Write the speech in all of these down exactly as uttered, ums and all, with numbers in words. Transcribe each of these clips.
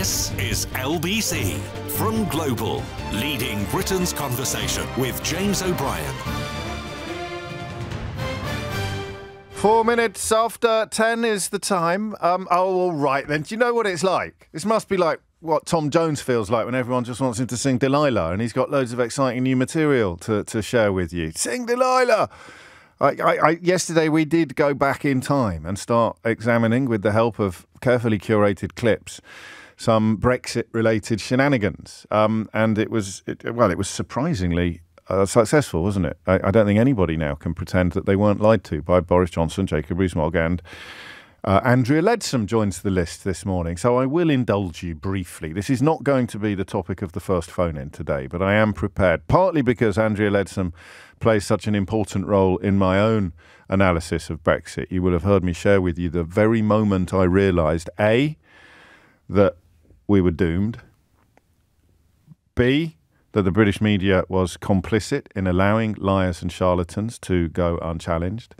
This is L B C from Global, leading Britain's conversation with James O'Brien. Four minutes after ten is the time. Um, oh, all right then. Do you know what it's like? This must be like what Tom Jones feels like when everyone just wants him to sing Delilah, and he's got loads of exciting new material to, to share with you. Sing Delilah! I, I, I, yesterday we did go back in time and start examining, with the help of carefully curated clips, some Brexit-related shenanigans. Um, and it was, it, well, it was surprisingly uh, successful, wasn't it? I, I don't think anybody now can pretend that they weren't lied to by Boris Johnson, Jacob Rees-Mogg and uh, Andrea Leadsom joins the list this morning. So I will indulge you briefly. This is not going to be the topic of the first phone-in today, but I am prepared, partly because Andrea Leadsom plays such an important role in my own analysis of Brexit. You will have heard me share with you the very moment I realised, A, that we were doomed, B, that the British media was complicit in allowing liars and charlatans to go unchallenged,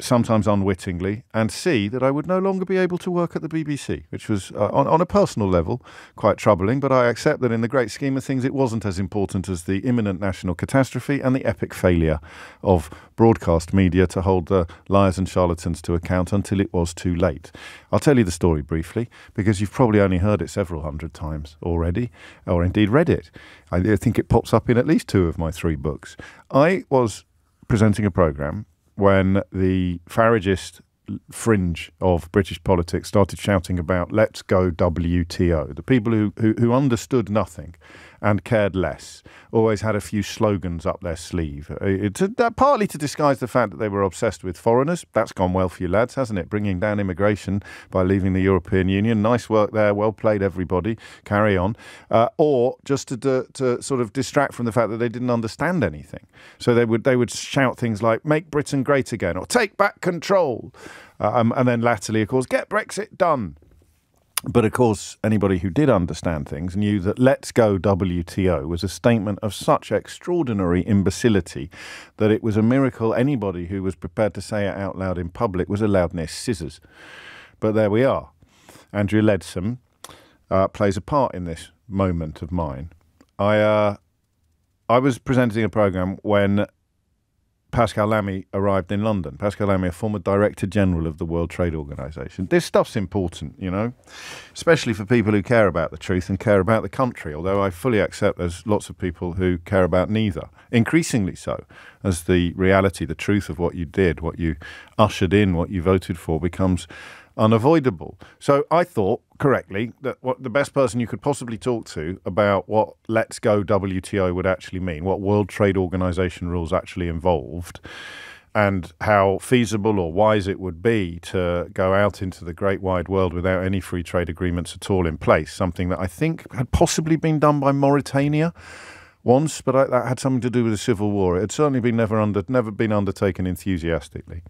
sometimes unwittingly, and C, that I would no longer be able to work at the B B C, which was, uh, on, on a personal level, quite troubling, but I accept that in the great scheme of things it wasn't as important as the imminent national catastrophe and the epic failure of broadcast media to hold the liars and charlatans to account until it was too late. I'll tell you the story briefly, because you've probably only heard it several hundred times already, or indeed read it. I, I think it pops up in at least two of my three books. I was presenting a programme when the Farageist fringe of British politics started shouting about "Let's go W T O." The people who, who, who understood nothing and cared less always had a few slogans up their sleeve, it, it, that partly to disguise the fact that they were obsessed with foreigners. That's gone well for you lads, hasn't it? Bringing down immigration by leaving the European Union. Nice work there. Well played, everybody. Carry on. Uh, or just to, to, to sort of distract from the fact that they didn't understand anything. So they would, they would shout things like, make Britain great again, or take back control. Um, and then latterly, of course, get Brexit done. But of course, anybody who did understand things knew that "Let's go W T O" was a statement of such extraordinary imbecility that it was a miracle anybody who was prepared to say it out loud in public was allowed near scissors. But there we are. Andrea Leadsom uh, plays a part in this moment of mine. I, uh, I was presenting a programme when Pascal Lamy arrived in London. Pascal Lamy, a former Director General of the World Trade Organization. This stuff's important, you know, especially for people who care about the truth and care about the country, although I fully accept there's lots of people who care about neither. Increasingly so, as the reality, the truth of what you did, what you ushered in, what you voted for becomes unavoidable. So I thought, correctly, that what the best person you could possibly talk to about what "Let's go W T O" would actually mean, what World Trade Organization rules actually involved, and how feasible or wise it would be to go out into the great wide world without any free trade agreements at all in place, something that I think had possibly been done by Mauritania once, but I, that had something to do with the Civil War. It had certainly been never, under, never been undertaken enthusiastically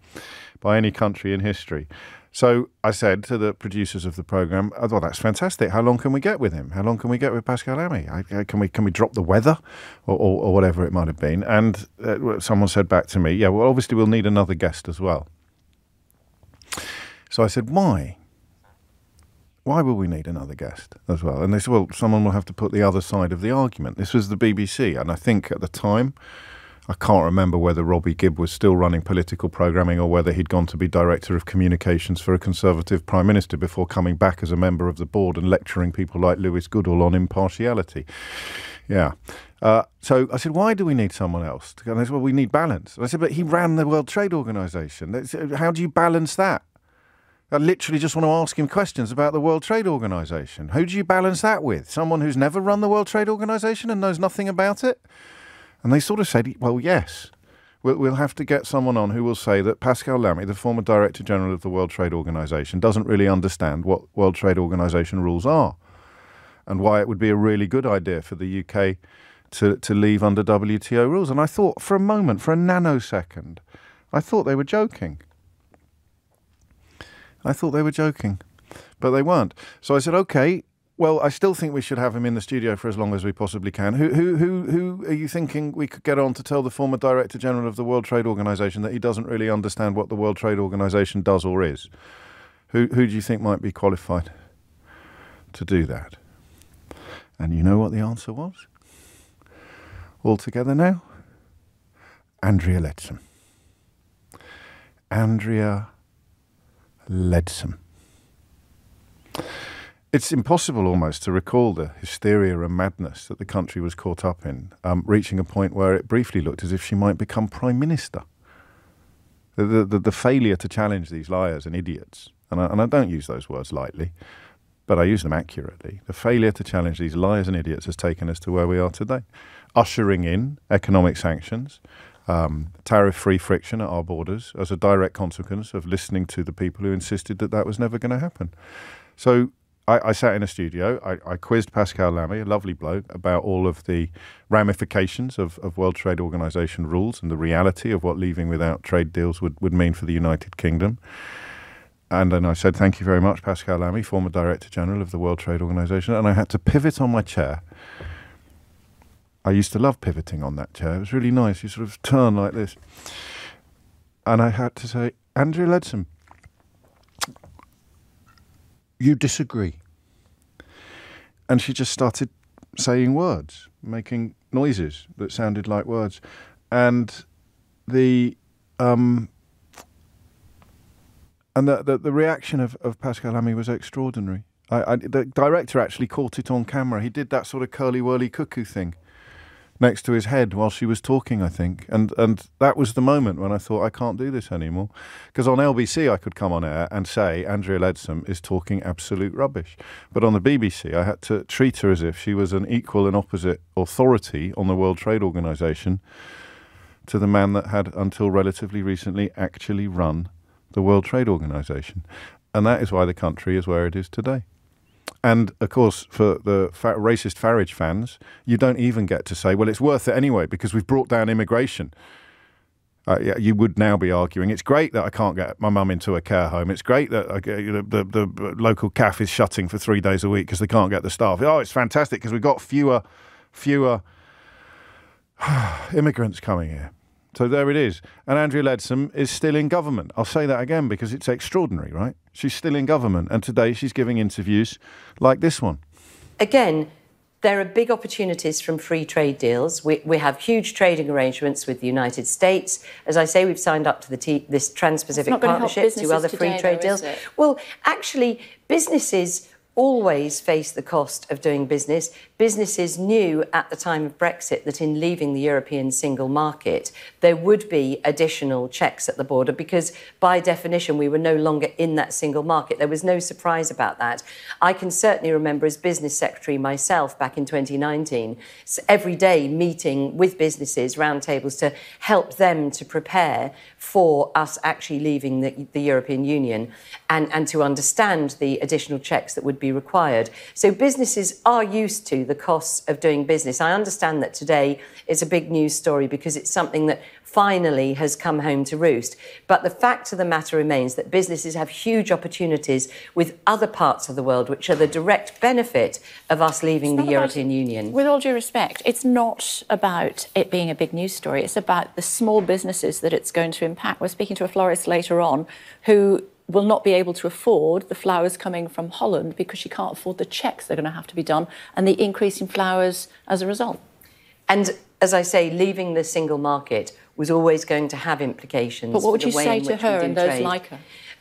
by any country in history. So I said to the producers of the programme, oh, well, that's fantastic. How long can we get with him? How long can we get with Pascal Lamy? Can we, can we drop the weather or, or, or whatever it might have been? And uh, someone said back to me, yeah, well, obviously we'll need another guest as well. So I said, why? Why will we need another guest as well? And they said, well, someone will have to put the other side of the argument. This was the B B C, and I think at the time, I can't remember whether Robbie Gibb was still running political programming or whether he'd gone to be Director of Communications for a Conservative Prime Minister before coming back as a member of the board and lecturing people like Lewis Goodall on impartiality. Yeah. Uh, so I said, why do we need someone else? And they said, well, we need balance. And I said, but he ran the World Trade Organization. How do you balance that? I literally just want to ask him questions about the World Trade Organization. Who do you balance that with? Someone who's never run the World Trade Organization and knows nothing about it? And they sort of said, well, yes, we'll, we'll have to get someone on who will say that Pascal Lamy, the former Director General of the World Trade Organization, doesn't really understand what World Trade Organization rules are and why it would be a really good idea for the U K to, to leave under W T O rules. And I thought for a moment, for a nanosecond, I thought they were joking. I thought they were joking, but they weren't. So I said, okay, well, I still think we should have him in the studio for as long as we possibly can. Who, who, who, who are you thinking we could get on to tell the former Director General of the World Trade Organization that he doesn't really understand what the World Trade Organization does or is? Who, who do you think might be qualified to do that? And you know what the answer was? All together now? Andrea Leadsom. Andrea Leadsom. It's impossible almost to recall the hysteria and madness that the country was caught up in, um, reaching a point where it briefly looked as if she might become Prime Minister. The, the, the failure to challenge these liars and idiots, and I, and I don't use those words lightly, but I use them accurately. The failure to challenge these liars and idiots has taken us to where we are today, ushering in economic sanctions, um, tariff-free friction at our borders as a direct consequence of listening to the people who insisted that that was never going to happen. So I, I sat in a studio, I, I quizzed Pascal Lamy, a lovely bloke, about all of the ramifications of, of World Trade Organization rules and the reality of what leaving without trade deals would, would mean for the United Kingdom. And then I said, thank you very much, Pascal Lamy, former Director General of the World Trade Organization. And I had to pivot on my chair. I used to love pivoting on that chair. It was really nice. You sort of turn like this. And I had to say, Andrea Leadsom, you disagree. And she just started saying words, making noises that sounded like words. And the... Um, And the, the, the reaction of, of Pascal Lamy was extraordinary. I, I, the director actually caught it on camera. He did that sort of curly-whirly cuckoo thing next to his head while she was talking, I think. And, and that was the moment when I thought, I can't do this anymore. Because on L B C, I could come on air and say, Andrea Leadsom is talking absolute rubbish. But on the B B C, I had to treat her as if she was an equal and opposite authority on the World Trade Organization to the man that had, until relatively recently, actually run the World Trade Organization. And that is why the country is where it is today. And, of course, for the fa- racist Farage fans, you don't even get to say, well, it's worth it anyway because we've brought down immigration. Uh, yeah, you would now be arguing, it's great that I can't get my mum into a care home. It's great that I get, you know, the, the local C A F is shutting for three days a week because they can't get the staff. Oh, it's fantastic because we've got fewer, fewer immigrants coming here. So there it is. And Andrea Leadsom is still in government. I'll say that again because it's extraordinary, right? She's still in government. And today she's giving interviews like this one. Again, there are big opportunities from free trade deals. We, we have huge trading arrangements with the United States. As I say, we've signed up to the t this Trans-Pacific Partnership to other free today, trade though, deals. Well, actually, businesses always face the cost of doing business. Businesses knew at the time of Brexit that in leaving the European single market, there would be additional checks at the border because by definition, we were no longer in that single market. There was no surprise about that. I can certainly remember as business secretary myself back in twenty nineteen, every day meeting with businesses, round tables to help them to prepare for us actually leaving the, the European Union and, and to understand the additional checks that would be required. So businesses are used to the costs of doing business. I understand that today is a big news story because it's something that finally has come home to roost. But the fact of the matter remains that businesses have huge opportunities with other parts of the world, which are the direct benefit of us leaving the European Union. With all due respect, it's not about it being a big news story. It's about the small businesses that it's going to impact. We're speaking to a florist later on who will not be able to afford the flowers coming from Holland because she can't afford the checks that are going to have to be done and the increase in flowers as a result. And as I say, leaving the single market was always going to have implications. But what would you say to her and those like her?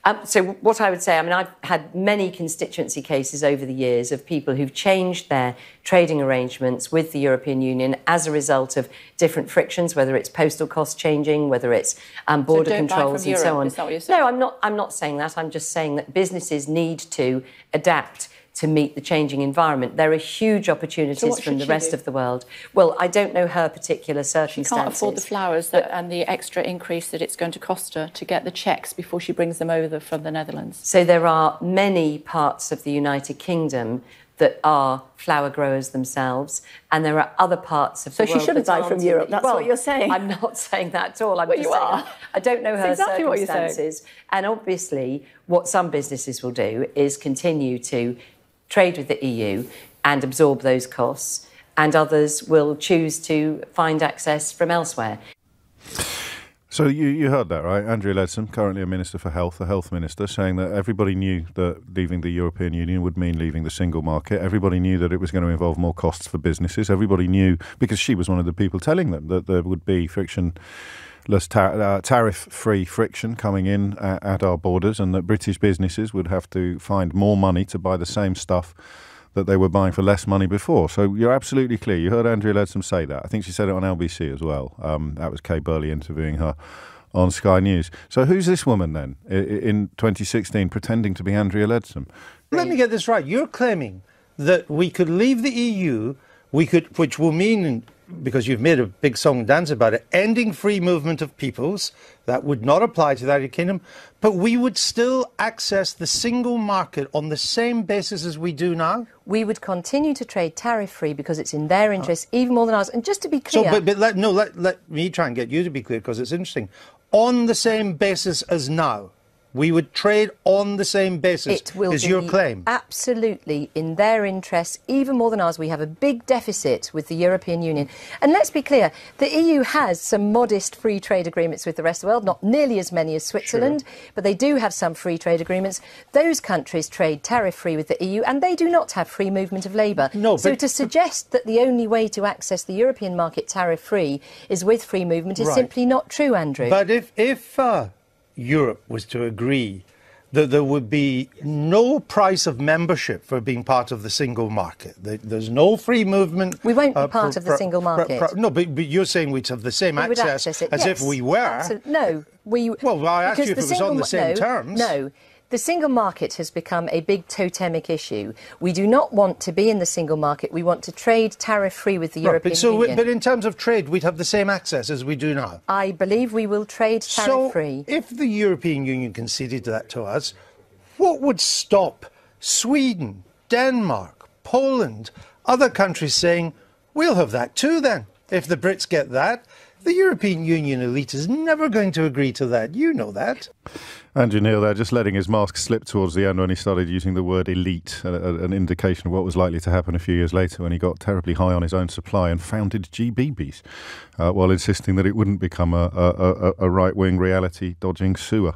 Um, so what I would say, I mean, I've had many constituency cases over the years of people who've changed their trading arrangements with the European Union as a result of different frictions, whether it's postal cost changing, whether it's um, border so controls and so on. Is that what you're saying? No, I'm not, I'm not saying that. I'm just saying that businesses need to adapt to meet the changing environment. There are huge opportunities so from the rest do? of the world. Well, I don't know her particular circumstances. She can't afford the flowers that, and the extra increase that it's going to cost her to get the checks before she brings them over from the Netherlands. So there are many parts of the United Kingdom that are flower growers themselves, and there are other parts of the so world... So she shouldn't buy from Europe, that's well, what you're saying. I'm not saying that at all. I'm well, just you saying are. I don't know her exactly circumstances. And obviously, what some businesses will do is continue to trade with the E U and absorb those costs, and others will choose to find access from elsewhere. So you, you heard that, right? Andrea Leadsom, currently a Minister for Health, a Health Minister, saying that everybody knew that leaving the European Union would mean leaving the single market. Everybody knew that it was going to involve more costs for businesses. Everybody knew, because she was one of the people telling them that there would be friction... less tar- uh, tariff-free friction coming in at, at our borders, and that British businesses would have to find more money to buy the same stuff that they were buying for less money before. So you're absolutely clear. You heard Andrea Leadsom say that. I think she said it on L B C as well. Um, that was Kay Burley interviewing her on Sky News. So who's this woman then in twenty sixteen pretending to be Andrea Leadsom? Let me get this right. You're claiming that we could leave the E U, we could, which will mean... because you've made a big song and dance about it, ending free movement of peoples, that would not apply to the United Kingdom, but we would still access the single market on the same basis as we do now? We would continue to trade tariff-free because it's in their interest, oh. even more than ours. And just to be clear... So, but, but let, no, let, let me try and get you to be clear, because it's interesting. On the same basis as now, we would trade on the same basis, it will is your claim. Absolutely in their interests, even more than ours. We have a big deficit with the European Union. And let's be clear, the E U has some modest free trade agreements with the rest of the world, not nearly as many as Switzerland, sure. but they do have some free trade agreements. Those countries trade tariff-free with the E U, and they do not have free movement of labour. No, so but, to suggest that the only way to access the European market tariff-free is with free movement is right. simply not true, Andrew. But if... if uh... Europe was to agree that there would be no price of membership for being part of the single market. There's no free movement. We won't uh, be part pr- of the pr- single market. Pr- pr- no, but, but you're saying we'd have the same we access, access as yes. if we were. Absolutely. No. We, well, I asked you if it was on the same no, terms. No. The single market has become a big totemic issue. We do not want to be in the single market. We want to trade tariff-free with the right, European but so Union. We, but in terms of trade, we'd have the same access as we do now. I believe we will trade tariff-free. So if the European Union conceded that to us, what would stop Sweden, Denmark, Poland, other countries saying, we'll have that too then, if the Brits get that? The European Union elite is never going to agree to that. You know that. Andrew Neil there, just letting his mask slip towards the end when he started using the word elite, a, a, an indication of what was likely to happen a few years later when he got terribly high on his own supply and founded G B Bs, uh, while insisting that it wouldn't become a, a, a, a right-wing reality-dodging sewer.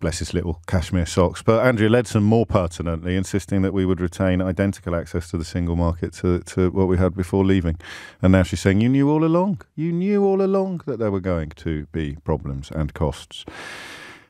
Bless his little cashmere socks. But Andrea Leadsom, more pertinently, insisting that we would retain identical access to the single market to, to what we had before leaving. And now she's saying, you knew all along, you knew all along. That there were going to be problems and costs.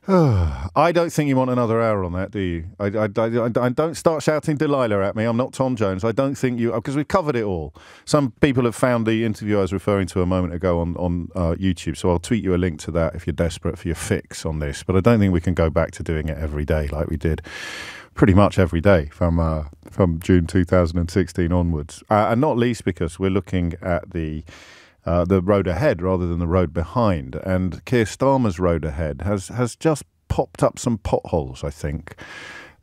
I don't think you want another hour on that, do you? I, I, I, I don't start shouting Delilah at me. I'm not Tom Jones. I don't think you... Because we've covered it all. Some people have found the interview I was referring to a moment ago on, on uh, YouTube, so I'll tweet you a link to that if you're desperate for your fix on this. But I don't think we can go back to doing it every day like we did pretty much every day from, uh, from June two thousand sixteen onwards. Uh, and not least because we're looking at the... Uh, the road ahead rather than the road behind. And Keir Starmer's road ahead has, has just popped up some potholes, I think,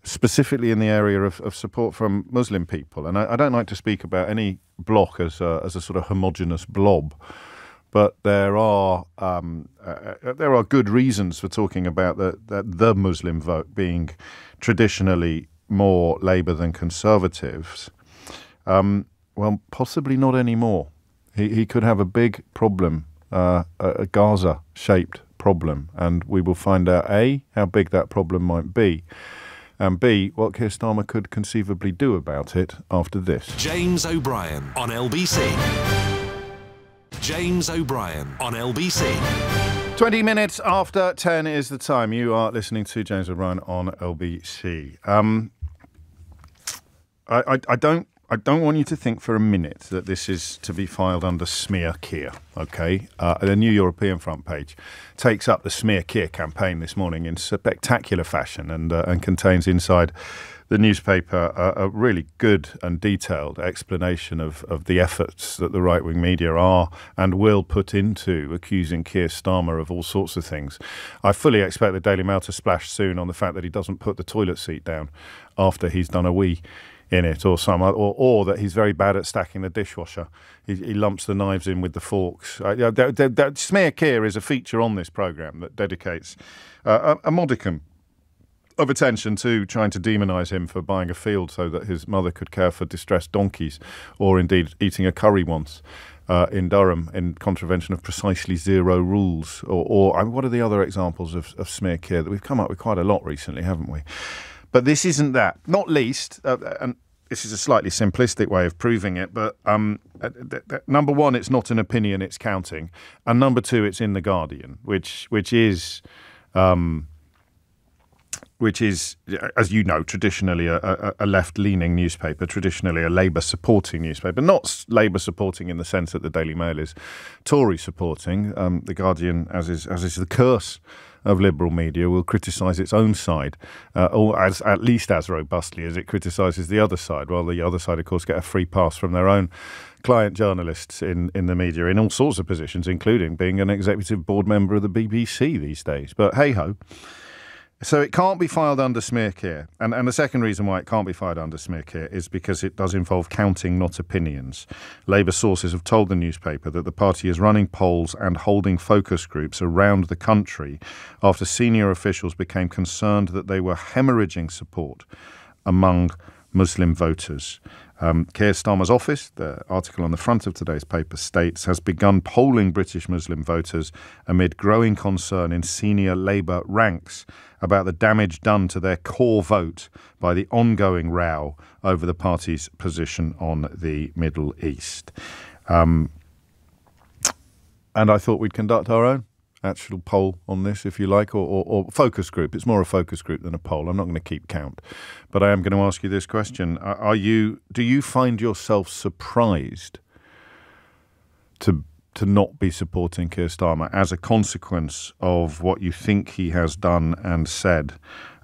specifically in the area of, of support from Muslim people. And I, I don't like to speak about any bloc as a, as a sort of homogenous blob, but there are um, uh, there are good reasons for talking about the, the, the Muslim vote being traditionally more Labour than Conservatives. Um, well, possibly not anymore. He, he could have a big problem, uh, a Gaza-shaped problem, and we will find out, A, how big that problem might be, and B, what Keir Starmer could conceivably do about it after this. James O'Brien on L B C. James O'Brien on L B C. twenty minutes after ten is the time. You are listening to James O'Brien on L B C. Um, I, I, I don't... I don't want you to think for a minute that this is to be filed under Smear Keir, OK? Uh, the New European front page takes up the Smear Keir campaign this morning in spectacular fashion and, uh, and contains inside the newspaper a, a really good and detailed explanation of, of the efforts that the right-wing media are and will put into accusing Keir Starmer of all sorts of things. I fully expect the Daily Mail to splash soon on the fact that he doesn't put the toilet seat down after he's done a wee in it, or some, or, or that he's very bad at stacking the dishwasher. He, he lumps the knives in with the forks. Uh, that, that, that Smear Keir is a feature on this programme that dedicates uh, a, a modicum of attention to trying to demonise him for buying a field so that his mother could care for distressed donkeys, or indeed eating a curry once. uh, in Durham in contravention of precisely zero rules. Or, or I mean, what are the other examples of, of smear care that we've come up with quite a lot recently, haven't we? But this isn't that. Not least, uh, and this is a slightly simplistic way of proving it, but um, number one, it's not an opinion, it's counting. And number two, it's in The Guardian, which which is... Um, which is, as you know, traditionally a, a, a left-leaning newspaper, traditionally a Labour-supporting newspaper, not Labour-supporting in the sense that the Daily Mail is Tory-supporting. Um, the Guardian, as is, as is the curse of liberal media, will criticise its own side, uh, or as, at least as robustly as it criticises the other side, while the other side, of course, get a free pass from their own client journalists in, in the media in all sorts of positions, including being an executive board member of the B B C these days. But hey-ho. So it can't be filed under smear care. And, and the second reason why it can't be filed under smear care is because it does involve counting, not opinions. Labour sources have told the newspaper that the party is running polls and holding focus groups around the country after senior officials became concerned that they were hemorrhaging support among Muslim voters. Um, Keir Starmer's office, the article on the front of today's paper states, has begun polling British Muslim voters amid growing concern in senior Labour ranks about the damage done to their core vote by the ongoing row over the party's position on the Middle East. Um, and I thought we'd conduct our own actual poll on this, if you like, or, or, or focus group. It's more a focus group than a poll. I'm not going to keep count, but I am going to ask you this question. Are, are you, do you find yourself surprised to to not be supporting Keir Starmer as a consequence of what you think he has done and said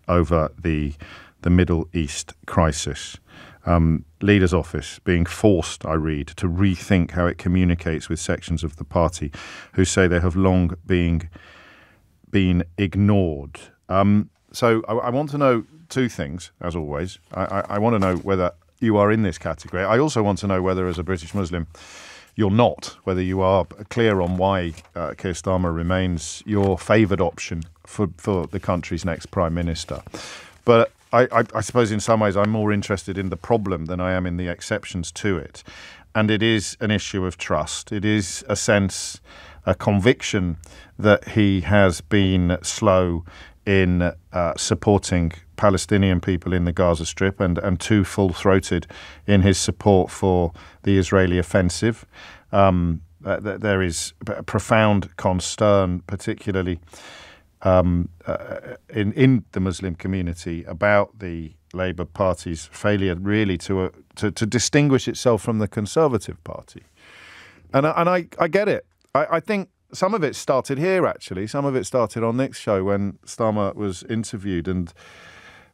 over the the Middle East crisis? Um, Leader's office being forced, I read, to rethink how it communicates with sections of the party who say they have long been, been ignored. Um, so I, I want to know two things, as always. I, I, I want to know whether you are in this category. I also want to know whether, as a British Muslim, you're not, whether you are clear on why uh, Keir Starmer remains your favoured option for, for the country's next Prime Minister. But I, I suppose in some ways I'm more interested in the problem than I am in the exceptions to it. And it is an issue of trust. It is a sense, a conviction that he has been slow in uh, supporting Palestinian people in the Gaza Strip and, and too full-throated in his support for the Israeli offensive. Um, uh, there is a profound concern, particularly Um, uh, in, in the Muslim community about the Labour Party's failure really to, uh, to, to distinguish itself from the Conservative Party. And, and I, I get it. I, I think some of it started here, actually. Some of it started on Nick's show when Starmer was interviewed and,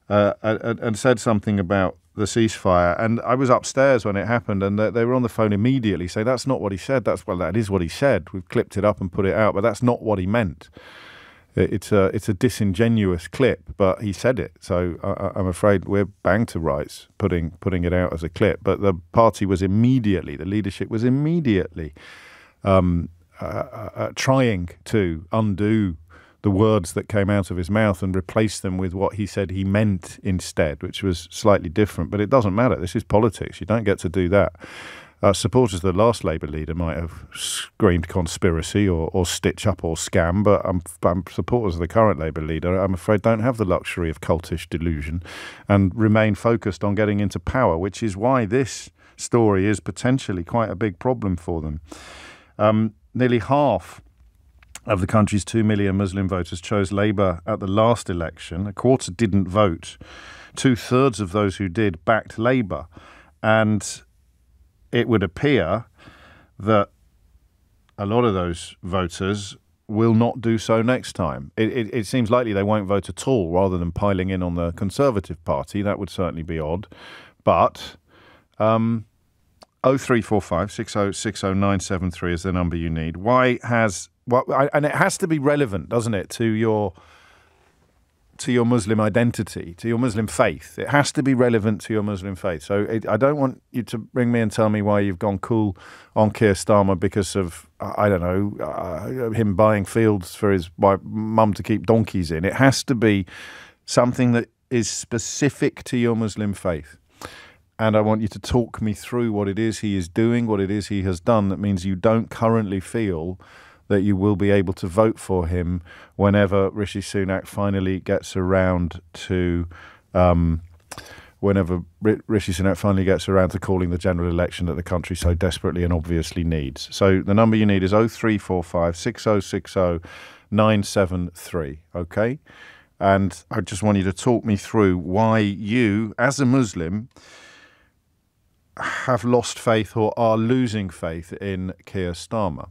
uh, and, and said something about the ceasefire. And I was upstairs when it happened, and they, they were on the phone immediately saying, that's not what he said. That's, well, that is what he said. We've clipped it up and put it out, but that's not what he meant. It's a, it's a disingenuous clip, but he said it. So I, I'm afraid we're banged to rights putting, putting it out as a clip. But the party was immediately, the leadership was immediately um, uh, uh, trying to undo the words that came out of his mouth and replace them with what he said he meant instead, which was slightly different. But it doesn't matter. This is politics. You don't get to do that. Uh, supporters of the last Labour leader might have screamed conspiracy or, or stitch up or scam, but um, um, supporters of the current Labour leader, I'm afraid, don't have the luxury of cultish delusion and remain focused on getting into power, which is why this story is potentially quite a big problem for them. Um, nearly half of the country's two million Muslim voters chose Labour at the last election. A quarter didn't vote. Two-thirds of those who did backed Labour. And it would appear that a lot of those voters will not do so next time. It, it, it seems likely they won't vote at all rather than piling in on the Conservative Party. That would certainly be odd. But um, oh three four five, six oh six oh nine seven three is the number you need. Why has... Well, I, and it has to be relevant, doesn't it, to your... to your Muslim identity, to your Muslim faith. It has to be relevant to your Muslim faith. So it, I don't want you to ring me and tell me why you've gone cool on Keir Starmer because of, I don't know, uh, him buying fields for his my mum to keep donkeys in. It has to be something that is specific to your Muslim faith. and I want you to talk me through what it is he is doing, what it is he has done that means you don't currently feel that you will be able to vote for him whenever Rishi Sunak finally gets around to um, whenever Rishi Sunak finally gets around to calling the general election that the country so desperately and obviously needs. So the number you need is oh three four five, six oh six oh, nine seven three, okay? And I just want you to talk me through why you, as a Muslim, have lost faith or are losing faith in Keir Starmer.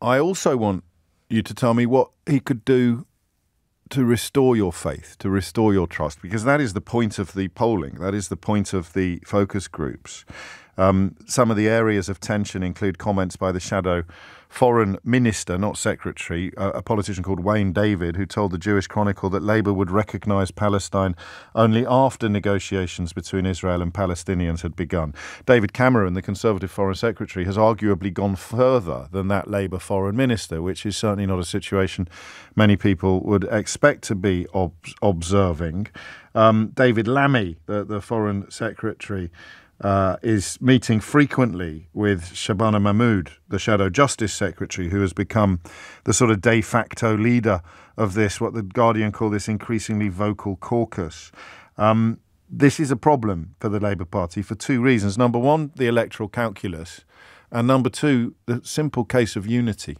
I also want you to tell me what he could do to restore your faith, to restore your trust, because that is the point of the polling. That is the point of the focus groups. Um, some of the areas of tension include comments by the shadow foreign minister, not secretary, a, a politician called Wayne David, who told the Jewish Chronicle that Labour would recognise Palestine only after negotiations between Israel and Palestinians had begun. David Cameron, the Conservative Foreign Secretary, has arguably gone further than that Labour foreign minister, which is certainly not a situation many people would expect to be ob- observing. Um, David Lammy, the, the Foreign Secretary, Uh, is meeting frequently with Shabana Mahmood, the Shadow Justice Secretary, who has become the sort of de facto leader of this, what The Guardian call this increasingly vocal caucus. Um, this is a problem for the Labour Party for two reasons. Number one, the electoral calculus. And number two, the simple case of unity.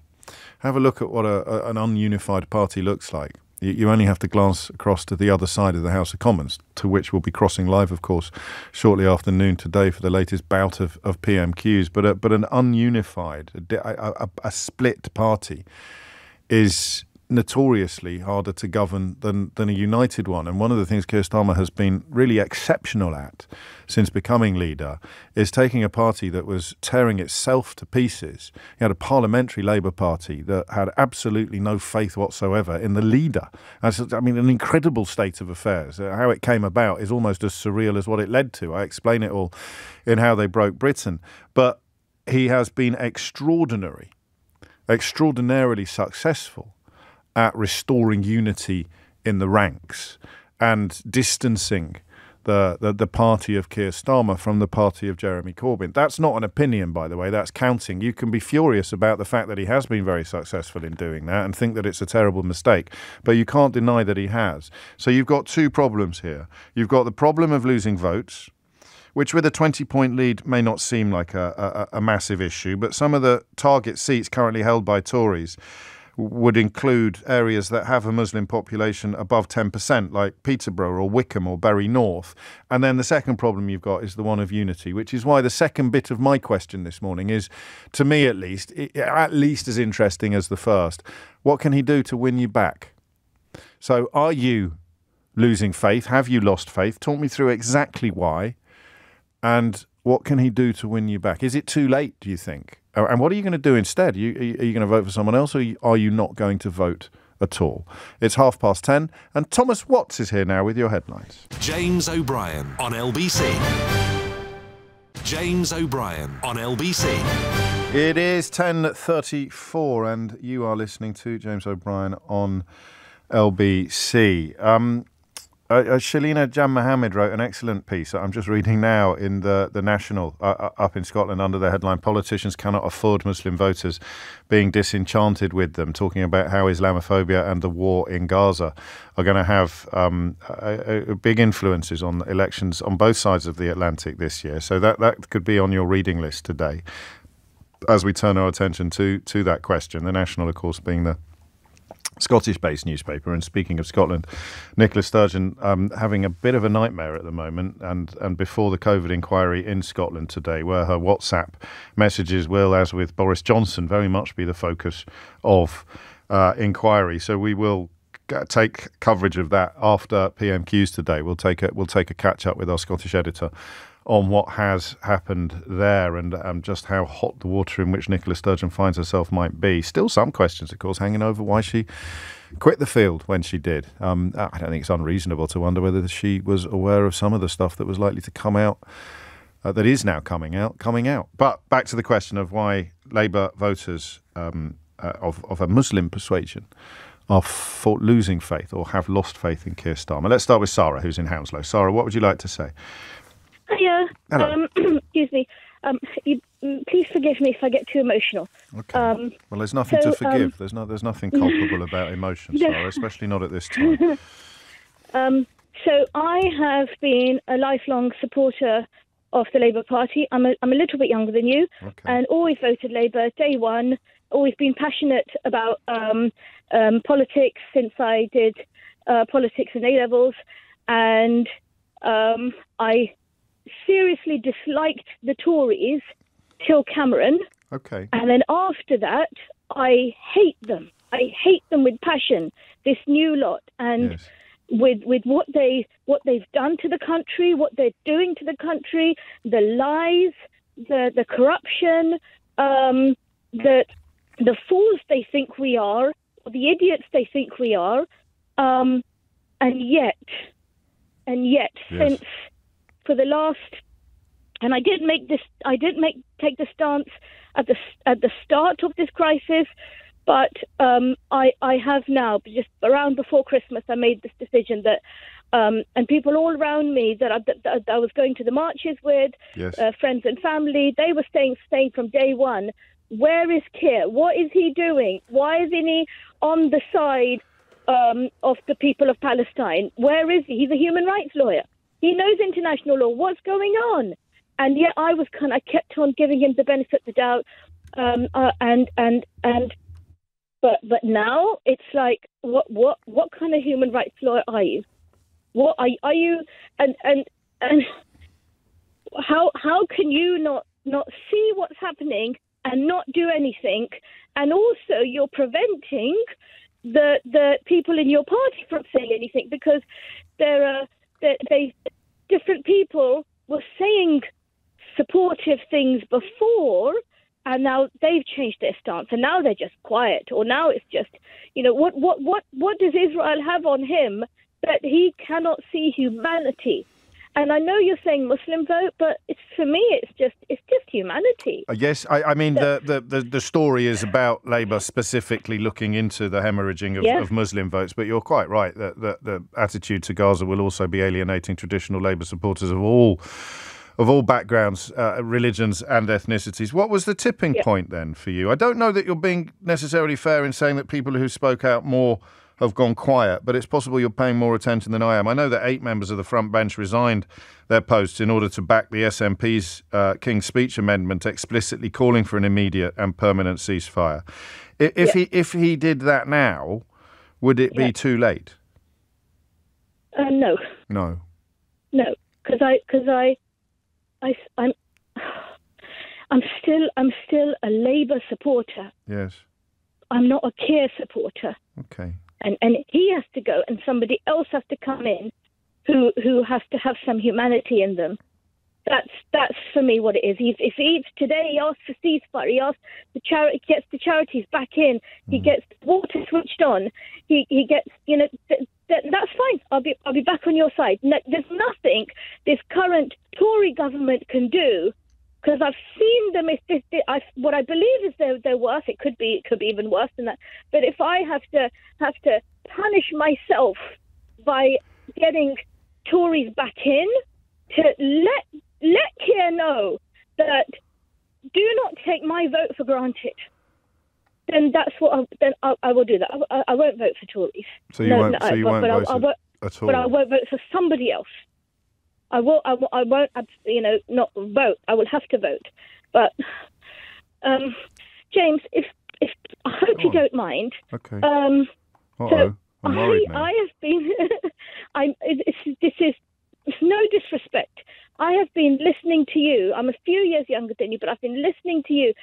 Have a look at what a, a, an ununified party looks like. You only have to glance across to the other side of the House of Commons, to which we'll be crossing live, of course, shortly after noon today for the latest bout of, of P M Qs. But a, but an ununified, a, a, a split party is notoriously harder to govern than, than a united one. And one of the things Keir Starmer has been really exceptional at since becoming leader is taking a party that was tearing itself to pieces. He had a parliamentary Labour Party that had absolutely no faith whatsoever in the leader. I mean, an incredible state of affairs. How it came about is almost as surreal as what it led to. I explain it all in How They Broke Britain. But he has been extraordinary, extraordinarily successful at restoring unity in the ranks and distancing The, the, the party of Keir Starmer from the party of Jeremy Corbyn. That's not an opinion, by the way, that's counting. You can be furious about the fact that he has been very successful in doing that and think that it's a terrible mistake, but you can't deny that he has. So you've got two problems here. You've got the problem of losing votes, which with a twenty-point lead may not seem like a, a, a massive issue, but some of the target seats currently held by Tories would include areas that have a Muslim population above ten percent, like Peterborough or Wickham or Bury North. And then the second problem you've got is the one of unity, which is why the second bit of my question this morning is, to me at least, at least as interesting as the first. What can he do to win you back? So are you losing faith? Have you lost faith? Talk me through exactly why. And what can he do to win you back? Is it too late, do you think? And what are you going to do instead? Are you, are you going to vote for someone else, or are you not going to vote at all? It's half past ten, and Thomas Watts is here now with your headlines. James O'Brien on L B C. James O'Brien on L B C. It is ten thirty-four, and you are listening to James O'Brien on L B C. Um... Uh, Shalina Jan Mohammed wrote an excellent piece I'm just reading now in the, the National uh, up in Scotland under the headline, "Politicians Cannot Afford Muslim Voters Being Disenchanted With Them," talking about how Islamophobia and the war in Gaza are going to have um, uh, uh, big influences on elections on both sides of the Atlantic this year. So that, that could be on your reading list today as we turn our attention to, to that question. The National, of course, being the Scottish-based newspaper. And speaking of Scotland, Nicola Sturgeon um, having a bit of a nightmare at the moment, and, and before the COVID inquiry in Scotland today, where her WhatsApp messages will, as with Boris Johnson, very much be the focus of uh, inquiry. So we will take coverage of that after P M Qs today. We'll take a, we'll take a catch-up with our Scottish editor on what has happened there, and um, just how hot the water in which Nicola Sturgeon finds herself might be. Still some questions, of course, hanging over why she quit the field when she did. Um, I don't think it's unreasonable to wonder whether she was aware of some of the stuff that was likely to come out, uh, that is now coming out, coming out. But back to the question of why Labour voters um, uh, of, of a Muslim persuasion are for losing faith or have lost faith in Keir Starmer. Let's start with Sarah, who's in Hounslow. Sarah, what would you like to say? Hiya. Hello. Um, excuse me. Um, you, please forgive me if I get too emotional. Okay. Um, well, there's nothing so, to forgive. Um, there's no, there's nothing culpable about emotion, Sarah, yeah. especially not at this time. um, so I have been a lifelong supporter of the Labour Party. I'm a, I'm a little bit younger than you, okay. and always voted Labour day one. Always been passionate about um, um, politics since I did uh, politics and A-levels, and um, I. seriously disliked the Tories till Cameron. Okay. And then after that, I hate them. I hate them with passion, this new lot. And yes. with with what, they, what they've done to the country, what they're doing to the country, the lies, the, the corruption, um, the, the fools they think we are, the idiots they think we are. Um, and yet, and yet, yes. since... For the last, and I did make this. I did make take the stance at the at the start of this crisis, but um, I I have now just around before Christmas I made this decision that, um, and people all around me that I, that I was going to the marches with, yes. uh, friends and family, they were staying staying from day one. Where is Keir? What is he doing? Why isn't he on the side um, of the people of Palestine? Where is he? He's a human rights lawyer. He knows international law. What's going on? And yet I was kind of, I kept on giving him the benefit of the doubt. Um, uh, and, and, and, but, but now it's like, what, what, what kind of human rights lawyer are you? What are, are you? And, and, and how, how can you not, not see what's happening and not do anything? And also you're preventing the, the people in your party from saying anything because there are, That they different people were saying supportive things before, and now they've changed their stance, and now they're just quiet, or now it's just, you know, what what what what does Israel have on him that he cannot see humanity? And I know you're saying Muslim vote, but it's, for me, it's just it's just humanity. Yes, I, I mean the, the, the, the story is about Labour specifically looking into the hemorrhaging of, yes. of Muslim votes, but you're quite right that the, the attitude to Gaza will also be alienating traditional Labour supporters of all of all backgrounds, uh, religions and ethnicities. What was the tipping yes. point then for you? I don't know that you're being necessarily fair in saying that people who spoke out more have gone quiet, but it's possible you're paying more attention than I am. I know that eight members of the front bench resigned their posts in order to back the S N P's uh, King's Speech amendment, explicitly calling for an immediate and permanent ceasefire. If yeah. he if he did that now, would it yeah. be too late? Uh, no. No. No, because I because I, I I'm I'm still I'm still a Labour supporter. Yes. I'm not a Keir supporter. Okay. And and he has to go, and somebody else has to come in, who who has to have some humanity in them. That's that's for me what it is. He's, if he today he asks for ceasefire, he asks the charity, gets the charities back in, he mm. gets water switched on, he he gets you know th- th- that's fine. I'll be I'll be back on your side. No, there's nothing this current Tory government can do. Because I've seen them. If, if, if I, what I believe is they're they're worse. It could be it could be even worse than that. But if I have to have to punish myself by getting Tories back in to let let Keir know that do not take my vote for granted, then that's what I, then I, I will do that. I, I won't vote for Tories. So you no, won't. No, so you but, won't but vote I, I won't, at all. But I won't vote for somebody else. I will, I will. I won't. You know, not vote. I will have to vote. But um, James, if if I hope Go you on. don't mind. Okay. Um, so I'm worried I, now. I have been. I this is it's no disrespect. I have been listening to you. I'm a few years younger than you, but I've been listening to you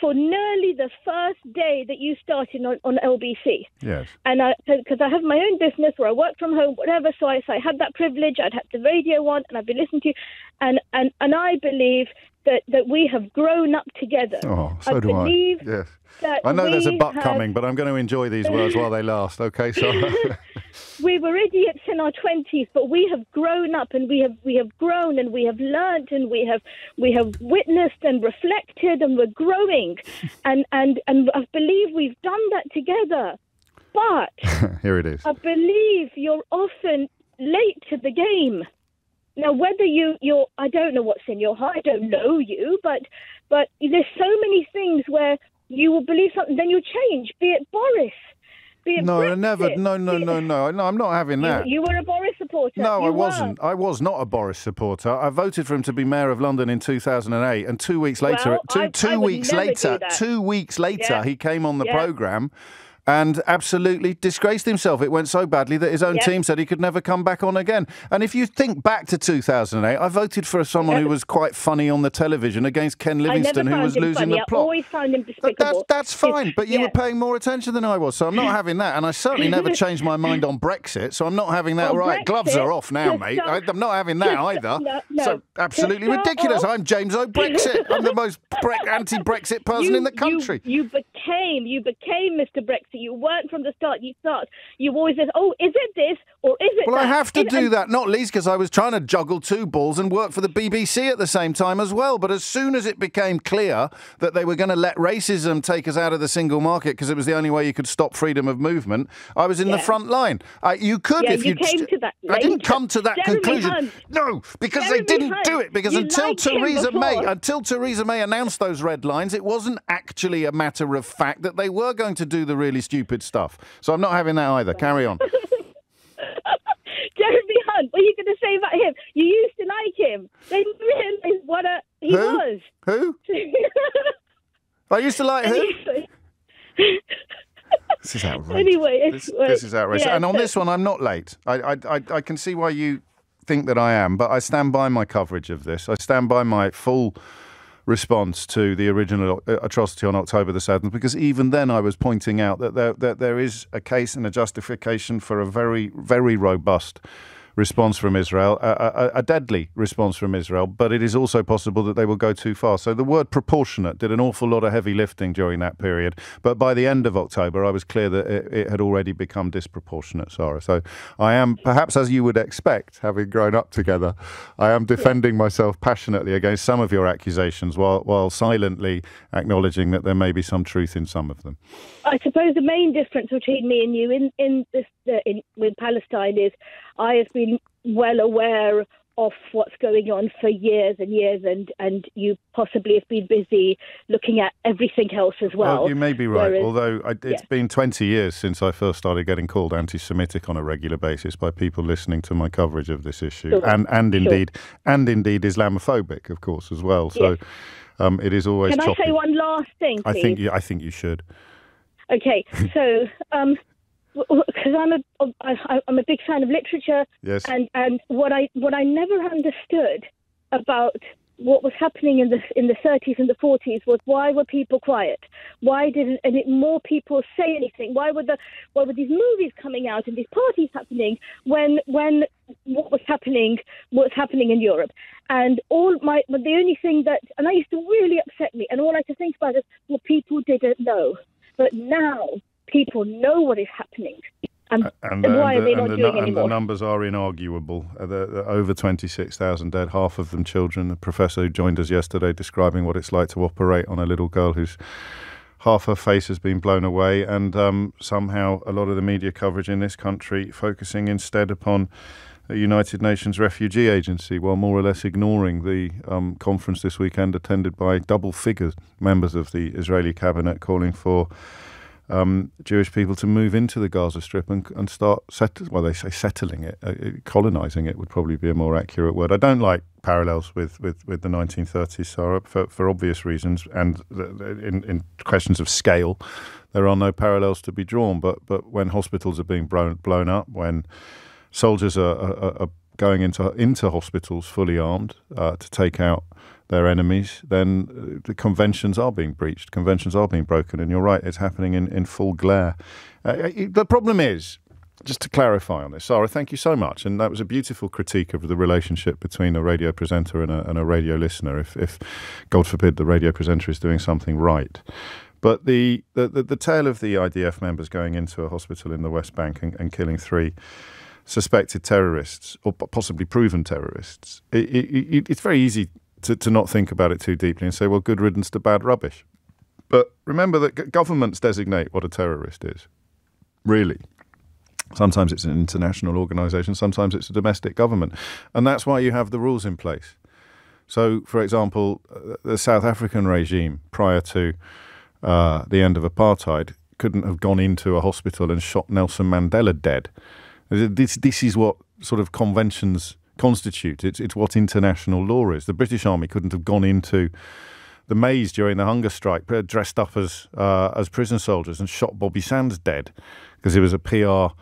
for nearly the first day that you started on, on L B C. Yes. And I, because I have my own business where I work from home, whatever, so I, so I had that privilege. I'd had the radio on, and I've been listening to you. And, and, and I believe that, that we have grown up together. Oh, so I do believe I. Yes. That I know there's a butt have... coming, but I'm going to enjoy these words while they last, okay? So we were idiots in our twenties, but we have grown up, and we have we have grown, and we have learnt, and we have we have witnessed and reflected, and we're growing, and and and I believe we've done that together. But here it is. I believe you're often late to the game. Now, whether you, you're, I don't know what's in your heart. I don't know you, but but there's so many things where you will believe something, then you'll change. Be it Boris, be it no, Brexit, I never. No, no, no, no, no. I'm not having that. You, you were a Boris supporter. No, you I were. wasn't. I was not a Boris supporter. I voted for him to be mayor of London in two thousand eight, and two weeks later, well, two, I, two, I weeks later two weeks later, yeah. he came on the yeah. programme. And absolutely disgraced himself. It went so badly that his own yep. team said he could never come back on again. And if you think back to two thousand eight, I voted for someone who was quite funny on the television against Ken Livingstone, who was losing funny. the plot. I always found him despicable. That, that's fine, but you yeah. were paying more attention than I was, so I'm not having that. And I certainly never changed my mind on Brexit, so I'm not having that. Well, right, Brexit, gloves are off now, mate. I, I'm not having that either. No, no. So absolutely ridiculous. Off. I'm James O'Brexit. I'm the most bre- anti-Brexit person you, in the country. You, you became, you became Mister Brexit. You weren't from the start. You start. You always said, "Oh, is it this or is it?" Well, that? I have to is do it... that, not least because I was trying to juggle two balls and work for the B B C at the same time as well. But as soon as it became clear that they were going to let racism take us out of the single market because it was the only way you could stop freedom of movement, I was in yeah. the front line. Uh, you could yeah, if you. Came st- to that I didn't come to that Jeremy conclusion. Hunt. No, because Jeremy they didn't Hunt. do it. Because you until Theresa May, until Theresa May announced those red lines, it wasn't actually a matter of fact that they were going to do the really stupid stuff. So I'm not having that either. Carry on. Jeremy Hunt, what are you going to say about him? You used to like him. They didn't realise what a, he who? was. Who? I used to like who? This is outrageous. Anyway, it's, this, this is outrageous. Yeah, and on so, this one, I'm not late. I, I, I, I can see why you think that I am, but I stand by my coverage of this. I stand by my full response to the original atrocity on October the seventh, because even then I was pointing out that there, that there is a case and a justification for a very, very robust response from Israel, a, a, a deadly response from Israel, but it is also possible that they will go too far. So the word proportionate did an awful lot of heavy lifting during that period, but by the end of October I was clear that it, it had already become disproportionate, Sarah. So I am, perhaps as you would expect, having grown up together, I am defending myself passionately against some of your accusations while, while silently acknowledging that there may be some truth in some of them. I suppose the main difference between me and you in, in this uh, in, with Palestine is I have been well aware of what's going on for years and years, and, and you possibly have been busy looking at everything else as well. Well, you may be right, Whereas, although I, it's yeah. been twenty years since I first started getting called anti-Semitic on a regular basis by people listening to my coverage of this issue, sure. and, and, indeed, sure. and indeed Islamophobic, of course, as well. So yes. um, it is always Can choppy. I say one last thing, please? I think you, I think you should. Okay, so... Um, Because I'm a, I'm a big fan of literature, yes. and, and what I what I never understood about what was happening in the in the thirties and the forties was, why were people quiet? Why didn't and it, more people say anything? Why were the why were these movies coming out and these parties happening when when what was happening what's happening in Europe? And all my the only thing that and that used to really upset me, and all I could think about is, well, people didn't know, but now. People know what is happening, and, and, and why and are they the, not the, doing anymore? And the numbers are inarguable. Uh, the, the over twenty-six thousand dead, half of them children. The professor who joined us yesterday describing what it's like to operate on a little girl who's half her face has been blown away, and um, somehow a lot of the media coverage in this country focusing instead upon the United Nations Refugee Agency, while more or less ignoring the um, conference this weekend attended by double-figure members of the Israeli cabinet calling for Um, Jewish people to move into the Gaza Strip and, and start, settle, well, they say settling it, uh, colonising it would probably be a more accurate word. I don't like parallels with, with, with the nineteen thirties, Sarah, for, for obvious reasons, and in, in questions of scale, there are no parallels to be drawn. But, but when hospitals are being blown, blown up, when soldiers are, are, are going into, into hospitals fully armed uh, to take out their enemies, then the conventions are being breached, conventions are being broken, and you're right, it's happening in, in full glare. Uh, the problem is, just to clarify on this, Sarah, thank you so much, and that was a beautiful critique of the relationship between a radio presenter and a, and a radio listener, if, if, God forbid, the radio presenter is doing something right. But the, the, the, the tale of the I D F members going into a hospital in the West Bank and, and killing three suspected terrorists, or possibly proven terrorists, it, it, it, it's very easy To, to not think about it too deeply and say, well, good riddance to bad rubbish. But remember that g- governments designate what a terrorist is. really. Sometimes it's an international organisation, sometimes it's a domestic government. And that's why you have the rules in place. So, for example, the South African regime prior to uh, the end of apartheid couldn't have gone into a hospital and shot Nelson Mandela dead. This, this is what sort of conventions constitute. It's, it's what international law is. The British Army couldn't have gone into the Maze during the hunger strike, dressed up as, uh, as prison soldiers and shot Bobby Sands dead because it was a P R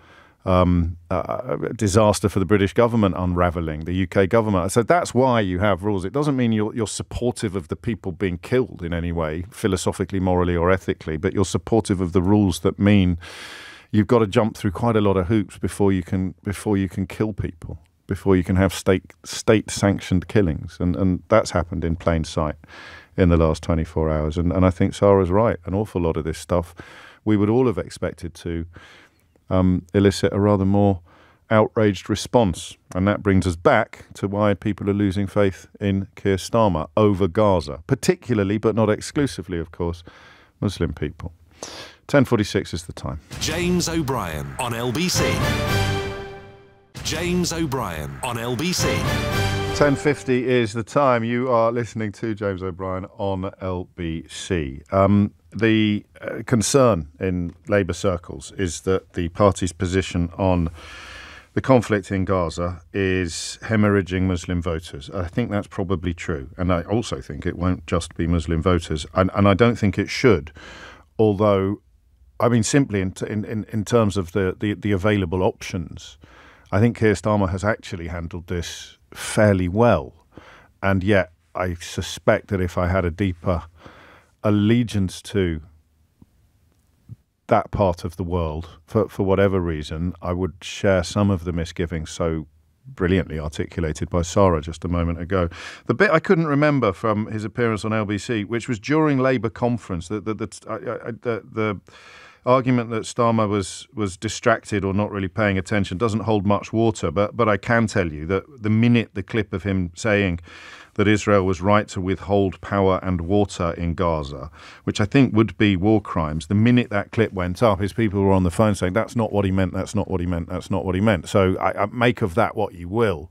Um, uh, disaster for the British government unravelling, the U K government. So that's why you have rules. It doesn't mean you're, you're supportive of the people being killed in any way, philosophically, morally or ethically, but you're supportive of the rules that mean you've got to jump through quite a lot of hoops before you can, before you can kill people, before you can have state, state-sanctioned killings. And, and that's happened in plain sight in the last twenty-four hours. And, and I think Sarah's right. An awful lot of this stuff we would all have expected to Um, elicit a rather more outraged response. And that brings us back to why people are losing faith in Keir Starmer over Gaza, particularly, but not exclusively, of course, Muslim people. ten forty-six is the time. James O'Brien on L B C. James O'Brien on L B C. ten fifty is the time. You are listening to James O'Brien on L B C. Um, The uh, concern in Labour circles is that the party's position on the conflict in Gaza is hemorrhaging Muslim voters. I think that's probably true. And I also think it won't just be Muslim voters. And, and I don't think it should. Although, I mean, simply in, t in, in, in terms of the, the, the available options, I think Keir Starmer has actually handled this fairly well. And yet, I suspect that if I had a deeper allegiance to that part of the world, for, for whatever reason, I would share some of the misgivings so brilliantly articulated by Sarah just a moment ago. The bit I couldn't remember from his appearance on L B C, which was during Labour conference, the, the, the, I, I, the, the argument that Starmer was, was distracted or not really paying attention doesn't hold much water, but, but I can tell you that the minute the clip of him saying that Israel was right to withhold power and water in Gaza, which I think would be war crimes, the minute that clip went up, his people were on the phone saying, that's not what he meant, that's not what he meant, that's not what he meant. So I, I make of that what you will.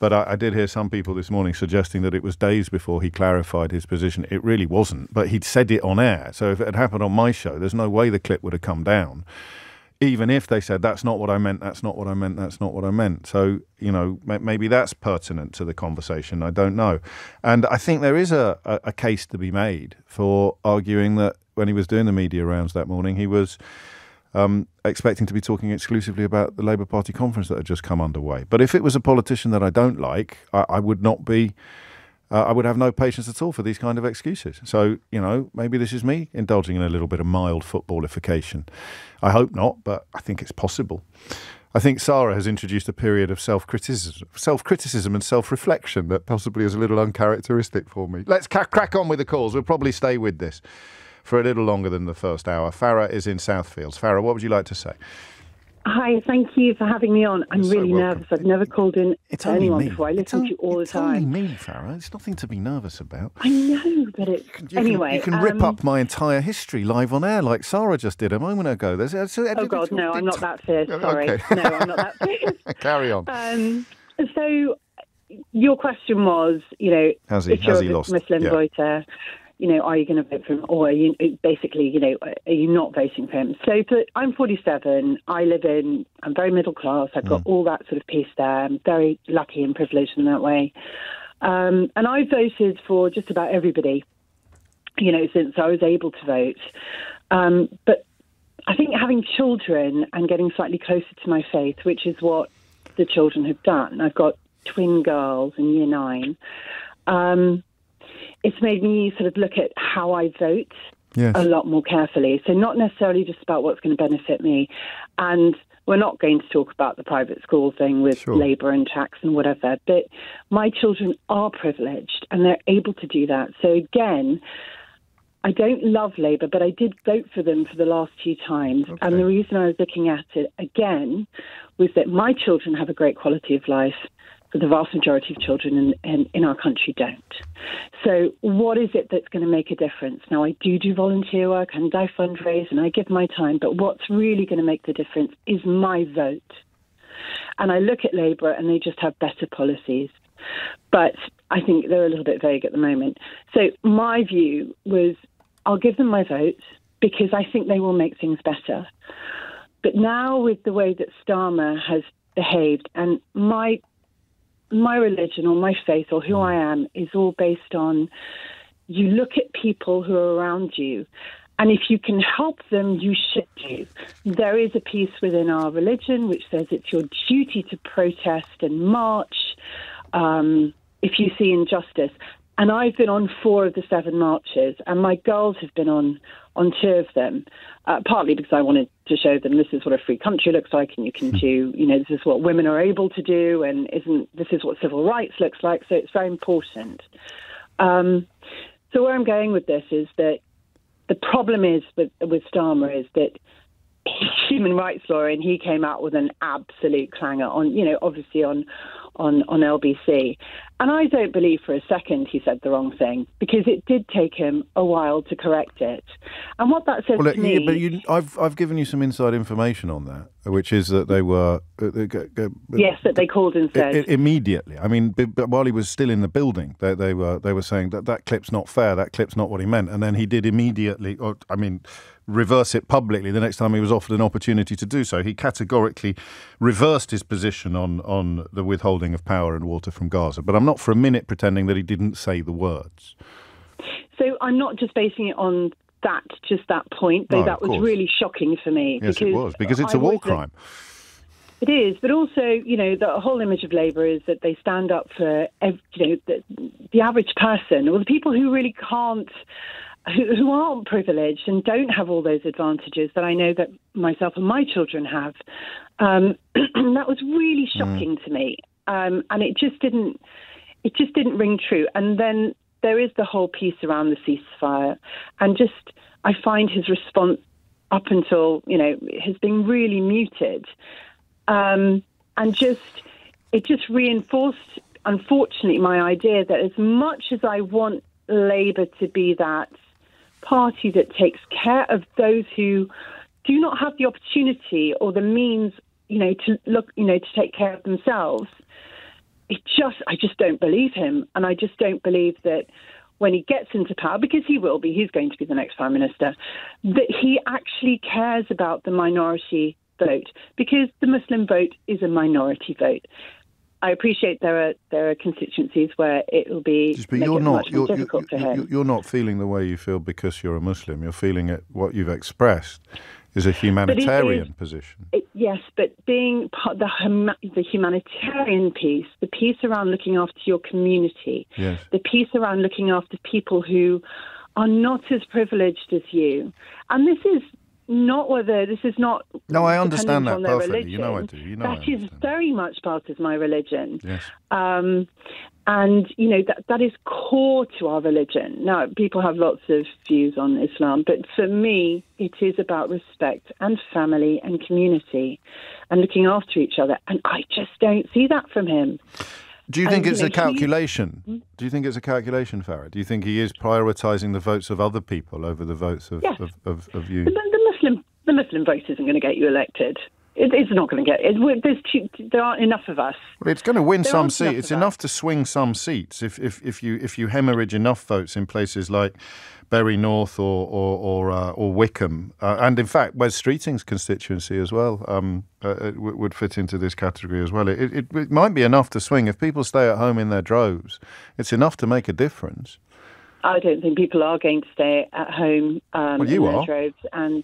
But I, I did hear some people this morning suggesting that it was days before he clarified his position. It really wasn't, but he'd said it on air. So if it had happened on my show, there's no way the clip would have come down. Even if they said, that's not what I meant, that's not what I meant, that's not what I meant. So, you know, maybe that's pertinent to the conversation. I don't know. And I think there is a, a, a case to be made for arguing that when he was doing the media rounds that morning, he was um, expecting to be talking exclusively about the Labour Party conference that had just come underway. But if it was a politician that I don't like, I, I would not be... Uh, I would have no patience at all for these kind of excuses. So, you know, maybe this is me indulging in a little bit of mild footballification. I hope not, but I think it's possible. I think Sarah has introduced a period of self-criticism self-criticism and self-reflection that possibly is a little uncharacteristic for me. Let's ca crack on with the calls. We'll probably stay with this for a little longer than the first hour. Farah is in Southfields. Farah, what would you like to say? Hi, thank you for having me on. I'm You're really so nervous. I've never called in it's to anyone me. before. I listen to you all the time. It's only me, Farah. It's nothing to be nervous about. I know, but it's... You can, you anyway... Can, you can um, rip up my entire history live on air like Sarah just did a moment ago. There's, uh, so oh, God, no, I'm not that fierce. Sorry. Okay. No, I'm not that fierce. Carry on. Um, so, your question was, you know, Has he, if has you're he a lost? Muslim yeah. voter... you know, are you going to vote for him? Or are you, basically, you know, are you not voting for him? So but I'm forty-seven. I live in, I'm very middle class. I've mm. got all that sort of peace there. I'm very lucky and privileged in that way. Um, and I voted for just about everybody, you know, since I was able to vote. Um, but I think having children and getting slightly closer to my faith, which is what the children have done. I've got twin girls in year nine. Um It's made me sort of look at how I vote yes. a lot more carefully. So not necessarily just about what's going to benefit me. And we're not going to talk about the private school thing with sure. Labour and tax and whatever. But my children are privileged and they're able to do that. So again, I don't love Labour, but I did vote for them for the last few times. Okay. And the reason I was looking at it again was that my children have a great quality of life. the vast majority of children in, in, in our country don't. So what is it that's going to make a difference? Now, I do do volunteer work and I fundraise and I give my time, but what's really going to make the difference is my vote. And I look at Labour and they just have better policies. But I think they're a little bit vague at the moment. So my view was I'll give them my vote because I think they will make things better. But now with the way that Starmer has behaved, and my my religion or my faith or who I am is all based on you look at people who are around you, and if you can help them, you should do. There is a piece within our religion which says it's your duty to protest and march um, if you see injustice. And I've been on four of the seven marches, and my girls have been on, on two of them, uh, partly because I wanted to show them this is what a free country looks like, and you can do, you know, this is what women are able to do, and isn't this is what civil rights looks like, so it's very important. Um, so where I'm going with this is that the problem is with, with Starmer is that human rights lawyer, and he came out with an absolute clanger on, you know, obviously on, on, on L B C. And I don't believe for a second he said the wrong thing, because it did take him a while to correct it. And what that says well, to yeah, me... But you, I've, I've given you some inside information on that, which is that they were... Uh, they, uh, yes, that they called and said... It, it, immediately. I mean, b- b- while he was still in the building, they, they were they were saying that that clip's not fair, that clip's not what he meant. And then he did immediately, or I mean, reverse it publicly the next time he was offered an opportunity to do so. He categorically reversed his position on, on the withholding of power and water from Gaza. But I'm not... not for a minute pretending that he didn't say the words. So I'm not just basing it on that, just that point, though no, that was really shocking for me. Yes, it was, because it's I a war crime. It is, but also, you know, the whole image of Labour is that they stand up for, every, you know, the, the average person, or the people who really can't, who, who aren't privileged and don't have all those advantages that I know that myself and my children have. Um, that was really shocking mm. to me. Um, and it just didn't... It just didn't ring true. And then there is the whole piece around the ceasefire. And just, I find his response up until, you know, has been really muted. Um, and just, it just reinforced, unfortunately, my idea that as much as I want Labour to be that party that takes care of those who do not have the opportunity or the means, you know, to look, you know, to take care of themselves... It just, I just don't believe him. And I just don't believe that when he gets into power, because he will be, he's going to be the next Prime Minister, that he actually cares about the minority vote, because the Muslim vote is a minority vote. I appreciate there are there are constituencies where it will be yes, but you're not, much more you're, difficult you're, for him. You're not feeling the way you feel because you're a Muslim. You're feeling it, what you've expressed is a humanitarian is, position. It, yes, but being part the hum, the humanitarian piece, the piece around looking after your community, yes. the piece around looking after people who are not as privileged as you. And this is not whether, this is not... No, I understand that perfectly. Religion. You know I do. You know that is very much part of my religion. Yes. Um, and, you know, that that is core to our religion. Now, people have lots of views on Islam, but for me, it is about respect and family and community and looking after each other. And I just don't see that from him. Do you think and, it's you know, a calculation? He... Do you think it's a calculation, Farah? Do you think he is prioritising the votes of other people over the votes of, yes. of, of, of you? The, the, Muslim, the Muslim vote isn't going to get you elected. It, it's not going to get... It, there's too, there aren't enough of us. Well, it's going to win there some seats. It's enough to swing some seats if, if, if you if you hemorrhage enough votes in places like Bury North or or or, uh, or Wickham. Uh, and, in fact, Wes Streeting's constituency as well um, uh, it w- would fit into this category as well. It, it, it might be enough to swing. If people stay at home in their droves, it's enough to make a difference. I don't think people are going to stay at home um, well, you in their are. droves and...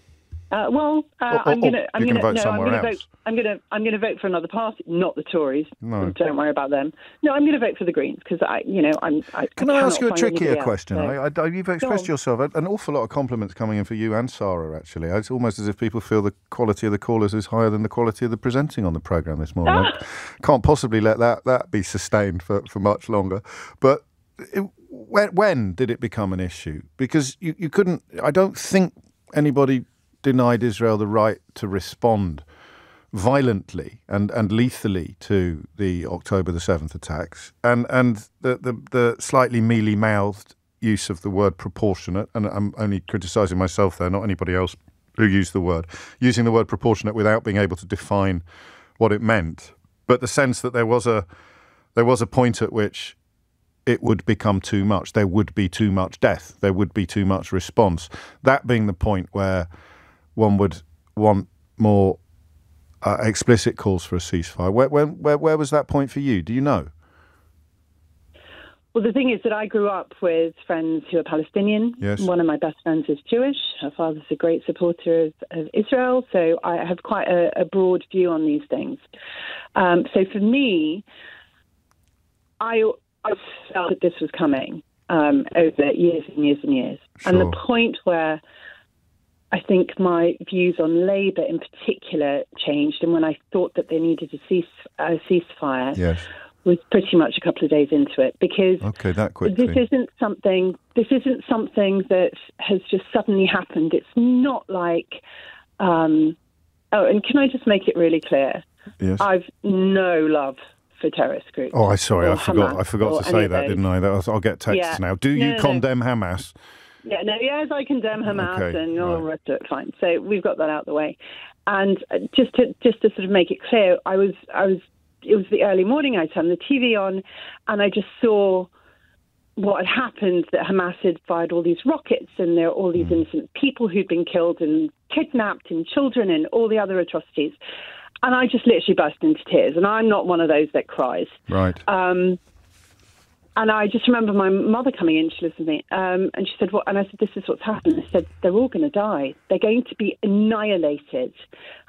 Uh, well, uh, or, or, I'm going to. I'm going to vote no, somewhere I'm gonna else. Vote, I'm going to. I'm going to vote for another party, not the Tories. No, don't worry about them. No, I'm going to vote for the Greens because I, you know, I'm. I, Can I, I ask you a trickier question? I, I, you've expressed yourself an awful lot of compliments coming in for you and Sarah. Actually, it's almost as if people feel the quality of the callers is higher than the quality of the presenting on the programme this morning. Ah! I can't possibly let that that be sustained for, for much longer. But. It, when, when did it become an issue? Because you, you couldn't. I don't think anybody denied Israel the right to respond violently and, and lethally to the October the seventh attacks, and, and the, the, the slightly mealy-mouthed use of the word proportionate, and I'm only criticising myself there, not anybody else who used the word, using the word proportionate without being able to define what it meant, but the sense that there was a there was a point at which it would become too much. There would be too much death. There would be too much response. That being the point where one would want more uh, explicit calls for a ceasefire. Where, where, where was that point for you? Do you know? Well, the thing is that I grew up with friends who are Palestinian. Yes. One of my best friends is Jewish. Her father's a great supporter of, of Israel. So I have quite a, a broad view on these things. Um, so for me, I... I felt that this was coming um, over years and years and years. Sure. And the point where I think my views on Labour in particular changed, and when I thought that they needed a, cease, a ceasefire, yes, was pretty much a couple of days into it, because okay, that quickly. this isn't something. This isn't something that has just suddenly happened. It's not like. Um, oh, and can I just make it really clear? Yes. I've no love for terrorist groups. Oh, I sorry, I forgot. Hamas I forgot to say anything. that, didn't I? That was, I'll get texts yeah. now. Do you no, no, condemn no. Hamas? Yeah, no, yes, I condemn Hamas, okay, and all right. the rest of it. Fine. So we've got that out of the way. And just to just to sort of make it clear, I was I was it was the early morning. I turned the T V on, and I just saw what had happened, that Hamas had fired all these rockets, and there were all these mm. innocent people who'd been killed and kidnapped, and children, and all the other atrocities. And I just literally burst into tears. And I'm not one of those that cries. Right. Um, and I just remember my mother coming in, she listened to me, um, and she said, "What?" And I said, "This is what's happened." I said, "They're all going to die. They're going to be annihilated."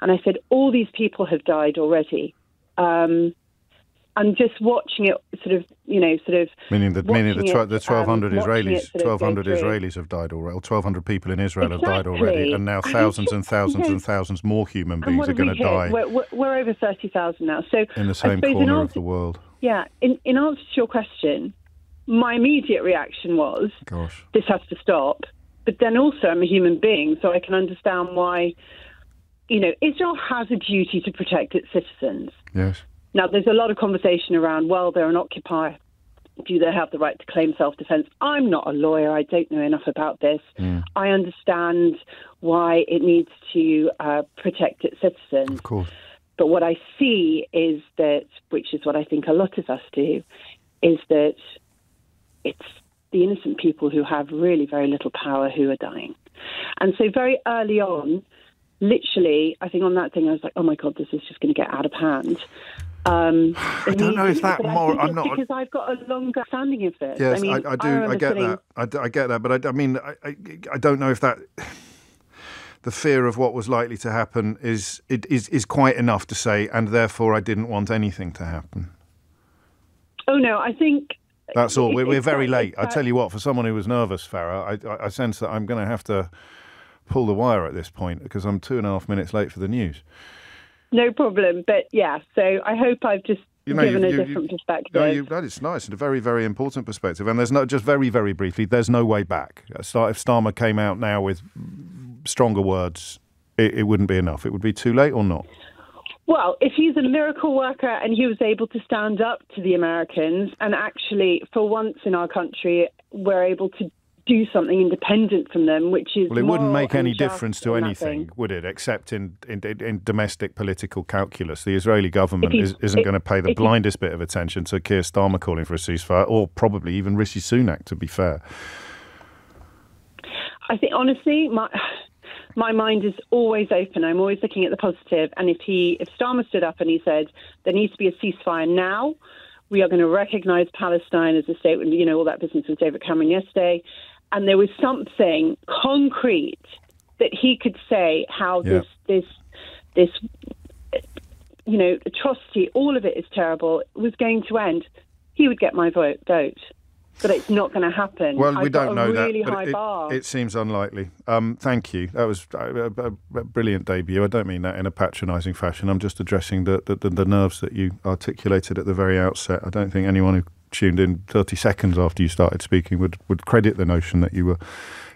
And I said, "All these people have died already." Um, and just watching it sort of, you know, sort of... Meaning, the, meaning the, tw- it, the twelve hundred um, Israelis twelve hundred Israelis have died already, or twelve hundred people in Israel exactly. have died already, and now thousands and thousands and thousands more human beings are going to die. We're, we're over thirty thousand now. So in the same corner answer, of the world. Yeah. In, in answer to your question, my immediate reaction was, Gosh. this has to stop. But then also, I'm a human being, so I can understand why, you know, Israel has a duty to protect its citizens. Yes. Now, there's a lot of conversation around, well, they're an occupier. Do they have the right to claim self-defense? I'm not a lawyer. I don't know enough about this. Mm. I understand why it needs to uh, protect its citizens. Of course. But what I see is that, which is what I think a lot of us do, is that it's the innocent people who have really very little power who are dying. And so very early on, literally, I think on that thing, I was like, oh, my God, this is just going to get out of hand. Um, I don't know if that more. I'm not because I've got a longer standing of this. Yes, I, mean, I, I do. I, I get feeling... that. I, I get that. But I, I mean, I, I, I don't know if that the fear of what was likely to happen is it is is quite enough to say, and therefore I didn't want anything to happen. Oh no, I think that's all. We're, we're very late. I tell you what, for someone who was nervous, Farah, I, I sense that I'm going to have to pull the wire at this point because I'm two and a half minutes late for the news. No problem, but yeah, so I hope I've just you know, given you, you, a different you, perspective. No, you, that is nice, and a very, very important perspective. And there's no, just very, very briefly, there's no way back. If Starmer came out now with stronger words, it, it wouldn't be enough. It would be too late or not? Well, if he's a miracle worker and he was able to stand up to the Americans, and actually, for once in our country, we're able to do something independent from them, which is well, it wouldn't make any difference to anything, would it? Except in in, in domestic political calculus, the Israeli government you, is, isn't it, going to pay the blindest you, bit of attention to Keir Starmer calling for a ceasefire, or probably even Rishi Sunak. To be fair, I think honestly, my my mind is always open. I'm always looking at the positive. And if he, if Starmer stood up and he said there needs to be a ceasefire now, we are going to recognise Palestine as a state, you know, all that business with David Cameron yesterday. And there was something concrete that he could say how yeah. this, this, this, you know, atrocity, all of it is terrible, was going to end. He would get my vote, vote. But it's not going to happen. Well, we I've don't know really that. High it, bar. It seems unlikely. Um, thank you. That was a, a, a brilliant debut. I don't mean that in a patronising fashion. I'm just addressing the, the, the, the nerves that you articulated at the very outset. I don't think anyone who tuned in thirty seconds after you started speaking would, would credit the notion that you were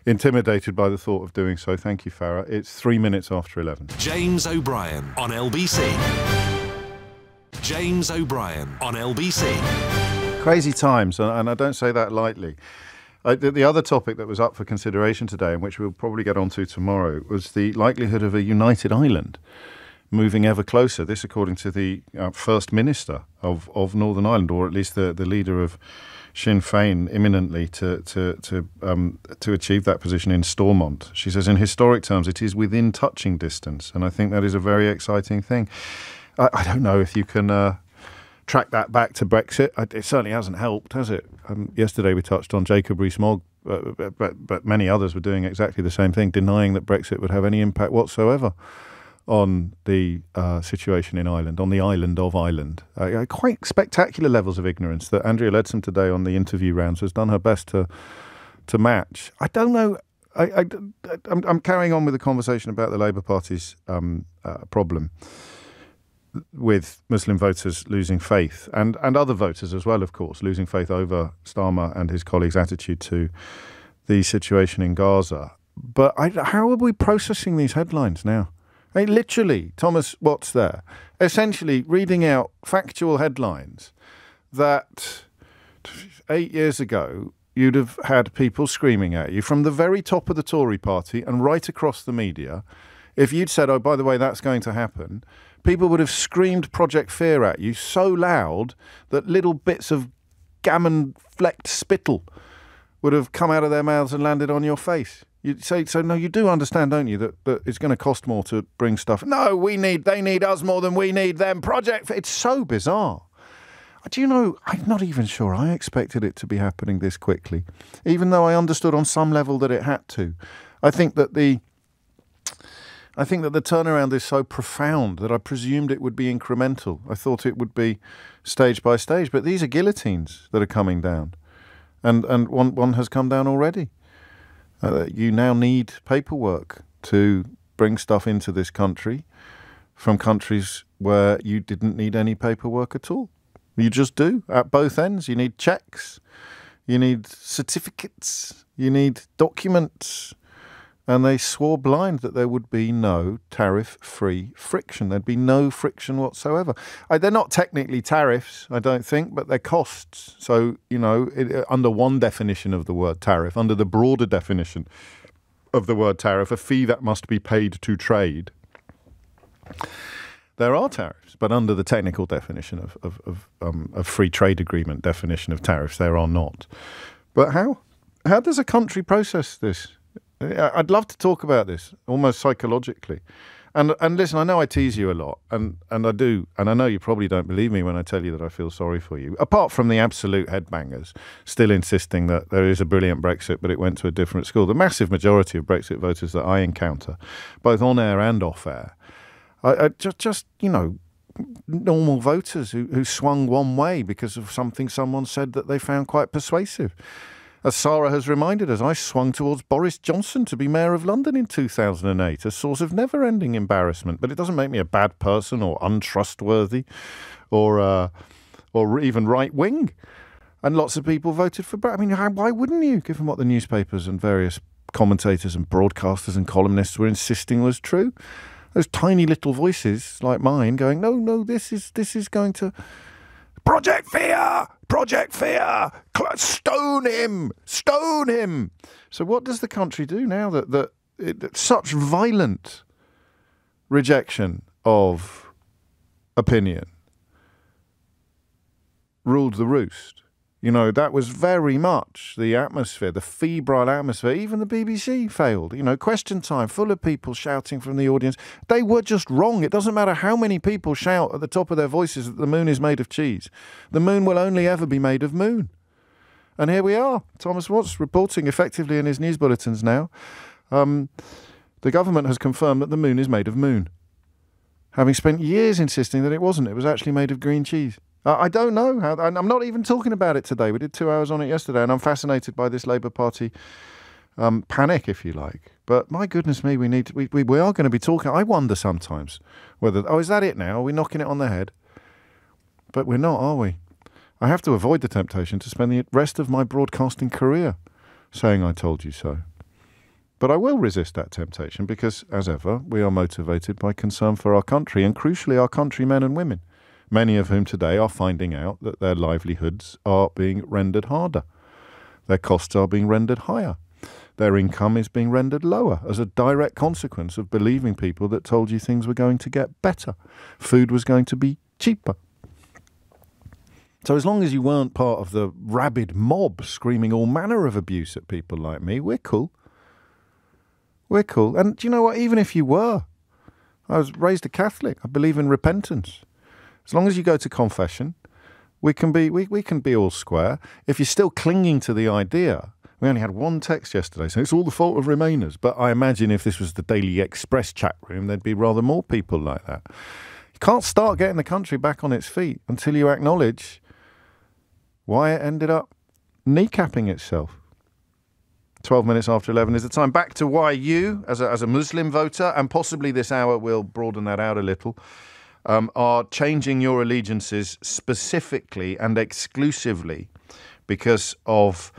intimidated by the thought of doing so. Thank you, Farah. It's three minutes after eleven. James O'Brien on L B C. James O'Brien on L B C. Crazy times, and I don't say that lightly. Uh, the, the other topic that was up for consideration today, and which we'll probably get onto tomorrow, was the likelihood of a united Ireland moving ever closer. This, according to the uh, First Minister of, of Northern Ireland, or at least the, the leader of Sinn Féin, imminently to to to um, to achieve that position in Stormont. She says, in historic terms, it is within touching distance, and I think that is a very exciting thing. I, I don't know if you can Uh, track that back to Brexit. It certainly hasn't helped, has it? Um, yesterday we touched on Jacob Rees-Mogg, uh, but, but, but many others were doing exactly the same thing, denying that Brexit would have any impact whatsoever on the uh, situation in Ireland, on the island of Ireland. Uh, quite spectacular levels of ignorance that Andrea Leadsom today on the interview rounds has done her best to to match. I don't know. I, I, I'm, I'm carrying on with the conversation about the Labour Party's um, uh, problem with Muslim voters losing faith, and, and other voters as well, of course, losing faith over Starmer and his colleagues' attitude to the situation in Gaza. But I, how are we processing these headlines now? I mean, literally, Thomas Watt's there, essentially reading out factual headlines that eight years ago you'd have had people screaming at you from the very top of the Tory party and right across the media. If you'd said, oh, by the way, that's going to happen, people would have screamed Project Fear at you so loud that little bits of gammon-flecked spittle would have come out of their mouths and landed on your face. You'd say, so no, you do understand, don't you, that, that it's going to cost more to bring stuff. No, we need, they need us more than we need them. Project Fear. It's so bizarre. Do you know, I'm not even sure I expected it to be happening this quickly, even though I understood on some level that it had to. I think that the... I think that the turnaround is so profound that I presumed it would be incremental. I thought it would be stage by stage, but these are guillotines that are coming down, and and one one has come down already. Uh, you now need paperwork to bring stuff into this country from countries where you didn't need any paperwork at all. You just do at both ends. You need checks, you need certificates, you need documents. And they swore blind that there would be no tariff-free friction. There'd be no friction whatsoever. I, they're not technically tariffs, I don't think, but they're costs. So, you know, it, under one definition of the word tariff, under the broader definition of the word tariff, a fee that must be paid to trade, there are tariffs. But under the technical definition of, of, of um, a free trade agreement definition of tariffs, there are not. But how? How does a country process this? I'd love to talk about this, almost psychologically. And and listen, I know I tease you a lot, and, and I do, and I know you probably don't believe me when I tell you that I feel sorry for you, apart from the absolute headbangers still insisting that there is a brilliant Brexit, but it went to a different school. The massive majority of Brexit voters that I encounter, both on air and off air, I, I just, just, you know, normal voters who, who swung one way because of something someone said that they found quite persuasive. As Sarah has reminded us, I swung towards Boris Johnson to be Mayor of London in two thousand eight, a source of never-ending embarrassment. But it doesn't make me a bad person or untrustworthy or uh, or even right-wing. And lots of people voted for Brexit. I mean, how, why wouldn't you, given what the newspapers and various commentators and broadcasters and columnists were insisting was true? Those tiny little voices like mine going, no, no, this is this is going to... Project Fear! Project Fear! Stone him! Stone him! So what does the country do now that, that, it, that such violent rejection of opinion ruled the roost? You know, that was very much the atmosphere, the febrile atmosphere. Even the B B C failed. You know, Question Time, full of people shouting from the audience. They were just wrong. It doesn't matter how many people shout at the top of their voices that the moon is made of cheese. The moon will only ever be made of moon. And here we are. Thomas Watts reporting effectively in his news bulletins now. Um, the government has confirmed that the moon is made of moon, having spent years insisting that it wasn't. It was actually made of green cheese. I don't know. How, and I'm not even talking about it today. We did two hours on it yesterday, and I'm fascinated by this Labour Party um, panic, if you like. But my goodness me, we need to, we, we we are going to be talking. I wonder sometimes whether, oh, is that it now? Are we knocking it on the head? But we're not, are we? I have to avoid the temptation to spend the rest of my broadcasting career saying I told you so. But I will resist that temptation because, as ever, we are motivated by concern for our country and, crucially, our countrymen and women, many of whom today are finding out that their livelihoods are being rendered harder. Their costs are being rendered higher. Their income is being rendered lower as a direct consequence of believing people that told you things were going to get better. Food was going to be cheaper. So as long as you weren't part of the rabid mob screaming all manner of abuse at people like me, we're cool. We're cool. And do you know what? Even if you were, I was raised a Catholic. I believe in repentance. As long as you go to confession, we can be, we, we can be all square. If you're still clinging to the idea... We only had one text yesterday, so it's all the fault of Remainers. But I imagine if this was the Daily Express chat room, there'd be rather more people like that. You can't start getting the country back on its feet until you acknowledge why it ended up kneecapping itself. twelve minutes after eleven is the time. Back to why you, as a, as a Muslim voter, and possibly this hour we'll broaden that out a little, um, are changing your allegiances specifically and exclusively because of...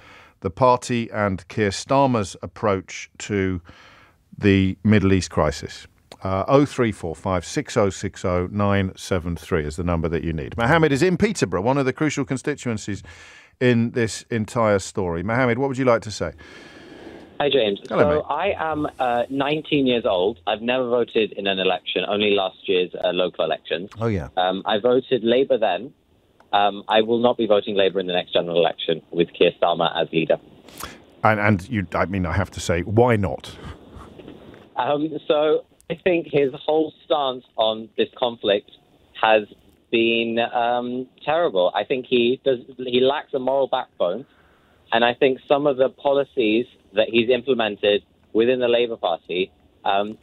the party and Keir Starmer's approach to the Middle East crisis. Uh, oh three four five, six oh six oh, nine seven three is the number that you need. Mohammed is in Peterborough, one of the crucial constituencies in this entire story. Mohammed, what would you like to say? Hi, James. Hello, so mate. I am uh, nineteen years old. I've never voted in an election, only last year's uh, local elections. Oh, yeah. Um, I voted Labour then. Um, I will not be voting Labour in the next general election with Keir Starmer as leader. And, and you, I mean, I have to say, why not? Um, so I think his whole stance on this conflict has been um, terrible. I think he does, he lacks a moral backbone. And I think some of the policies that he's implemented within the Labour Party, um,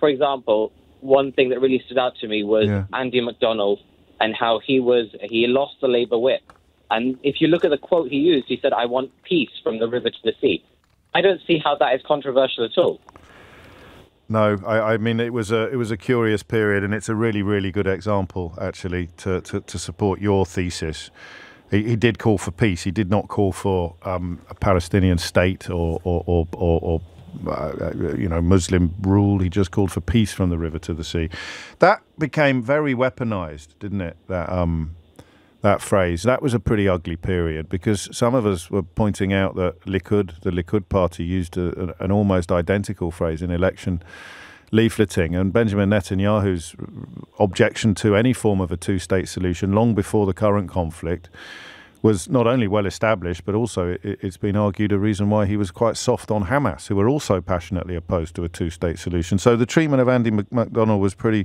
for example, one thing that really stood out to me was yeah. Andy MacDonald. And how he was, he lost the Labour whip. And if you look at the quote he used, he said, I want peace from the river to the sea. I don't see how that is controversial at all. No, I, I mean, it was a it was a curious period, and it's a really, really good example, actually, to, to, to support your thesis. He, he did call for peace. He did not call for um, a Palestinian state or, or, or, or, or Uh, you know, Muslim rule. He just called for peace from the river to the sea. That became very weaponized, didn't it? That um, that phrase. That was a pretty ugly period because some of us were pointing out that Likud, the Likud party, used a, an almost identical phrase in election leafleting. And Benjamin Netanyahu's objection to any form of a two-state solution long before the current conflict was not only well established, but also it's been argued a reason why he was quite soft on Hamas, who were also passionately opposed to a two-state solution. So the treatment of Andy MacDonald was pretty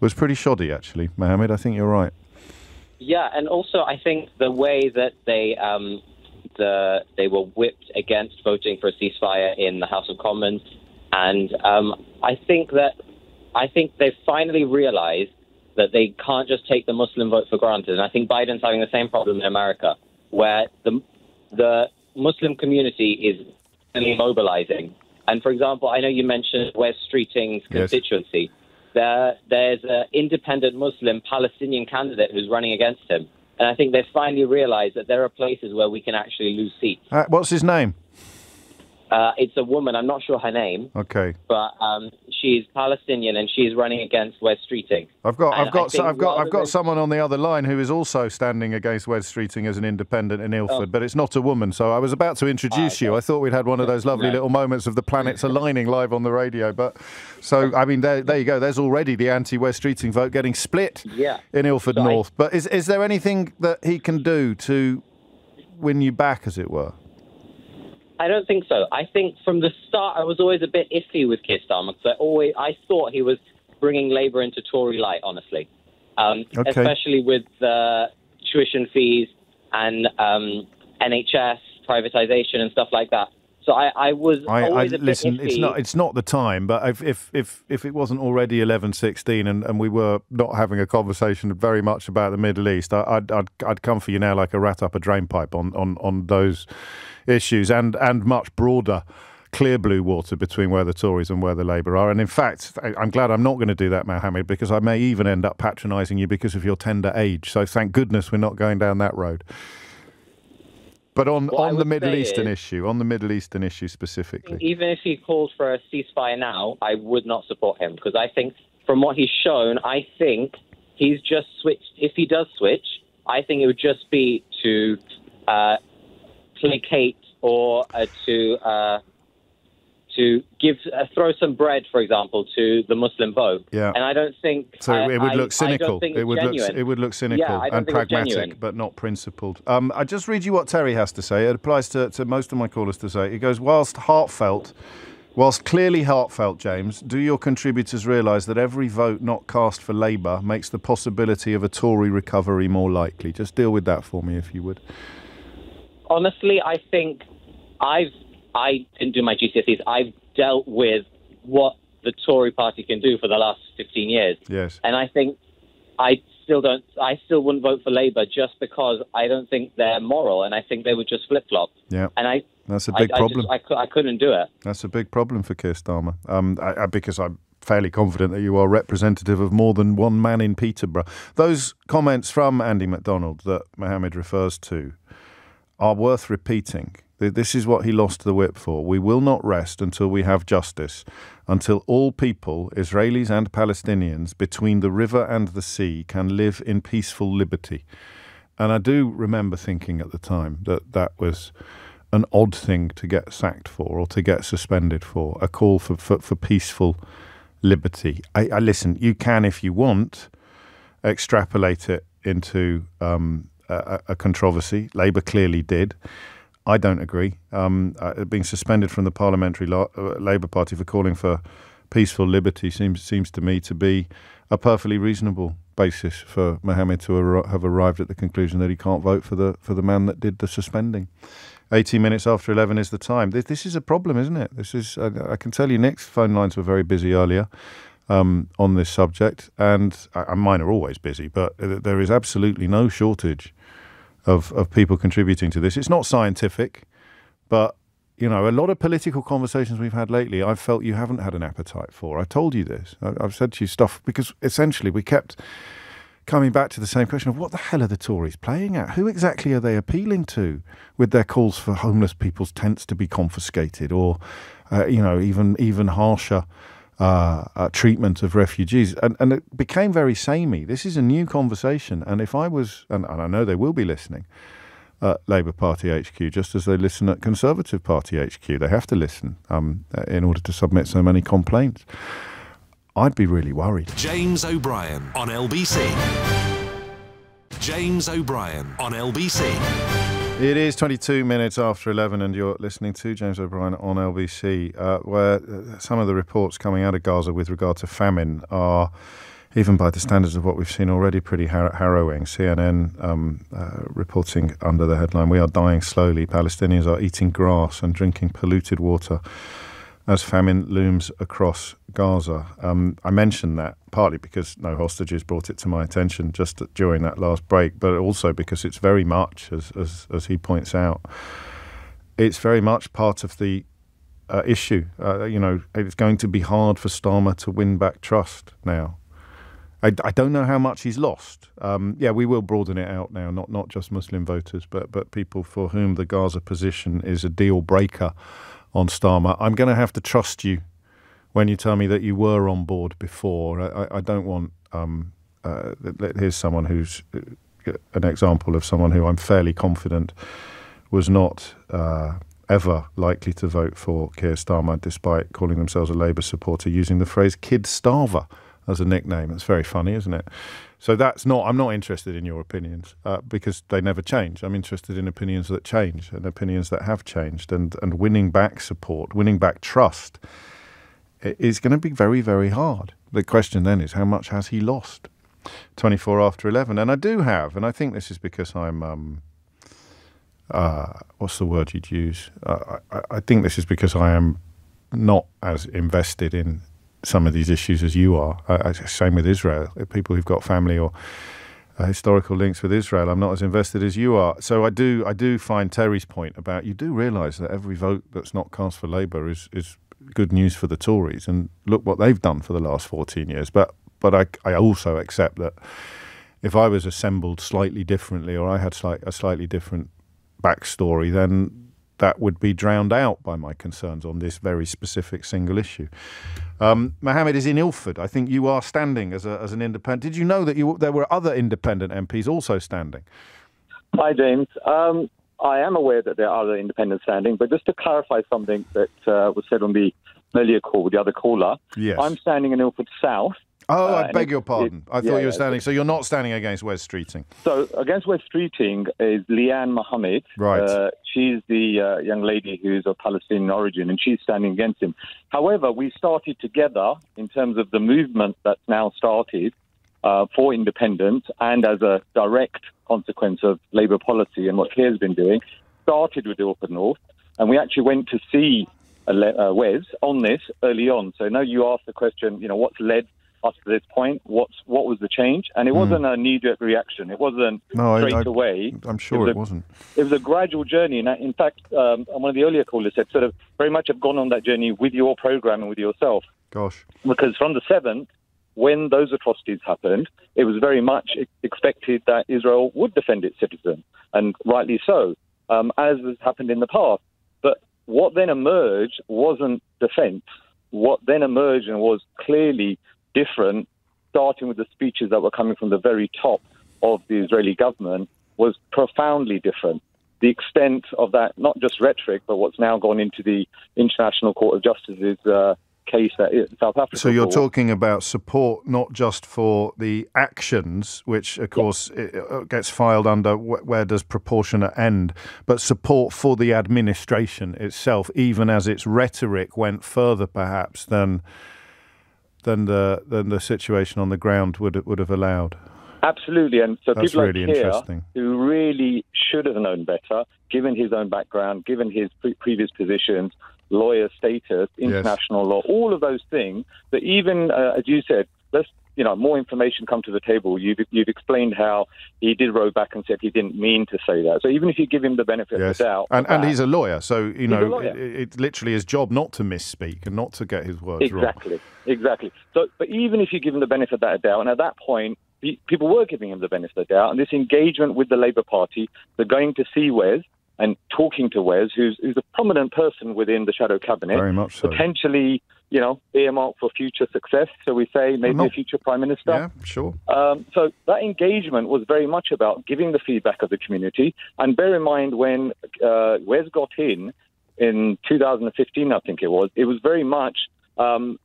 was pretty shoddy, actually, Mohammed. I think you're right. Yeah, and also I think the way that they um, the they were whipped against voting for a ceasefire in the House of Commons, and um, I think that I think they finally realised that they can't just take the Muslim vote for granted. And I think Biden's having the same problem in America, where the the Muslim community is really mobilizing. And, for example, I know you mentioned Wes Streeting's constituency. Yes. There, there's an independent Muslim Palestinian candidate who's running against him. And I think they finally realized that there are places where we can actually lose seats. Uh, what's his name? Uh, it's a woman. I'm not sure her name. Okay. But um, she's Palestinian and she's running against Wes Streeting. I've got, I've got, so, I've got, I've got someone on the other line who is also standing against Wes Streeting as an independent in Ilford, oh. but it's not a woman. So I was about to introduce oh, okay. you. I thought we'd had one of those lovely no. little moments of the planets aligning live on the radio. But so I mean, there, there you go. There's already the anti-Wes Streeting vote getting split yeah. in Ilford so North. I... But is is there anything that he can do to win you back, as it were? I don't think so. I think from the start, I was always a bit iffy with Keir Starmer because I always I thought he was bringing Labour into Tory light, honestly, um, okay. especially with the uh, tuition fees and um, N H S privatisation and stuff like that. So I, I was I, always I, a bit listen, iffy. It's not, it's not the time, but if if if, if it wasn't already eleven sixteen and, and we were not having a conversation very much about the Middle East, I, I'd, I'd I'd come for you now like a rat up a drainpipe on, on, on those issues and, and much broader clear blue water between where the Tories and where the Labour are. And in fact, I'm glad I'm not going to do that, Mohammed, because I may even end up patronising you because of your tender age. So thank goodness we're not going down that road. But on, on the Middle Eastern issue, on the Middle Eastern issue specifically. Even if he called for a ceasefire now, I would not support him, because I think from what he's shown, I think he's just switched. If he does switch, I think it would just be to uh, placate or uh, to uh, to give uh, throw some bread, for example, to the Muslim vote. Yeah. And I don't think so. I, it would look cynical. It would look it would look cynical yeah, and pragmatic, but not principled. Um, I just read you what Terry has to say. It applies to, to most of my callers to say. It goes, whilst heartfelt. Whilst clearly heartfelt, James, do your contributors realise that every vote not cast for Labour makes the possibility of a Tory recovery more likely? Just deal with that for me, if you would. Honestly, I think I've, I didn't do my G C S Es. I've dealt with what the Tory party can do for the last fifteen years. Yes. And I think I still don't, I still wouldn't vote for Labour just because I don't think they're moral, and I think they would just flip-flop. Yeah. And I... That's a big I, problem. I, just, I, I couldn't do it. That's a big problem for Keir Starmer, um, I, I, because I'm fairly confident that you are representative of more than one man in Peterborough. Those comments from Andy MacDonald that Mohammed refers to are worth repeating. This is what he lost the whip for. We will not rest until we have justice, until all people, Israelis and Palestinians, between the river and the sea can live in peaceful liberty. And I do remember thinking at the time that that was an odd thing to get sacked for or to get suspended for, a call for, for, for peaceful liberty. I, I listen, you can, if you want, extrapolate it into um, a, a controversy. Labour clearly did. I don't agree. Um, uh, being suspended from the parliamentary la uh, Labour Party for calling for peaceful liberty seems, seems to me to be a perfectly reasonable basis for Mohammed to ar have arrived at the conclusion that he can't vote for the, for the man that did the suspending. eighteen minutes after eleven is the time. This, this is a problem, isn't it? This is. I, I can tell you Nick's phone lines were very busy earlier um, on this subject, and uh, mine are always busy, but there is absolutely no shortage of, of people contributing to this. It's not scientific, but, you know, a lot of political conversations we've had lately, I've felt you haven't had an appetite for. I told you this. I, I've said to you stuff, because essentially we kept coming back to the same question of what the hell are the Tories playing at? Who exactly are they appealing to with their calls for homeless people's tents to be confiscated, or, uh, you know, even even harsher uh, uh, treatment of refugees? And, and it became very samey. This is a new conversation. And if I was, and, and I know they will be listening at Labour Party H Q, just as they listen at Conservative Party H Q, they have to listen um, in order to submit so many complaints. I'd be really worried. James O'Brien on L B C. James O'Brien on L B C. It is twenty-two minutes after eleven and you're listening to James O'Brien on L B C, uh, where some of the reports coming out of Gaza with regard to famine are, even by the standards of what we've seen already, pretty har harrowing. C N N um, uh, reporting under the headline, "We are dying slowly. Palestinians are eating grass and drinking polluted water as famine looms across Gaza." Um, I mentioned that partly because No Hostages brought it to my attention just during that last break, but also because it's very much, as, as, as he points out, it's very much part of the uh, issue. Uh, you know, it's going to be hard for Starmer to win back trust now. I, I don't know how much he's lost. Um, yeah, we will broaden it out now, not, not just Muslim voters, but, but people for whom the Gaza position is a deal-breaker on Starmer. I'm going to have to trust you when you tell me that you were on board before. I, I don't want... Um, uh, here's someone who's an example of someone who I'm fairly confident was not uh, ever likely to vote for Keir Starmer, despite calling themselves a Labour supporter, using the phrase "kid starver" as a nickname. That's very funny, isn't it? So that's not... I'm not interested in your opinions uh, because they never change. I'm interested in opinions that change and opinions that have changed, and, and winning back support, winning back trust is going to be very, very hard. The question then is, how much has he lost? twenty-four after eleven. And I do have, and I think this is because I'm... Um, uh, what's the word you'd use? Uh, I, I think this is because I am not as invested in some of these issues as you are. Uh, same with Israel. People who've got family or historical links with Israel. I'm not as invested as you are. So I do I do find Terry's point about, you do realise that every vote that's not cast for Labour is, is good news for the Tories, and look what they've done for the last fourteen years. But but I, I also accept that if I was assembled slightly differently, or I had slight, a slightly different backstory, then that would be drowned out by my concerns on this very specific single issue. Um, Mohammed is in Ilford. I think you are standing as, a, as an independent. Did you know that you, there were other independent M Ps also standing? Hi, James. Um, I am aware that there are other independents standing, but just to clarify something that uh, was said on the earlier call with the other caller, yes. I'm standing in Ilford South. Oh, uh, I beg it, your pardon. It, I thought yeah, you were standing. So you're not standing against Wes Streeting. So against Wes Streeting is Leanne Mohammed. Right. Uh, she's the uh, young lady who's of Palestinian origin, and she's standing against him. However, we started together in terms of the movement that's now started uh, for independence, and as a direct consequence of Labour policy and what Keir's been doing, started with Ilford North, and we actually went to see uh, uh, Wes on this early on. So now you asked the question, you know, what's led up to this point, what's what was the change? And it mm. wasn't a knee-jerk reaction. It wasn't no, straight I, I, away. I'm sure it, was it a, wasn't. It was a gradual journey. And in fact, um, one of the earlier callers said, sort of very much have gone on that journey with your programme and with yourself. Gosh. Because from the seventh, when those atrocities happened, it was very much expected that Israel would defend its citizens, and rightly so, um, as has happened in the past. But what then emerged wasn't defence. What then emerged and was clearly different, starting with the speeches that were coming from the very top of the Israeli government, was profoundly different. The extent of that, not just rhetoric, but what's now gone into the International Court of Justice's uh, case that is South Africa. So you're court. talking about support not just for the actions, which of course yeah. gets filed under where does proportionate end, but support for the administration itself, even as its rhetoric went further perhaps than... than the than the situation on the ground would would have allowed. Absolutely, and so That's people like really Keir, who really should have known better, given his own background, given his pre previous positions, lawyer status, international yes. law, all of those things. That even uh, as you said, let's you know more information come to the table. You've you've explained how he did row back and said he didn't mean to say that. So even if you give him the benefit yes. of the doubt, and, and that, he's a lawyer, so you know it, it's literally his job not to misspeak and not to get his words exactly. wrong. Exactly. Exactly. So, but even if you give him the benefit of that doubt, and at that point, the, people were giving him the benefit of the doubt, and this engagement with the Labour Party, they're going to see Wes and talking to Wes, who's, who's a prominent person within the shadow cabinet, very much so. Potentially, you know, earmarked for future success, shall we say, maybe well, not, a future prime minister. Yeah, sure. Um, so that engagement was very much about giving the feedback of the community, and bear in mind when uh, Wes got in, in two thousand fifteen, I think it was, it was very much... Um,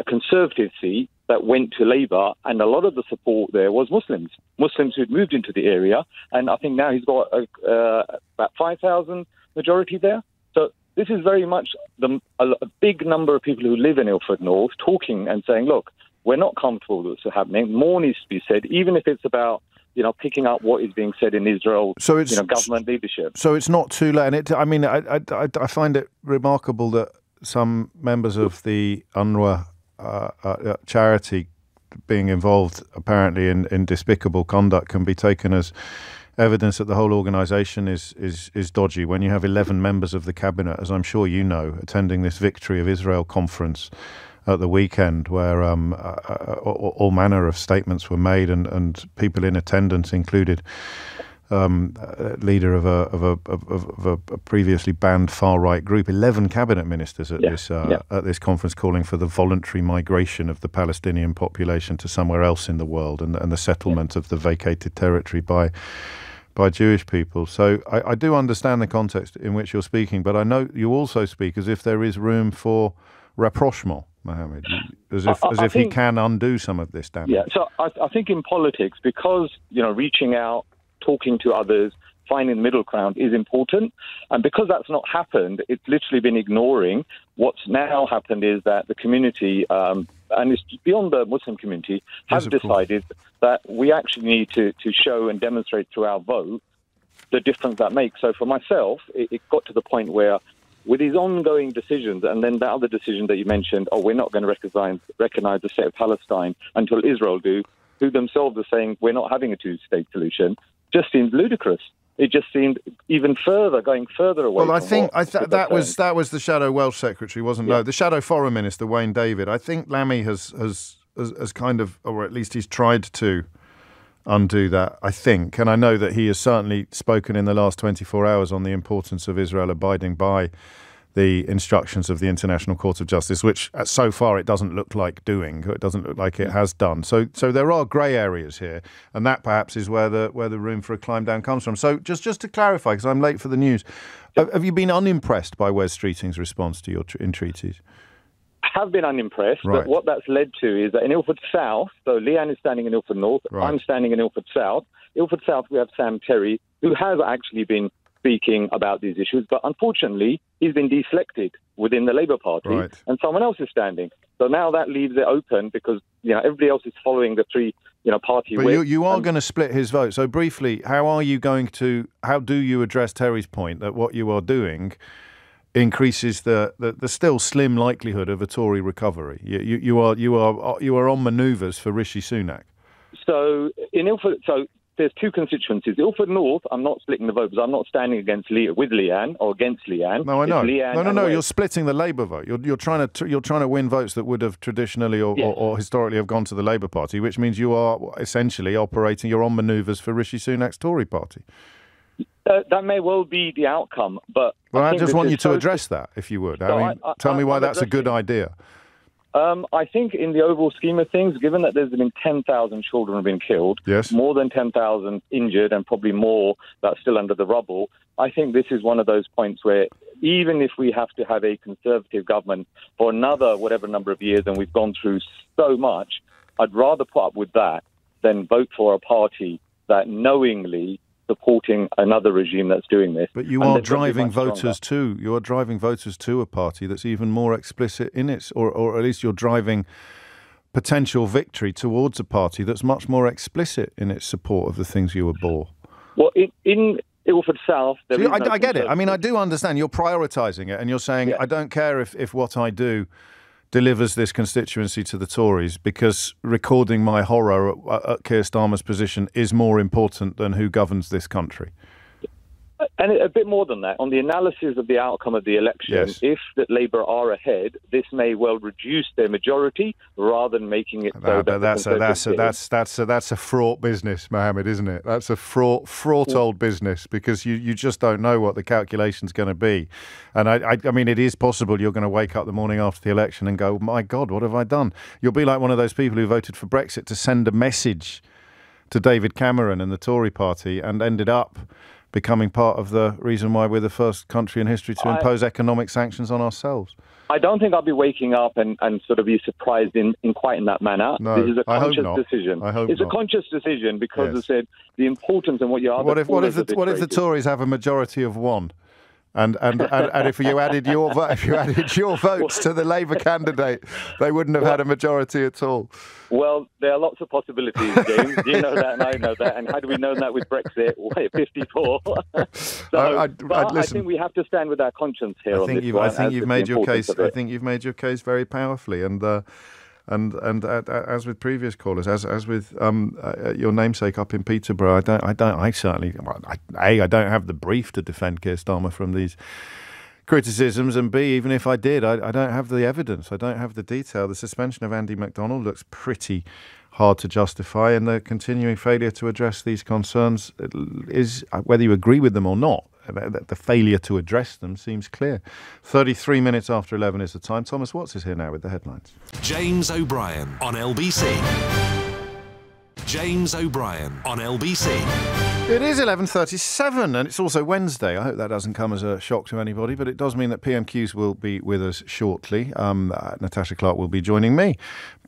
a Conservative seat that went to Labour, and a lot of the support there was Muslims, Muslims who'd moved into the area, and I think now he's got a, uh, about five thousand majority there. So this is very much the, a, a big number of people who live in Ilford North talking and saying, look, we're not comfortable with what's happening, more needs to be said, even if it's about you know, picking up what is being said in Israel, so it's, you know, government leadership. So it's not too late. And it, I mean, I, I, I find it remarkable that some members of the UNRWA Uh, uh, charity being involved apparently in, in despicable conduct can be taken as evidence that the whole organisation is, is is dodgy. When you have eleven members of the cabinet, as I'm sure you know, attending this Victory of Israel conference at the weekend, where um, uh, uh, all manner of statements were made, and, and people in attendance included um, uh, leader of a of a, of, of a a previously banned far right group, eleven cabinet ministers at yeah, this uh, yeah. at this conference, calling for the voluntary migration of the Palestinian population to somewhere else in the world, and and the settlement yeah. of the vacated territory by by Jewish people. So I, I do understand the context in which you're speaking, but I know you also speak as if there is room for rapprochement, Mohammed, as if I, I as if think, he can undo some of this damage. Yeah. So I, I think in politics, because you know, reaching out, talking to others, finding the middle ground is important. And because that's not happened, it's literally been ignoring. What's now happened is that the community, um, and it's beyond the Muslim community, have yes, decided course. that we actually need to, to show and demonstrate through our vote the difference that makes. So for myself, it, it got to the point where, with these ongoing decisions, and then that other decision that you mentioned, oh, we're not going to recognize, recognize the state of Palestine until Israel do, who themselves are saying we're not having a two-state solution, just seemed ludicrous. It just seemed even further, going further away. Well, I think I th- that was that was the Shadow Welsh Secretary, wasn't it? Yeah. No, the Shadow Foreign Minister, Wayne David. I think Lammy has, has has has kind of, or at least he's tried to undo that, I think. And I know that he has certainly spoken in the last twenty-four hours on the importance of Israel abiding by the instructions of the International Court of Justice, which so far it doesn't look like doing. It doesn't look like it has done. So, so there are grey areas here, and that perhaps is where the where the room for a climb down comes from. So, just just to clarify, because I'm late for the news, have, have you been unimpressed by Wes Streeting's response to your tr- entreaties? I have been unimpressed, right. But what that's led to is that in Ilford South, so Leanne is standing in Ilford North, right. I'm standing in Ilford South. Ilford South, we have Sam Terry, who has actually been speaking about these issues, but unfortunately he's been deflected within the Labour Party, right. And someone else is standing. So now that leaves it open because, you know, everybody else is following the three, you know, party. But you, you are going to split his vote. So briefly, how are you going to? How do you address Terry's point that what you are doing increases the, the, the still slim likelihood of a Tory recovery? You, you, you are you are you are on manoeuvres for Rishi Sunak. So in Ilford, so. There's two constituencies. Ilford North, I'm not splitting the vote because I'm not standing against Le- with Leanne or against Leanne. No, I know. No, no, no. West. You're splitting the Labour vote. You're, you're trying to t- you're trying to win votes that would have traditionally or, yes. or, or historically have gone to the Labour Party, which means you are essentially operating your own manoeuvres for Rishi Sunak's Tory Party. Uh, that may well be the outcome, but well, I, I just want you so to address th- that, if you would. I so mean, I, I, tell I, me why I'm that's a good idea. Um, I think in the overall scheme of things, given that there's been ten thousand children have been killed, yes. more than ten thousand injured, and probably more that's still under the rubble, I think this is one of those points where even if we have to have a Conservative government for another whatever number of years, and we've gone through so much, I'd rather put up with that than vote for a party that knowingly supporting another regime that's doing this. But you are driving voters to, you are driving voters to a party that's even more explicit in its, or, or at least you're driving potential victory towards a party that's much more explicit in its support of the things you abhor. Well, in, in Ilford South... There so is I, no I get it. I mean, I do understand. You're prioritising it and you're saying, yeah. I don't care if, if what I do delivers this constituency to the Tories because recording my horror at, at Keir Starmer's position is more important than who governs this country. And a bit more than that, on the analysis of the outcome of the election, yes. if that Labour are ahead, this may well reduce their majority rather than making it... That, that that's, a, that's, a, that's, that's, a, that's a fraught business, Mohammed, isn't it? That's a fraught, fraught yeah. old business because you, you just don't know what the calculation's going to be. And I, I, I mean, it is possible you're going to wake up the morning after the election and go, my God, what have I done? You'll be like one of those people who voted for Brexit to send a message to David Cameron and the Tory party and ended up becoming part of the reason why we're the first country in history to I, impose economic sanctions on ourselves. I don't think I'll be waking up and, and sort of be surprised in, in quite in that manner. No, this is a conscious I hope not. decision. I hope it's not. a conscious decision because, yes. I said, the importance and what you are... What if, what if, the, what if the Tories have a majority of one? And and, and, and if you added your vo- if you added your votes to the Labour candidate, they wouldn't have had a majority at all. Well, there are lots of possibilities, James. You know that, and I know that. And had we known that with Brexit, wait, fifty-four. so, I, I'd, but I'd I think we have to stand with our conscience here. I think on this you've, I think you've made your case. I think you've made your case very powerfully, and. Uh, And and uh, as with previous callers, as as with um, uh, your namesake up in Peterborough, I don't, I don't, I certainly, I, A, I don't have the brief to defend Keir Starmer from these criticisms, and B, even if I did, I, I don't have the evidence, I don't have the detail. The suspension of Andy MacDonald looks pretty hard to justify, and the continuing failure to address these concerns is, whether you agree with them or not, the failure to address them seems clear. thirty-three minutes after eleven is the time. Thomas Watts is here now with the headlines. James O'Brien on L B C. James O'Brien on L B C. It is eleven thirty-seven and it's also Wednesday. I hope that doesn't come as a shock to anybody, but it does mean that P M Qs will be with us shortly. Um, uh, Natasha Clark will be joining me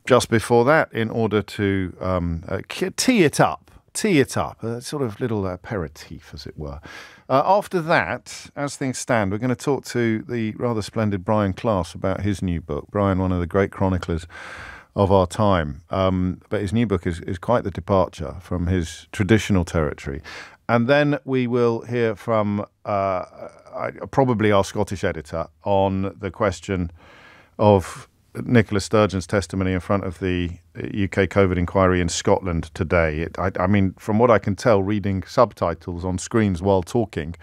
just before that in order to um, uh, tee it up. Tee it up, a sort of little aperitif, as it were. Uh, after that, as things stand, we're going to talk to the rather splendid Brian Klaas about his new book. Brian, one of the great chroniclers of our time. Um, but his new book is, is quite the departure from his traditional territory. And then we will hear from uh, probably our Scottish editor on the question of Nicola Sturgeon's testimony in front of the U K COVID inquiry in Scotland today. It, I, I mean, from what I can tell, reading subtitles on screens while talking,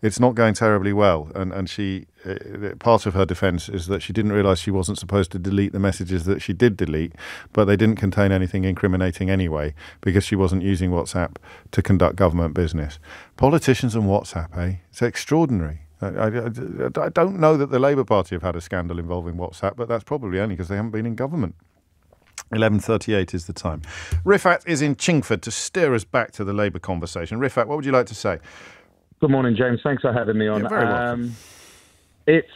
it's not going terribly well. And, and she, uh, part of her defence is that she didn't realise she wasn't supposed to delete the messages that she did delete, but they didn't contain anything incriminating anyway, because she wasn't using WhatsApp to conduct government business. Politicians and WhatsApp, eh? It's extraordinary. I, I, I don't know that the Labour Party have had a scandal involving WhatsApp, but that's probably only because they haven't been in government. eleven thirty-eight is the time. Riffat is in Chingford to steer us back to the Labour conversation. Riffat, what would you like to say? Good morning, James. Thanks for having me on. You're very welcome. Um, it's,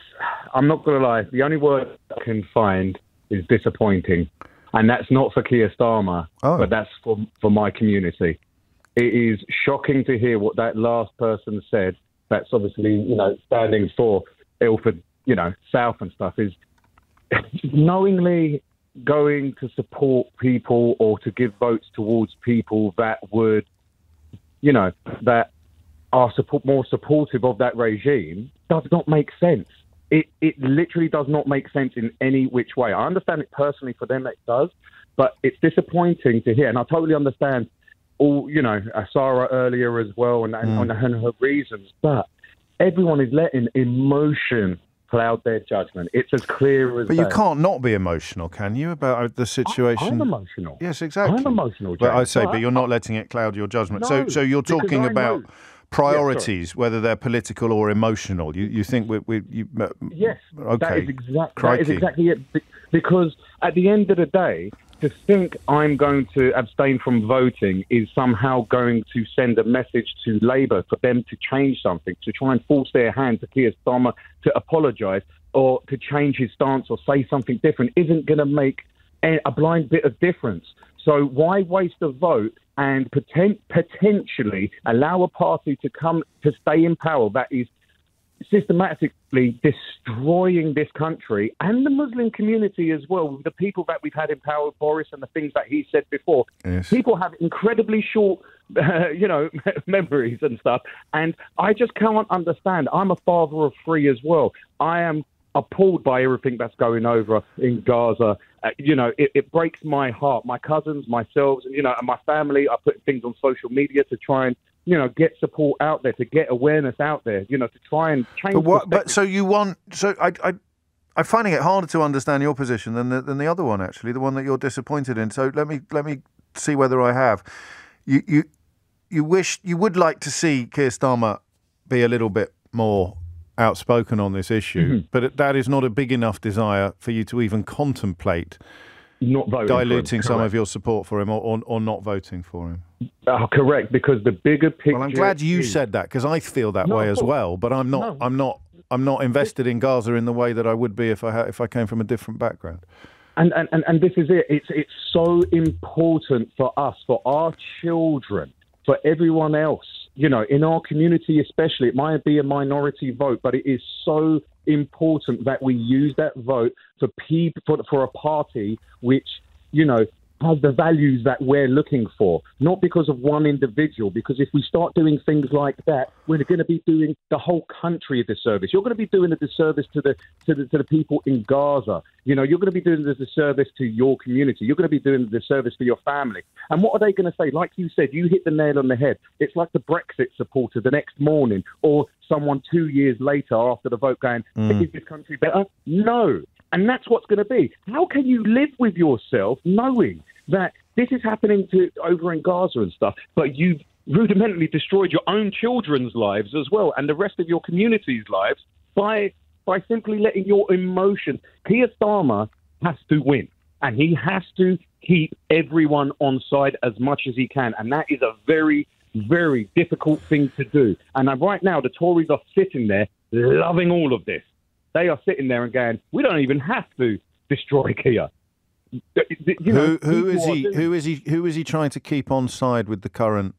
I'm not going to lie, the only word I can find is disappointing. And that's not for Keir Starmer, oh. but that's for, for my community. It is shocking to hear what that last person said. That's obviously, you know, standing for Ilford, you know, South and stuff, is knowingly going to support people or to give votes towards people that would, you know, that are support, more supportive of that regime, does not make sense. It, it literally does not make sense in any which way. I understand it personally for them, it does, but it's disappointing to hear. And I totally understand all, you know, Sarah earlier as well, and, and mm. on her reasons. But everyone is letting emotion cloud their judgment. It's as clear as. But that. You can't not be emotional, can you? About the situation. I, I'm emotional. Yes, exactly. I'm emotional. James, but I say, but, but you're not letting it cloud your judgment. No, so, so you're talking about know. priorities, yes, whether they're political or emotional. You, you think we, we you, yes, okay, that is, exact, that is exactly it. Because at the end of the day, to think I'm going to abstain from voting is somehow going to send a message to Labour for them to change something, to try and force their hand to Keir Starmer to apologise or to change his stance or say something different isn't going to make a blind bit of difference. So why waste a vote and potent, potentially allow a party to come to stay in power that is systematically destroying this country and the Muslim community as well, with the people that we've had in power, Boris, and the things that he said before. Yes. People have incredibly short, uh, you know, memories and stuff. And I just can't understand. I'm a father of three as well. I am appalled by everything that's going over in Gaza. Uh, you know, it, it breaks my heart. My cousins, myself, you know, and my family, I put things on social media to try and, you know, get support out there, to get awareness out there, you know, to try and change. But, what, but so you want, so I, I, I'm finding it harder to understand your position than the, than the other one, actually, the one that you're disappointed in. So let me let me see whether I have. You you you wish you would like to see Keir Starmer be a little bit more outspoken on this issue, mm-hmm. but that is not a big enough desire for you to even contemplate. Not voting diluting for him, some of your support for him, or, or, or not voting for him. Oh, correct, because the bigger picture. Well, I'm glad you is... said that, because I feel that no, way as well. But I'm not. No. I'm not. I'm not invested in Gaza in the way that I would be if I had, if I came from a different background. And and, and and this is it. It's it's so important for us, for our children, for everyone else. You know, in our community especially, it might be a minority vote, but it is so important that we use that vote for people, for, for a party which, you know, has the values that we're looking for, not because of one individual. Because if we start doing things like that, we're going to be doing the whole country a disservice. You're going to be doing a disservice to the to the, to the people in Gaza. You know, you're going to be doing a disservice to your community. You're going to be doing a disservice to your family. And what are they going to say? Like you said, you hit the nail on the head. It's like the Brexit supporter the next morning, or someone two years later after the vote going, mm. is this country better? No. And that's what's going to be. How can you live with yourself knowing that this is happening to over in Gaza and stuff, but you've rudimentarily destroyed your own children's lives as well and the rest of your community's lives by by simply letting your emotions. Keir Starmer has to win, and he has to keep everyone on side as much as he can, and that is a very, very difficult thing to do. And right now, the Tories are sitting there loving all of this. They are sitting there and going, we don't even have to destroy Keir. You know, who, who is he? Who is he? Who is he trying to keep on side with the current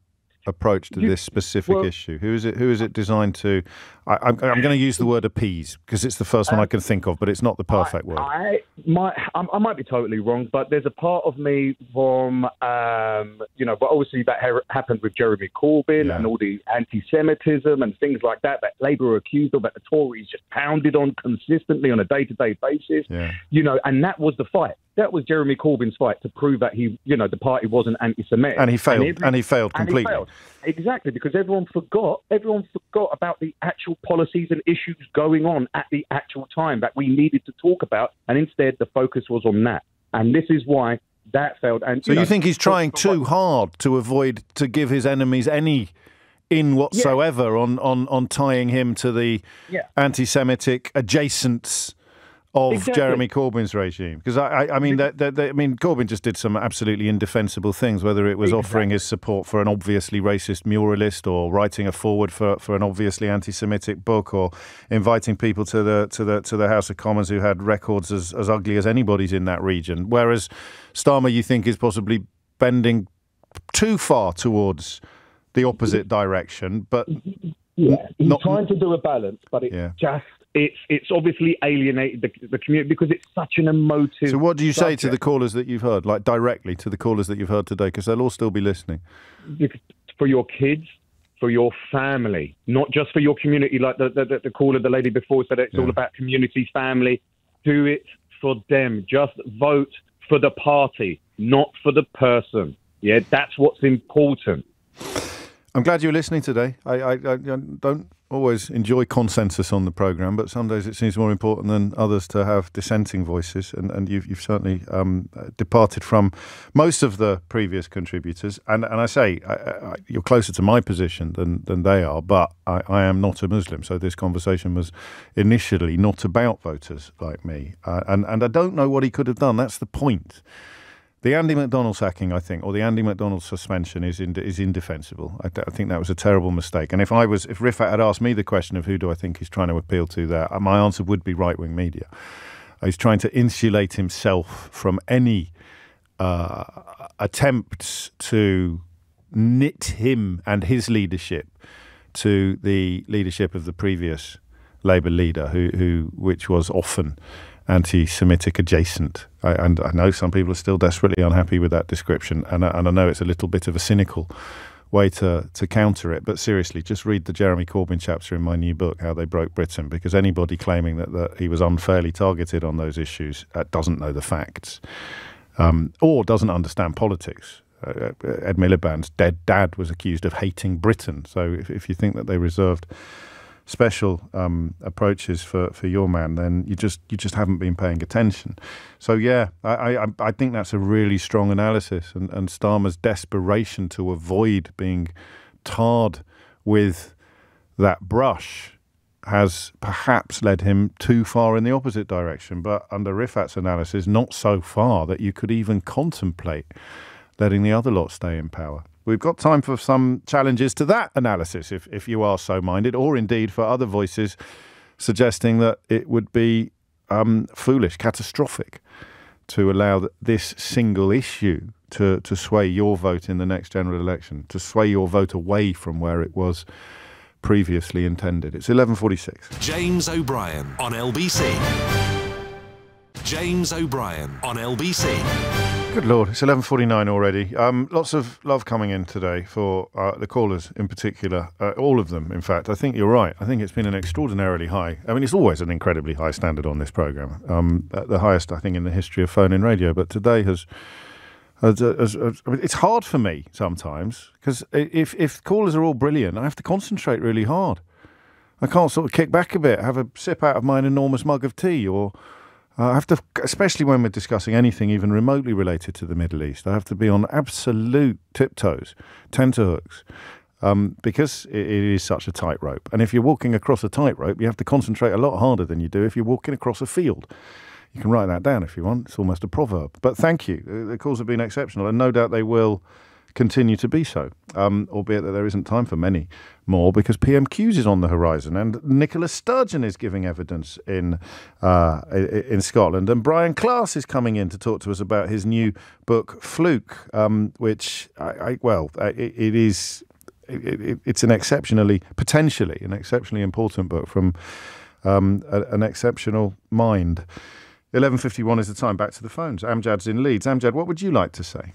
approach to you, this specific well, issue? Who is it? Who is it designed to? I, I'm, I'm going to use the word appease because it's the first um, one I can think of, but it's not the perfect I, word. I might, I might be totally wrong, but there's a part of me from, um, you know, but obviously that happened with Jeremy Corbyn yeah. and all the anti-Semitism and things like that that Labour were accused of, that the Tories just pounded on consistently on a day-to-day basis, yeah. you know, and that was the fight. That was Jeremy Corbyn's fight to prove that he, you know, the party wasn't anti-Semitic, and he failed, and, every, and he failed completely. He failed. Exactly, because everyone forgot, everyone forgot about the actual policies and issues going on at the actual time that we needed to talk about, and instead the focus was on that, and this is why that failed. And so you, know, you think he's trying too hard to avoid to give his enemies any in whatsoever yeah. on on on tying him to the yeah. anti-Semitic adjacents of exactly. Jeremy Corbyn's regime, because I, I, I mean, that, that, that, I mean, Corbyn just did some absolutely indefensible things. Whether it was exactly. offering his support for an obviously racist muralist, or writing a foreword for for an obviously anti-Semitic book, or inviting people to the to the to the House of Commons who had records as as ugly as anybody's in that region. Whereas Starmer, you think, is possibly bending too far towards the opposite direction, but yeah, he's not, trying to do a balance, but it's yeah. just. It's it's obviously alienated the, the community because it's such an emotive. So what do you subject. say to the callers that you've heard, like directly to the callers that you've heard today, because they'll all still be listening? For your kids, for your family, not just for your community. Like the the, the caller, the lady before said, it's yeah. all about community, family. Do it for them. Just vote for the party, not for the person. Yeah, that's what's important. I'm glad you're listening today. I, I, I don't always enjoy consensus on the programme, but some days it seems more important than others to have dissenting voices, and, and you've, you've certainly um, departed from most of the previous contributors. And, and I say, I, I, you're closer to my position than, than they are, but I, I am not a Muslim, so this conversation was initially not about voters like me. Uh, and, and I don't know what he could have done. That's the point. The Andy MacDonald sacking, I think, or the Andy MacDonald suspension is ind is indefensible. I, I think that was a terrible mistake. And if I was, if Riffat had asked me the question of who do I think he's trying to appeal to there, my answer would be right-wing media. He's trying to insulate himself from any uh, attempts to knit him and his leadership to the leadership of the previous Labour leader, who, who which was often anti-Semitic adjacent. I, and I know some people are still desperately unhappy with that description, and I, and I know it's a little bit of a cynical way to, to counter it, but seriously, just read the Jeremy Corbyn chapter in my new book, How They Broke Britain, because anybody claiming that, that he was unfairly targeted on those issues uh, doesn't know the facts um, or doesn't understand politics. Uh, Ed Miliband's dead dad was accused of hating Britain, so if, if you think that they reserved special um, approaches for, for your man, then you just you just haven't been paying attention. So yeah, I, I, I think that's a really strong analysis, and, and Starmer's desperation to avoid being tarred with that brush has perhaps led him too far in the opposite direction, but under Riffat's analysis, not so far that you could even contemplate letting the other lot stay in power. We've got time for some challenges to that analysis, if, if you are so minded, or indeed for other voices suggesting that it would be um, foolish, catastrophic, to allow this single issue to, to sway your vote in the next general election, to sway your vote away from where it was previously intended. It's eleven forty-six. James O'Brien on L B C. James O'Brien on L B C. Good Lord, it's eleven forty-nine already. Um, lots of love coming in today for uh, the callers in particular, uh, all of them, in fact. I think you're right. I think it's been an extraordinarily high, I mean, it's always an incredibly high standard on this programme, um, the highest, I think, in the history of phone-in radio, but today has, has, has, has I mean, it's hard for me sometimes, because if, if callers are all brilliant, I have to concentrate really hard. I can't sort of kick back a bit, have a sip out of my enormous mug of tea, or... Uh, I have to, especially when we're discussing anything even remotely related to the Middle East, I have to be on absolute tiptoes, tenterhooks, um, because it, it is such a tightrope. And if you're walking across a tightrope, you have to concentrate a lot harder than you do if you're walking across a field. You can write that down if you want. It's almost a proverb. But thank you. The, the calls have been exceptional, and no doubt they will continue to be so, um, albeit that there isn't time for many more because P M Qs is on the horizon, and Nicola Sturgeon is giving evidence in uh, in Scotland, and Brian Klaas is coming in to talk to us about his new book Fluke, um, which I, I well, it, it is it, it, it's an exceptionally, potentially an exceptionally important book from um, a, an exceptional mind. eleven fifty-one is the time. Back to the phones. Amjad's in Leeds. Amjad, what would you like to say?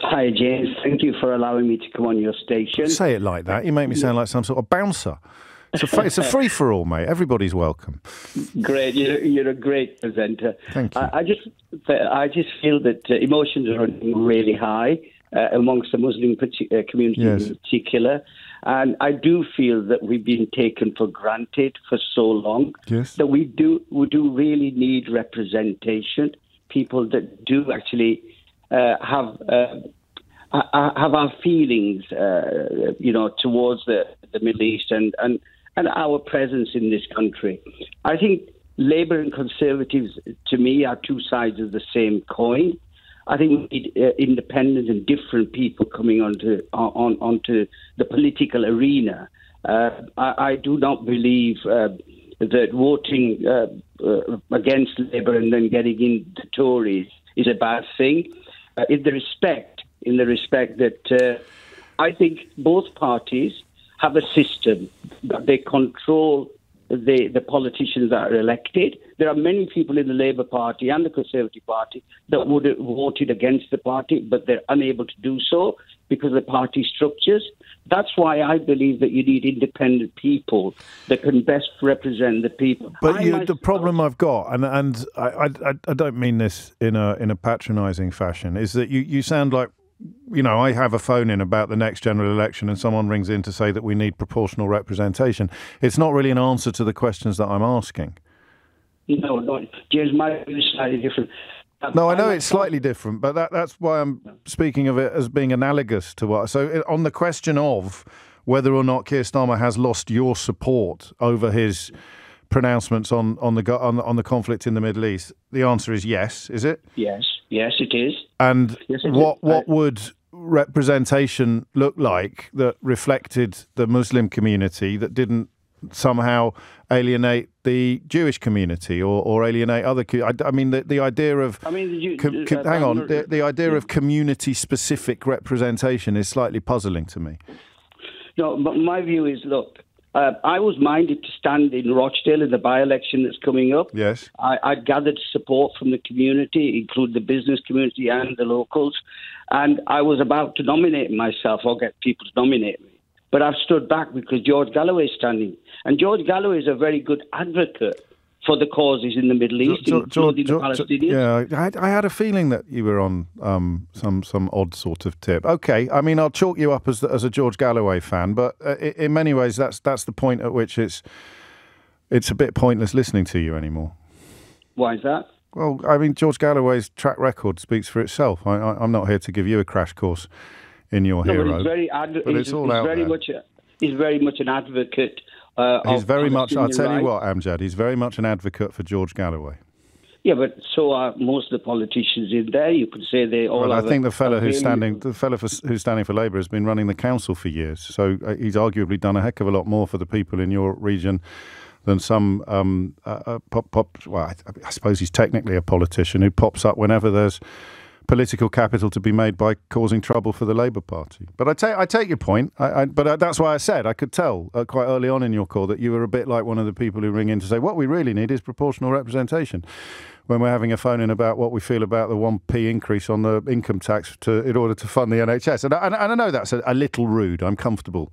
Hi, James. Thank you for allowing me to come on your station. Say it like that. You make me sound like some sort of bouncer. It's a, it's a free-for-all, mate. Everybody's welcome. Great. You're, you're a great presenter. Thank you. I, I, just, I just feel that emotions are really high uh, amongst the Muslim community yes. in particular. And I do feel that we've been taken for granted for so long yes. that we do, we do really need representation, people that do actually uh, have... Uh, have our feelings, uh, you know, towards the, the Middle East and, and, and our presence in this country. I think Labour and Conservatives, to me, are two sides of the same coin. I think we need uh, independent and different people coming onto on, onto the political arena. Uh, I, I do not believe uh, that voting uh, uh, against Labour and then getting in the Tories is a bad thing. Uh, in the respect... in the respect that uh, I think both parties have a system. They control the, the politicians that are elected. There are many people in the Labour Party and the Conservative Party that would have voted against the party, but they're unable to do so because of the party structures. That's why I believe that you need independent people that can best represent the people. But you, the problem I've got, and and I, I I don't mean this in a in a patronising fashion, is that you, you sound like, you know, I have a phone in about the next general election and someone rings in to say that we need proportional representation. It's not really an answer to the questions that I'm asking. No, no, James, my view is slightly different. No, I know it's slightly different, but that, that's why I'm speaking of it as being analogous to what... So on the question of whether or not Keir Starmer has lost your support over his pronouncements on, on, the, on, on the conflict in the Middle East, the answer is yes, is it? Yes. Yes, it is. And yes, it what is. what would representation look like that reflected the Muslim community that didn't somehow alienate the Jewish community or, or alienate other? I, I mean, the, the idea of I mean, you, com, com, uh, hang on, the, the idea yeah. of community-specific representation is slightly puzzling to me. No, but my view is, look. Uh, I was minded to stand in Rochdale in the by-election that's coming up. Yes. I, I gathered support from the community, including the business community and the locals, and I was about to nominate myself or get people to nominate me. But I've stood back because George Galloway is standing. And George Galloway is a very good advocate for the causes in the Middle East, George, including George, the Palestinians. Yeah, I, I had a feeling that you were on um, some some odd sort of tip. Okay, I mean, I'll chalk you up as as a George Galloway fan, but uh, in many ways, that's that's the point at which it's it's a bit pointless listening to you anymore. Why is that? Well, I mean, George Galloway's track record speaks for itself. I, I, I'm not here to give you a crash course in your no, hero, but it's, very but it's, it's all it's out very there. Much a, he's very much an advocate. Uh, he's very much, I'll tell you what, Amjad, he's very much an advocate for George Galloway. Yeah, but so are most of the politicians in there. You could say they all. Well, I think the fellow who's standing, the fellow who's standing for Labour, has been running the council for years. So he's arguably done a heck of a lot more for the people in your region than some um, uh, pop pop. Well, I, I suppose he's technically a politician who pops up whenever there's political capital to be made by causing trouble for the Labour Party. But I take I take your point. I, I, but I, that's why I said I could tell uh, quite early on in your call that you were a bit like one of the people who ring in to say what we really need is proportional representation when we're having a phone in about what we feel about the one p increase on the income tax to, in order to fund the N H S. And I, and I know that's a, a little rude. I'm comfortable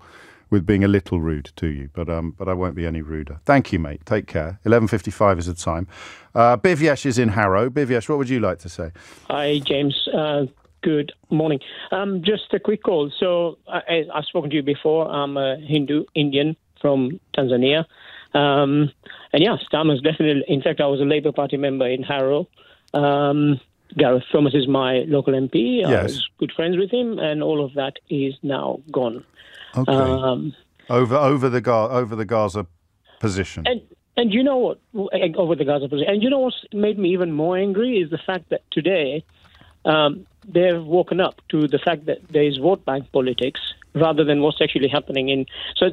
with being a little rude to you, but um, but I won't be any ruder. Thank you, mate. Take care. eleven fifty-five is the time. Uh, Bivyash is in Harrow. Bivyash, what would you like to say? Hi, James. Uh, good morning. Um, just a quick call. So I, I've spoken to you before. I'm a Hindu Indian from Tanzania, um, and yeah, Starmer's definitely. In fact, I was a Labour Party member in Harrow. Um, Gareth Thomas is my local M P. Yes. I was good friends with him, and all of that is now gone. Okay. Um, over over the Ga over the Gaza position. And and you know what? Over the Gaza position. And you know what's made me even more angry is the fact that today um, they've woken up to the fact that there is vote bank politics rather than what's actually happening in. So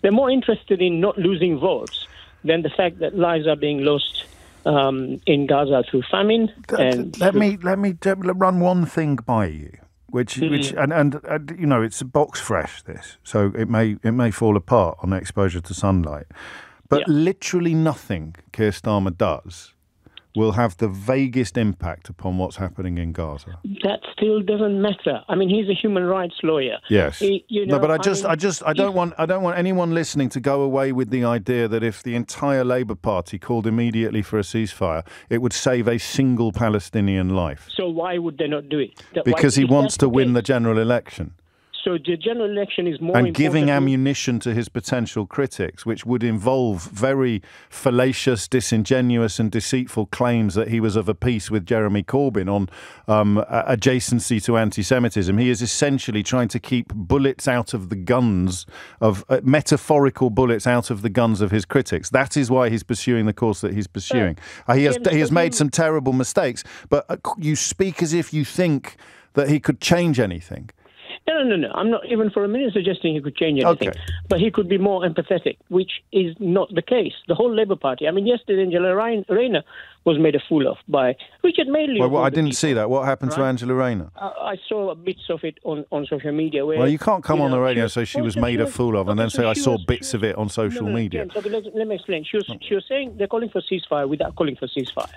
they're more interested in not losing votes than the fact that lives are being lost um, in Gaza through famine. And let me let me run one thing by you. Which, he, which, and, and and you know, it's box fresh. This, so it may it may fall apart on exposure to sunlight, but yeah. literally nothing Keir Starmer does will have the vaguest impact upon what's happening in Gaza. That still doesn't matter. I mean, he's a human rights lawyer. Yes, he, you know, no, but I just, I, mean, I just, I don't he, want, I don't want anyone listening to go away with the idea that if the entire Labour Party called immediately for a ceasefire, it would save a single Palestinian life. So why would they not do it? That, because why, he wants to win the general election. So the general election is more important. And giving ammunition to his potential critics, which would involve very fallacious, disingenuous and deceitful claims that he was of a piece with Jeremy Corbyn on um, adjacency to anti-Semitism. He is essentially trying to keep bullets out of the guns, of uh, metaphorical bullets out of the guns of his critics. That is why he's pursuing the course that he's pursuing. Uh, he has, he has made some terrible mistakes, but uh, you speak as if you think that he could change anything. No, no, no, no. I'm not even for a minute suggesting he could change anything. Okay. But he could be more empathetic, which is not the case. The whole Labour Party. I mean, yesterday Angela Rayner was made a fool of by Richard Madeley. Well, well I didn't people, see that. What happened right? to Angela Rayner? I, I saw bits of it on, on social media. Where, well, you can't come you on know, the radio and say she was made a fool of and then say I saw was, bits of it on social no, no, media. James, okay, let, let me explain. She was, oh. she was saying they're calling for ceasefire without calling for ceasefire.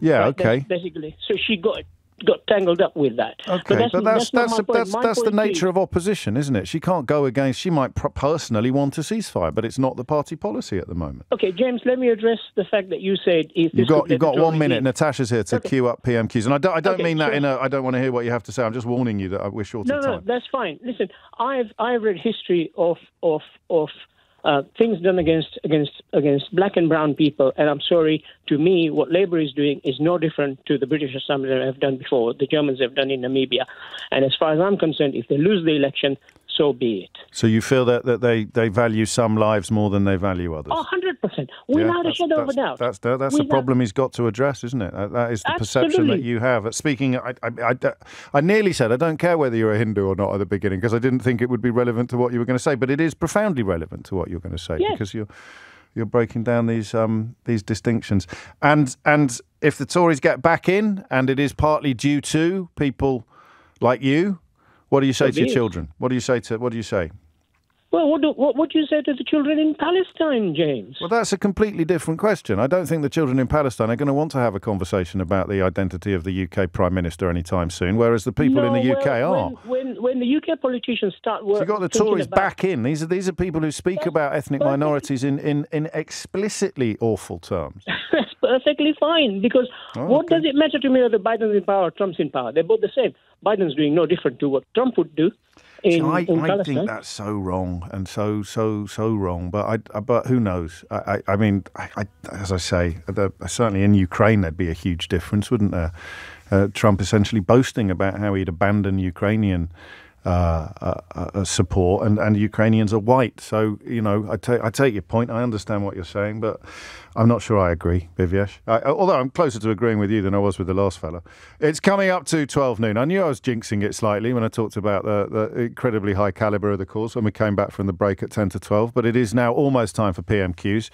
Yeah, right? okay. That's basically. So she got... got tangled up with that. Okay, but that's but that's, that's, that's, that's, that's the nature is, of opposition, isn't it? She can't go against... She might personally want a ceasefire, but it's not the party policy at the moment. Okay, James, let me address the fact that you said... If you've got, you've got one minute. In. Natasha's here to okay. queue up P M Qs. And I don't, I don't okay, mean that sure. in a... I don't want to hear what you have to say. I'm just warning you that I, we're short no, of time. No, no, that's fine. Listen, I've I've read history of... of, of Uh, things done against against against black and brown people, and I'm sorry, to me, what Labour is doing is no different to the British Assembly have done before, the Germans have done in Namibia. And as far as I'm concerned, if they lose the election, so be it. So you feel that, that they, they value some lives more than they value others? Oh, one hundred percent. Without yeah, a shadow of a doubt. That's, that's, that's the problem he's got to address, isn't it? That, that is the Absolutely. perception that you have. Speaking, I, I, I, I nearly said I don't care whether you're a Hindu or not at the beginning because I didn't think it would be relevant to what you were going to say, but it is profoundly relevant to what you're going to say yes. because you're... You're breaking down these um, these distinctions, and and if the Tories get back in, and it is partly due to people like you, what do you say to your children? What do you say to what do you say? Well, what do, what would you say to the children in Palestine, James? Well, that's a completely different question. I don't think the children in Palestine are going to want to have a conversation about the identity of the U K Prime Minister anytime soon, whereas the people no, in the U K when, are. When, when the U K politicians start working... So you've got the Tories about... back in. These are, these are people who speak that's about ethnic perfectly... minorities in, in, in explicitly awful terms. That's perfectly fine, because oh, what okay. does it matter to me whether Biden's in power or Trump's in power? They're both the same. Biden's doing no different to what Trump would do. In, I, in I think that's so wrong and so so so wrong. But I, but who knows? I, I, I mean, I, I, as I say, the, certainly in Ukraine there'd be a huge difference, wouldn't there? Uh, Trump essentially boasting about how he'd abandon Ukrainian uh, uh, uh, support, and, and Ukrainians are white. So you know, I take I take your point. I understand what you're saying, but I'm not sure I agree, Bivyash. I, although I'm closer to agreeing with you than I was with the last fella. It's coming up to twelve noon. I knew I was jinxing it slightly when I talked about the, the incredibly high calibre of the calls when we came back from the break at ten to twelve, but it is now almost time for P M Qs,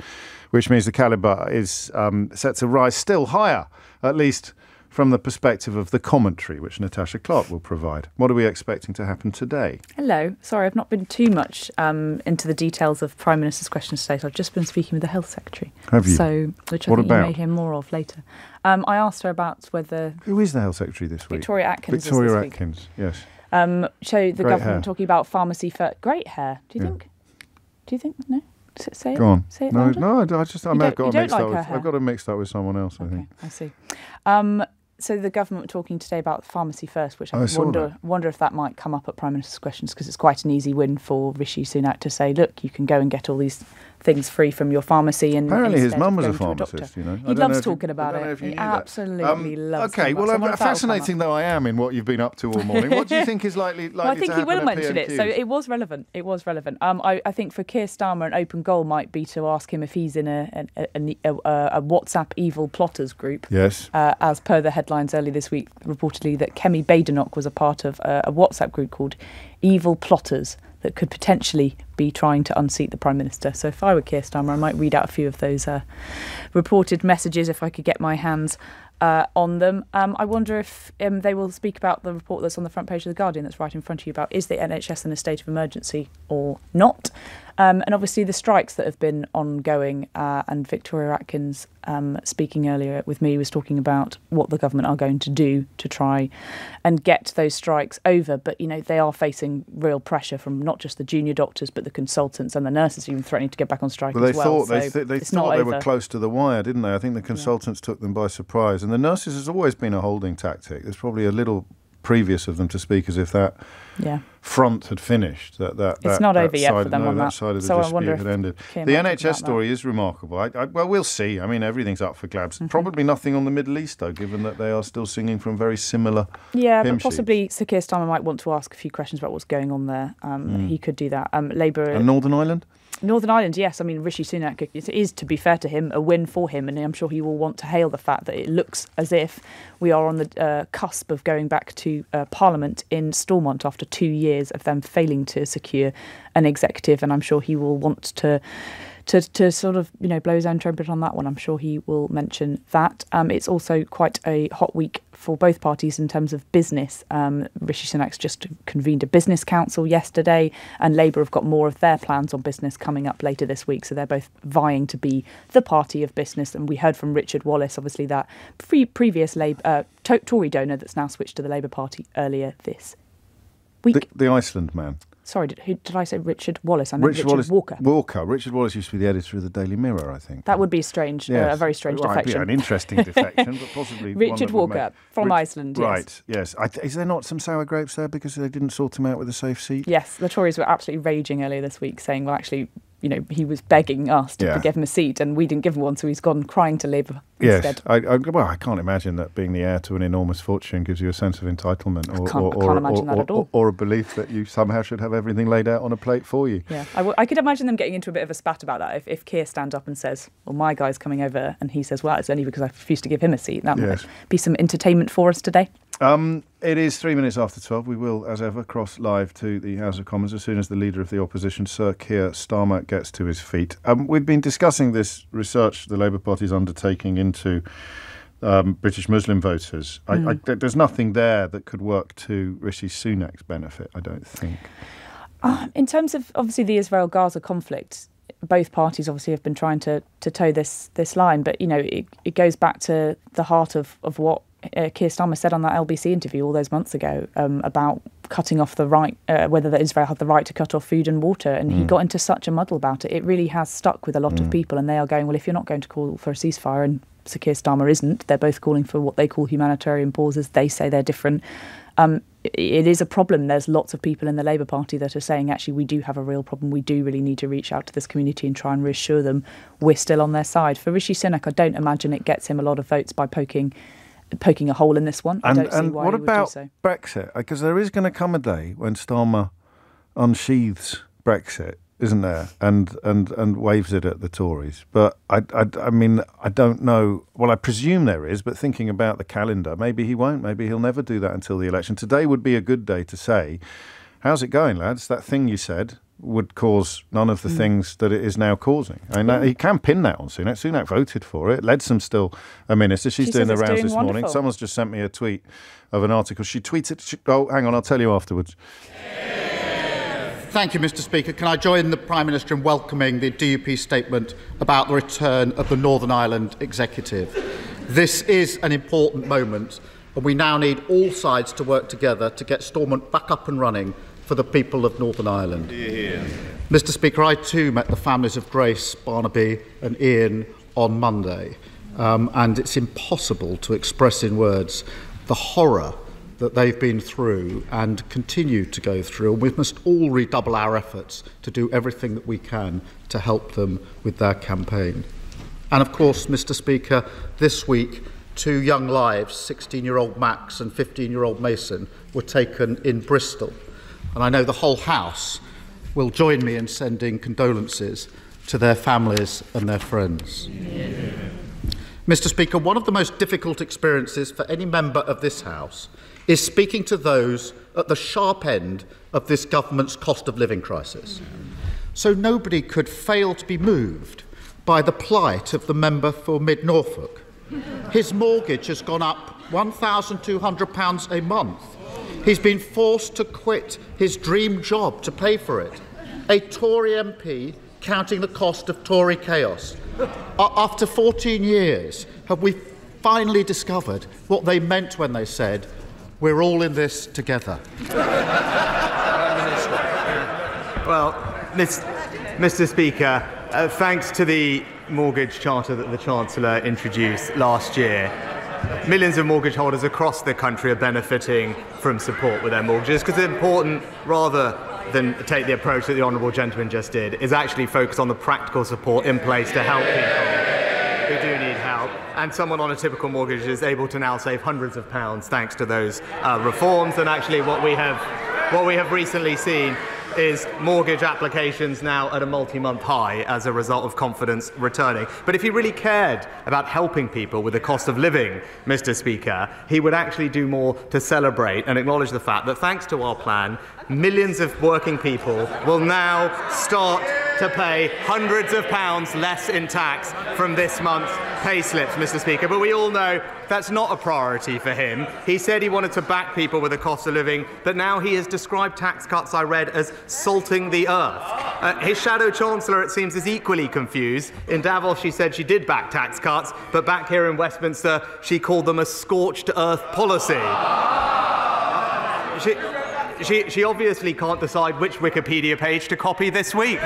which means the calibre is um, set to rise still higher, at least from the perspective of the commentary, which Natasha Clark will provide. What are we expecting to happen today? Hello. Sorry, I've not been too much um, into the details of Prime Minister's questions today, so I've just been speaking with the Health Secretary. Have you? So, which I what think about? you may hear more of later. Um, I asked her about whether... Who is the Health Secretary this week? Victoria Atkins. Victoria Atkins, week. yes. Um, so the Great government hair. talking about pharmacy for... Great hair. Do you yeah. think? Do you think? No? Say it. Go on. Say it no, no, I just... I may have got mixed like up with, I've got it mixed up with someone else, okay, I think. I see. Um... So the government were talking today about pharmacy first, which I, I wonder, wonder if that might come up at Prime Minister's questions, because it's quite an easy win for Rishi Sunak to say, look, you can go and get all these things free from your pharmacy. And apparently his mum was a pharmacist, a you know. He loves talking you, about it. He absolutely um, loves okay, well, I'm, fascinating though I am in what you've been up to all morning. What do you think is likely, likely well, I think to he will mention P M Q? It, so it was relevant. It was relevant. Um, I, I think for Keir Starmer, an open goal might be to ask him if he's in a, a, a, a, a WhatsApp evil plotters group. Yes. Uh, as per the headline. Lines early this week, reportedly, that Kemi Badenoch was a part of a, a WhatsApp group called Evil Plotters that could potentially be trying to unseat the Prime Minister. So if I were Keir Starmer, I might read out a few of those uh, reported messages if I could get my hands uh, on them. Um, I wonder if um, they will speak about the report that's on the front page of The Guardian that's right in front of you about is the N H S in a state of emergency or not? Um, and obviously the strikes that have been ongoing, uh, and Victoria Atkins um, speaking earlier with me was talking about what the government are going to do to try and get those strikes over. But, you know, they are facing real pressure from not just the junior doctors, but the consultants and the nurses even threatening to get back on strike well, as well. Thought, so they th they thought they over. were close to the wire, didn't they? I think the consultants yeah. took them by surprise. And the nurses has always been a holding tactic. There's probably a little previous of them to speak as if that yeah. front had finished. That, that, it's that, not over that yet side, for them no, on that. that side of the so dispute had ended. The N H S story that. is remarkable. I, I, well, we'll see. I mean, everything's up for grabs. Mm-hmm. Probably nothing on the Middle East, though, given that they are still singing from very similar Yeah, but possibly sheets. Sir Keir Starmer might want to ask a few questions about what's going on there. Um, mm. He could do that. Um, Labour and Northern Ireland? Northern Ireland, yes. I mean, Rishi Sunak, it is, to be fair to him, a win for him, and I'm sure he will want to hail the fact that it looks as if we are on the uh, cusp of going back to uh, Parliament in Stormont after two years of them failing to secure an executive, and I'm sure he will want to to, to sort of, you know, blow his own trumpet on that one. I'm sure he will mention that. Um, it's also quite a hot week for both parties in terms of business. Um, Rishi Sunak's just convened a business council yesterday, and Labour have got more of their plans on business coming up later this week, so they're both vying to be the party of business. And we heard from Richard Wallace, obviously, that pre previous Labour, uh, to Tory donor that's now switched to the Labour Party earlier this week. The, the Iceland man. Sorry, did, who, did I say Richard Wallace? I meant Richard, Richard Wallace, Walker. Walker. Richard Wallace used to be the editor of the Daily Mirror, I think. That would be strange, yes. uh, a very strange well, defection. Be an interesting defection, but possibly Richard one Walker make, from Rich, Iceland, yes. Right, yes. I, is there not some sour grapes there because they didn't sort him out with a safe seat? Yes, the Tories were absolutely raging earlier this week, saying, well, actually, you know, he was begging us to yeah. give him a seat and we didn't give him one, so he's gone crying to Labour yes. instead. I, I, well, I can't imagine that being the heir to an enormous fortune gives you a sense of entitlement or, or, or, or, or, or a belief that you somehow should have everything laid out on a plate for you. Yeah, I, w I could imagine them getting into a bit of a spat about that if, if Keir stands up and says, well, my guy's coming over, and he says, well, it's only because I refused to give him a seat. That yes. might be some entertainment for us today. Um, it is three minutes after twelve. We will, as ever, cross live to the House of Commons as soon as the Leader of the Opposition, Sir Keir Starmer, gets to his feet. Um, we've been discussing this research the Labour Party is undertaking into um, British Muslim voters. I, mm. I, there's nothing there that could work to Rishi Sunak's benefit, I don't think. Uh, in terms of, obviously, the Israel-Gaza conflict, both parties obviously have been trying to, to toe this, this line, but, you know, it, it goes back to the heart of, of what Uh, Keir Starmer said on that L B C interview all those months ago um, about cutting off the right, uh, whether that Israel had the right to cut off food and water, and mm. he got into such a muddle about it. It really has stuck with a lot mm. of people, and they are going, well, if you're not going to call for a ceasefire, and Sir Keir Starmer isn't, they're both calling for what they call humanitarian pauses. They say they're different. Um, it, it is a problem. There's lots of people in the Labour Party that are saying, actually, we do have a real problem. We do really need to reach out to this community and try and reassure them we're still on their side. For Rishi Sunak, I don't imagine it gets him a lot of votes by poking poking a hole in this one. And, I don't see and why what about so. Brexit? Because there is going to come a day when Starmer unsheathes Brexit, isn't there, and and and waves it at the Tories. But I, I, I mean, I don't know. Well, I presume there is, but thinking about the calendar, maybe he won't. Maybe he'll never do that until the election. Today would be a good day to say, how's it going, lads? That thing you said would cause none of the mm. things that it is now causing. And yeah. he can pin that on Sunak. Sunak voted for it. Leadsom still a minister. She's she doing the rounds doing this wonderful. morning. Someone's just sent me a tweet of an article. She tweeted... She, oh, hang on, I'll tell you afterwards. Thank you, Mister Speaker. Can I join the Prime Minister in welcoming the D U P statement about the return of the Northern Ireland executive? This is an important moment, and we now need all sides to work together to get Stormont back up and running for the people of Northern Ireland. Yeah. Mister Speaker, I too met the families of Grace, Barnaby and Ian on Monday, um, and it's impossible to express in words the horror that they've been through and continue to go through, and we must all redouble our efforts to do everything that we can to help them with their campaign. And of course, Mister Speaker, this week two young lives, sixteen-year-old Max and fifteen-year-old Mason, were taken in Bristol. And I know the whole House will join me in sending condolences to their families and their friends. Yeah. Mister Speaker, one of the most difficult experiences for any member of this House is speaking to those at the sharp end of this government's cost of living crisis. So nobody could fail to be moved by the plight of the member for Mid-Norfolk. His mortgage has gone up one thousand two hundred pounds a month. He's been forced to quit his dream job to pay for it. A Tory M P counting the cost of Tory chaos. After fourteen years, have we finally discovered what they meant when they said, "We're all in this together"? Well, Mister Speaker, uh, thanks to the mortgage charter that the Chancellor introduced last year, millions of mortgage holders across the country are benefiting from support with their mortgages, because it's important, rather than take the approach that the honourable gentleman just did, is actually focus on the practical support in place to help people who do need help. And someone on a typical mortgage is able to now save hundreds of pounds thanks to those uh, reforms. And actually what we have, what we have recently seen is mortgage applications now at a multi-month high as a result of confidence returning. But if he really cared about helping people with the cost of living, Mister Speaker, he would actually do more to celebrate and acknowledge the fact that, thanks to our plan, millions of working people will now start to pay hundreds of pounds less in tax from this month's pay slips, Mister Speaker. But we all know that's not a priority for him. He said he wanted to back people with the cost of living, but now he has described tax cuts, I read, as salting the earth. Uh, his shadow chancellor, it seems, is equally confused. In Davos, she said she did back tax cuts, but back here in Westminster, she called them a scorched earth policy. She, She, she obviously can't decide which Wikipedia page to copy this week.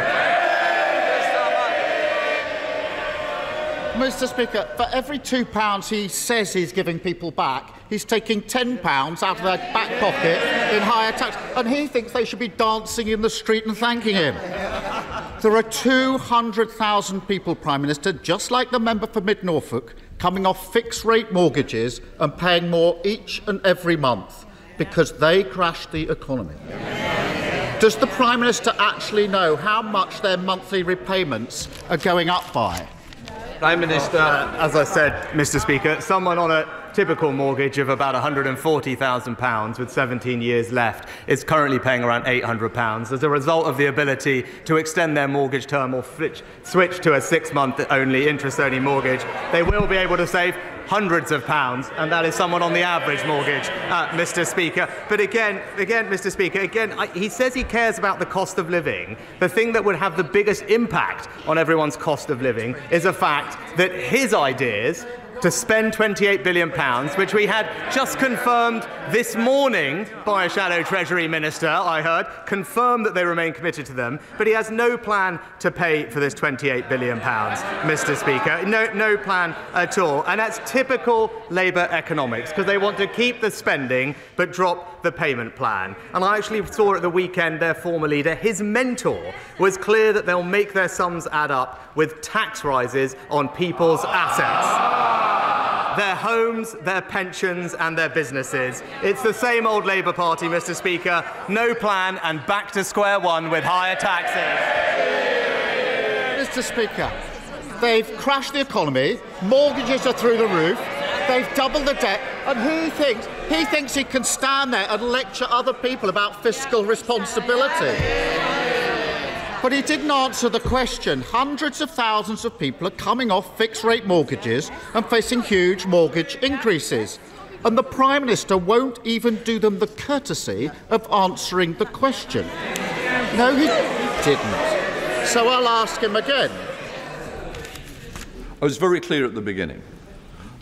Mister Speaker, for every two pounds he says he's giving people back, he's taking ten pounds out of their back pocket in higher tax, and he thinks they should be dancing in the street and thanking him. There are two hundred thousand people, Prime Minister, just like the member for Mid-Norfolk, coming off fixed-rate mortgages and paying more each and every month, because they crashed the economy. Does the Prime Minister actually know how much their monthly repayments are going up by? Prime Minister, as I said, Mister Speaker, someone on a typical mortgage of about one hundred and forty thousand pounds with seventeen years left is currently paying around eight hundred pounds as a result of the ability to extend their mortgage term or switch to a six-month only interest-only mortgage. They will be able to save hundreds of pounds, and that is someone on the average mortgage, uh, Mister Speaker. But again, again, Mister Speaker, again, I, he says he cares about the cost of living. The thing that would have the biggest impact on everyone's cost of living is the fact that his ideas to spend twenty-eight billion pounds, which we had just confirmed this morning by a shadow Treasury Minister, I heard, confirmed that they remain committed to them, but he has no plan to pay for this twenty-eight billion pounds, Mister Speaker. No, no plan at all. And that's typical Labour economics, because they want to keep the spending but drop the payment plan. And I actually saw at the weekend their former leader, his mentor, was clear that they'll make their sums add up with tax rises on people's assets. Their homes, their pensions and their businesses. It's the same old Labour Party, Mister Speaker. No plan and back to square one with higher taxes. Mister Speaker, they've crashed the economy, mortgages are through the roof, they've doubled the debt, and he thinks he thinks he can stand there and lecture other people about fiscal responsibility. But he didn't answer the question. Hundreds of thousands of people are coming off fixed-rate mortgages and facing huge mortgage increases, and the Prime Minister won't even do them the courtesy of answering the question. No, he didn't. So I'll ask him again. I was very clear at the beginning,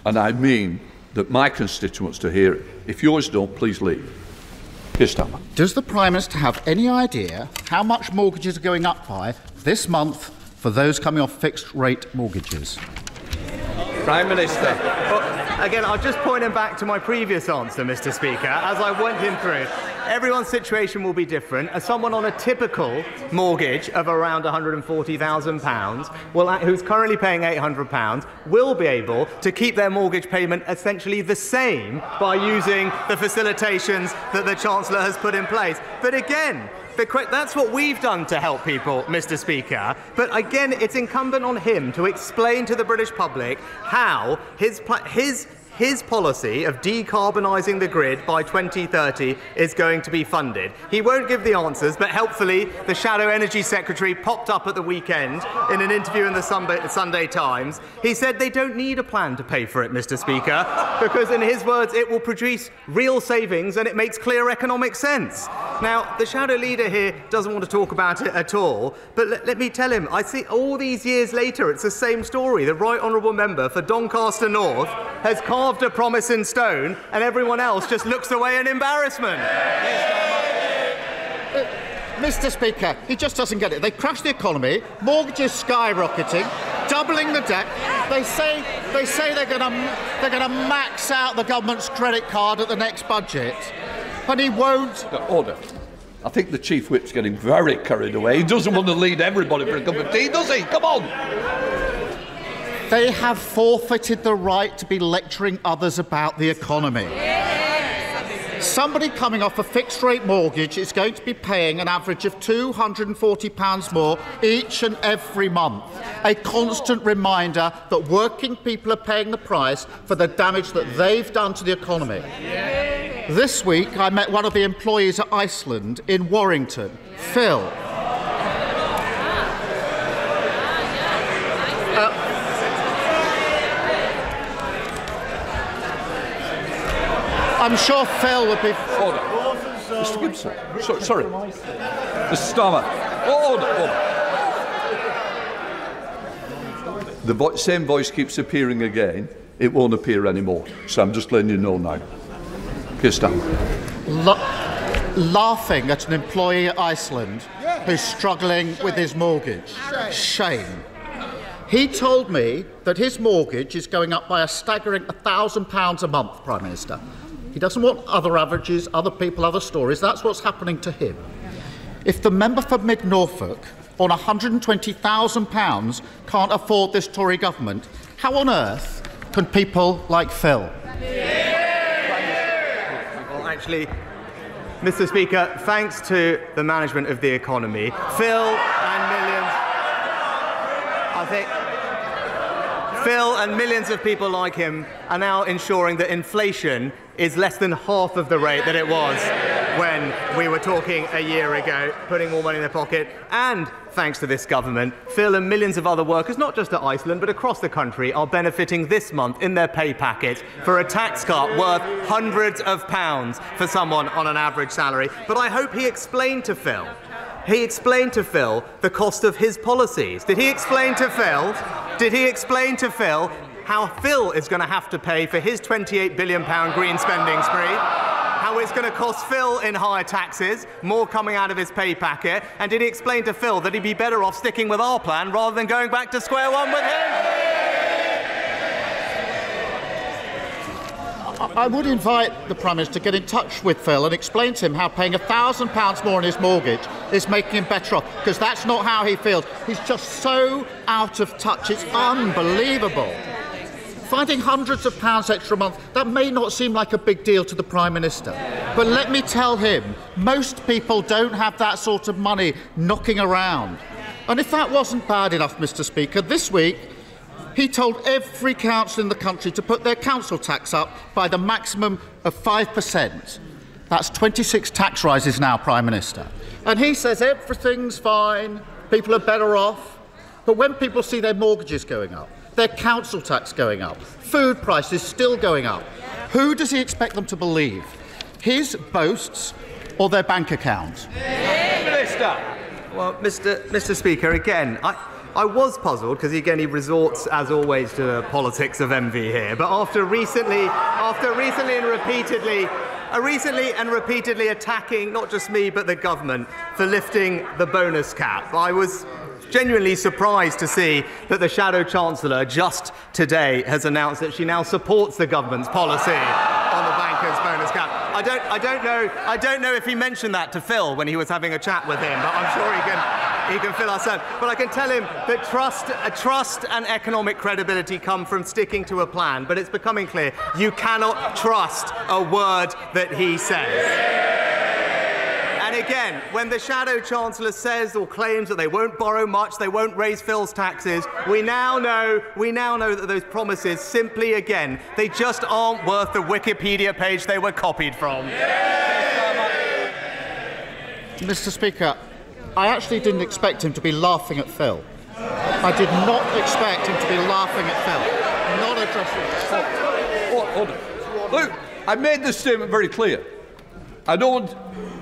and I mean that my constituents to hear it. If yours don't, please leave. Keir Starmer. Does the Prime Minister have any idea how much mortgages are going up by this month for those coming off fixed-rate mortgages? Prime Minister. Well, again, I'll just point him back to my previous answer, Mister Speaker, as I went him through. Everyone's situation will be different. As someone on a typical mortgage of around one hundred and forty thousand pounds, who's currently paying eight hundred pounds, will be able to keep their mortgage payment essentially the same by using the facilitations that the Chancellor has put in place. But again, that's what we've done to help people, Mister Speaker. But again, it's incumbent on him to explain to the British public how his, his his policy of decarbonising the grid by twenty thirty is going to be funded. He won't give the answers, but helpfully the Shadow Energy Secretary popped up at the weekend in an interview in the Sunday Times. He said they don't need a plan to pay for it, Mr Speaker, because in his words it will produce real savings and it makes clear economic sense. Now, the Shadow Leader here doesn't want to talk about it at all, but let, let me tell him, I see all these years later it's the same story. The Right Honourable Member for Doncaster North has carved a promise in stone and everyone else just looks away in embarrassment. Uh, Mr Speaker, he just doesn't get it. They crashed the economy, mortgages skyrocketing, doubling the debt. They say they say they're going to they're going to max out the government's credit card at the next budget. And he won't. Order. I think the Chief Whip's getting very carried away. He doesn't want to lead everybody for a cup of tea, does he? Come on. They have forfeited the right to be lecturing others about the economy. Yes. Somebody coming off a fixed-rate mortgage is going to be paying an average of two hundred and forty pounds more each and every month. A constant reminder that working people are paying the price for the damage that they've done to the economy. Yes. This week, I met one of the employees at Iceland in Warrington, Phil. Uh, I'm sure Phil would be. Order. Mister Gibson. So, sorry. Mister Starmer. Order. Order. The vo same voice keeps appearing again. It won't appear anymore. So I'm just letting you know now. La laughing at an employee at Iceland who's struggling with his mortgage. Shame. He told me that his mortgage is going up by a staggering one thousand pounds a month, Prime Minister. He doesn't want other averages, other people, other stories. That's what's happening to him. If the member for Mid-Norfolk on one hundred and twenty thousand pounds can't afford this Tory government, how on earth can people like Phil? Actually, Mr Speaker, thanks to the management of the economy, Phil and millions, I think, Phil and millions of people like him are now ensuring that inflation is less than half of the rate that it was when we were talking a year ago, putting more money in their pocket. And thanks to this government, Phil and millions of other workers, not just at Iceland but across the country, are benefiting this month in their pay packet for a tax cut worth hundreds of pounds for someone on an average salary. But I hope he explained to Phil. He explained to Phil the cost of his policies. Did he explain to Phil? Did he explain to Phil how Phil is going to have to pay for his twenty-eight billion pounds green spending spree? How it's going to cost Phil in higher taxes, more coming out of his pay packet, and did he explain to Phil that he'd be better off sticking with our plan rather than going back to square one with him? I would invite the Prime Minister to get in touch with Phil and explain to him how paying one thousand pounds more on his mortgage is making him better off, because that's not how he feels. He's just so out of touch. It's unbelievable. Finding hundreds of pounds extra a month, that may not seem like a big deal to the Prime Minister. But let me tell him, most people don't have that sort of money knocking around. And if that wasn't bad enough, Mr Speaker, this week he told every council in the country to put their council tax up by the maximum of five percent. That's twenty-six tax rises now, Prime Minister. And he says everything's fine, people are better off. But when people see their mortgages going up, their council tax going up, food prices still going up, who does he expect them to believe? His boasts or their bank account? Minister. Well, Mister Mister Speaker, again, I, I was puzzled because again he resorts, as always, to the politics of envy here. But after recently, after recently and repeatedly. Recently and repeatedly attacking not just me but the government for lifting the bonus cap, I was genuinely surprised to see that the Shadow Chancellor just today has announced that she now supports the government's policy on the bankers' bonus cap. I don't, I don't know, I don't know if he mentioned that to Phil when he was having a chat with him, but I'm sure he can. He can fill us in. But I can tell him that trust, uh, trust and economic credibility come from sticking to a plan. But it's becoming clear you cannot trust a word that he says. And again, when the Shadow Chancellor says or claims that they won't borrow much, they won't raise Phil's taxes, we now know, we now know that those promises simply, again, they just aren't worth the Wikipedia page they were copied from. Mister Speaker, I actually didn't expect him to be laughing at Phil. I did not expect him to be laughing at Phil. Not addressing Phil. Look, I made this statement very clear. I don't,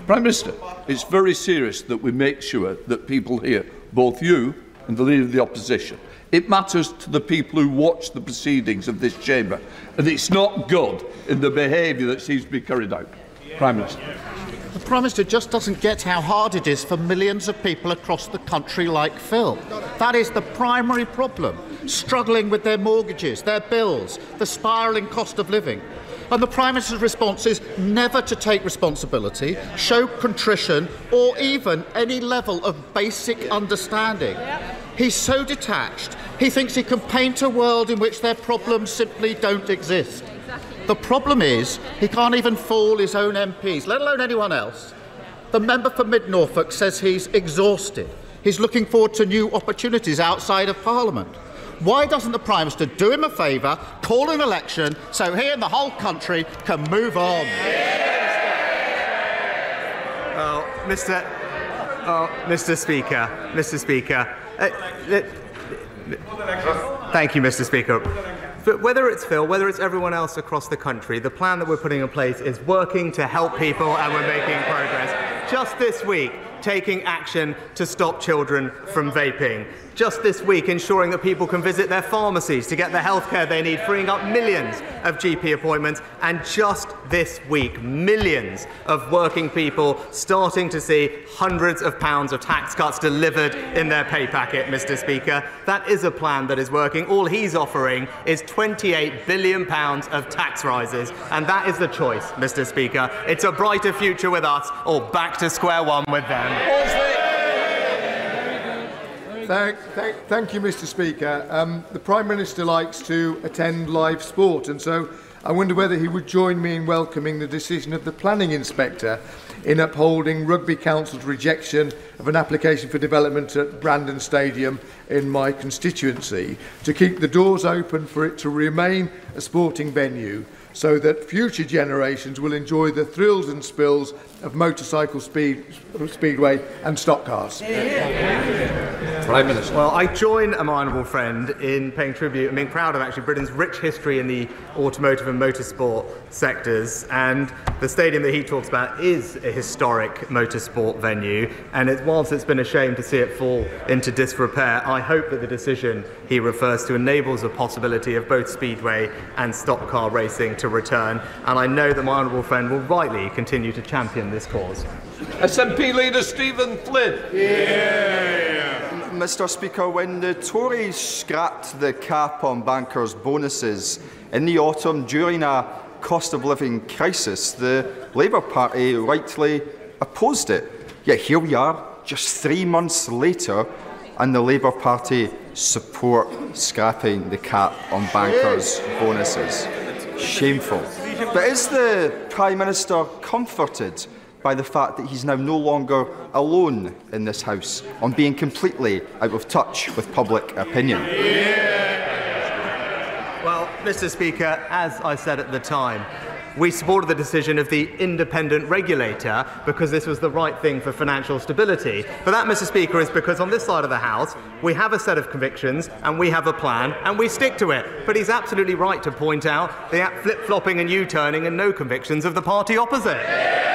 Prime Minister, it's very serious that we make sure that people here, both you and the Leader of the Opposition, it matters to the people who watch the proceedings of this chamber, and it's not good in the behaviour that seems to be carried out. Prime Minister. The Prime Minister just doesn't get how hard it is for millions of people across the country like Phil. That is the primary problem, struggling with their mortgages, their bills, the spiralling cost of living. And the Prime Minister's response is never to take responsibility, show contrition, or even any level of basic understanding. He's so detached, he thinks he can paint a world in which their problems simply don't exist. The problem is he can't even fool his own M Ps, let alone anyone else. The member for Mid-Norfolk says he's exhausted. He's looking forward to new opportunities outside of Parliament. Why doesn't the Prime Minister do him a favour, call an election, so he and the whole country can move on? Oh, Mr. Oh, Mr. Speaker, Mr. Speaker. Uh, uh, thank you, Mr. Speaker. But whether it's Phil, whether it's everyone else across the country, the plan that we're putting in place is working to help people and we're making progress. Just this week, taking action to stop children from vaping. Just this week, ensuring that people can visit their pharmacies to get the healthcare they need, freeing up millions of G P appointments. And just this week, millions of working people starting to see hundreds of pounds of tax cuts delivered in their pay packet, Mister Speaker. That is a plan that is working. All he's offering is twenty-eight billion pounds of tax rises. And that is the choice, Mister Speaker. It's a brighter future with us, or back to square one with them. Thank, thank, thank you, Mister Speaker. Um, the Prime Minister likes to attend live sport, and so I wonder whether he would join me in welcoming the decision of the Planning Inspector in upholding Rugby Council's rejection of an application for development at Brandon Stadium in my constituency to keep the doors open for it to remain a sporting venue, so that future generations will enjoy the thrills and spills of motorcycle speed, speedway and stock cars. Prime Minister. Well, I join my honourable friend in paying tribute and being proud of actually Britain's rich history in the automotive and motorsport sectors, and the stadium that he talks about is a historic motorsport venue, and it, whilst it's been a shame to see it fall into disrepair, I hope that the decision he refers to enables the possibility of both speedway and stock car racing to return, and I know that my honourable friend will rightly continue to champion this cause. S N P Leader Stephen Flynn. Yeah. Mister Speaker, when the Tories scrapped the cap on bankers' bonuses in the autumn during a cost of living crisis, the Labour Party rightly opposed it. Yet here we are, just three months later, and the Labour Party support scrapping the cap on bankers' bonuses. Shameful. But is the Prime Minister comforted by the fact that he's now no longer alone in this House on being completely out of touch with public opinion? Well, Mister Speaker, as I said at the time, we supported the decision of the independent regulator because this was the right thing for financial stability. But that, Mister Speaker, is because on this side of the House we have a set of convictions and we have a plan and we stick to it. But he's absolutely right to point out the flip-flopping and U-turning and no convictions of the party opposite.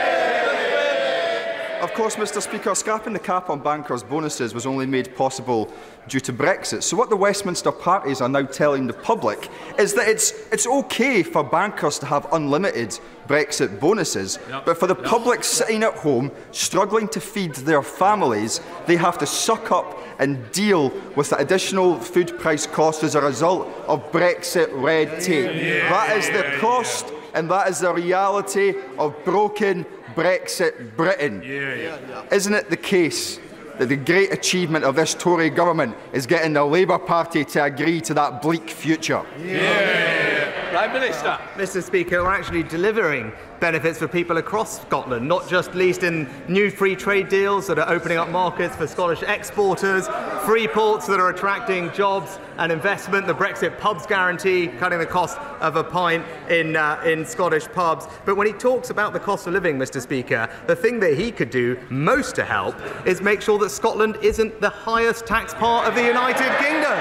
Of course, Mister Speaker, scrapping the cap on bankers' bonuses was only made possible due to Brexit. So what the Westminster parties are now telling the public is that it's, it's OK for bankers to have unlimited Brexit bonuses, yep. but for the yep. public sitting at home, struggling to feed their families, they have to suck up and deal with the additional food price costs as a result of Brexit red tape. Yeah. That is the cost and that is the reality of broken Brexit Britain. Yeah, yeah, yeah. Isn't it the case that the great achievement of this Tory government is getting the Labour Party to agree to that bleak future? Yeah. Yeah. Prime Minister. Mister Speaker, we're actually delivering benefits for people across Scotland, not just least in new free trade deals that are opening up markets for Scottish exporters, free ports that are attracting jobs and investment, the Brexit pubs guarantee, cutting the cost of a pint in, uh, in Scottish pubs. But when he talks about the cost of living, Mister Speaker, the thing that he could do most to help is make sure that Scotland isn't the highest tax part of the United Kingdom.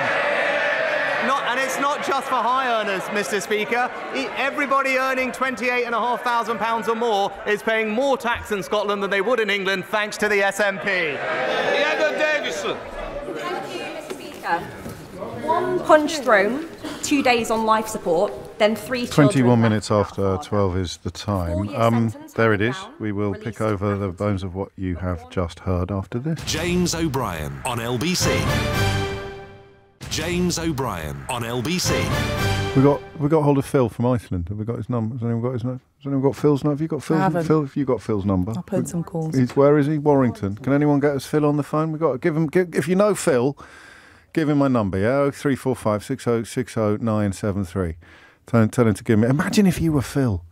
Not, and it's not just for high earners, Mister Speaker. Everybody earning twenty-eight thousand five hundred pounds or more is paying more tax in Scotland than they would in England, thanks to the S N P. Davison. Thank you, Mister Speaker. One punch thrown, two days on life support, then three twenty-one minutes after twelve is the time. Um, there it is. We will pick over the bones of what you have just heard after this. James O'Brien on L B C. James O'Brien on L B C. We got we got hold of Phil from Iceland. Have we got his number? Has anyone got his number? Has anyone got Phil's number? Have you got Phil's number? Phil, have you got Phil's number? I've heard some calls. He's, where is he? Warrington. Can anyone get us Phil on the phone? We got to give him. Give, if you know Phil, give him my number. Yeah, oh three four five six zero six zero nine seven three. Tell, tell him to give me. Imagine if you were Phil.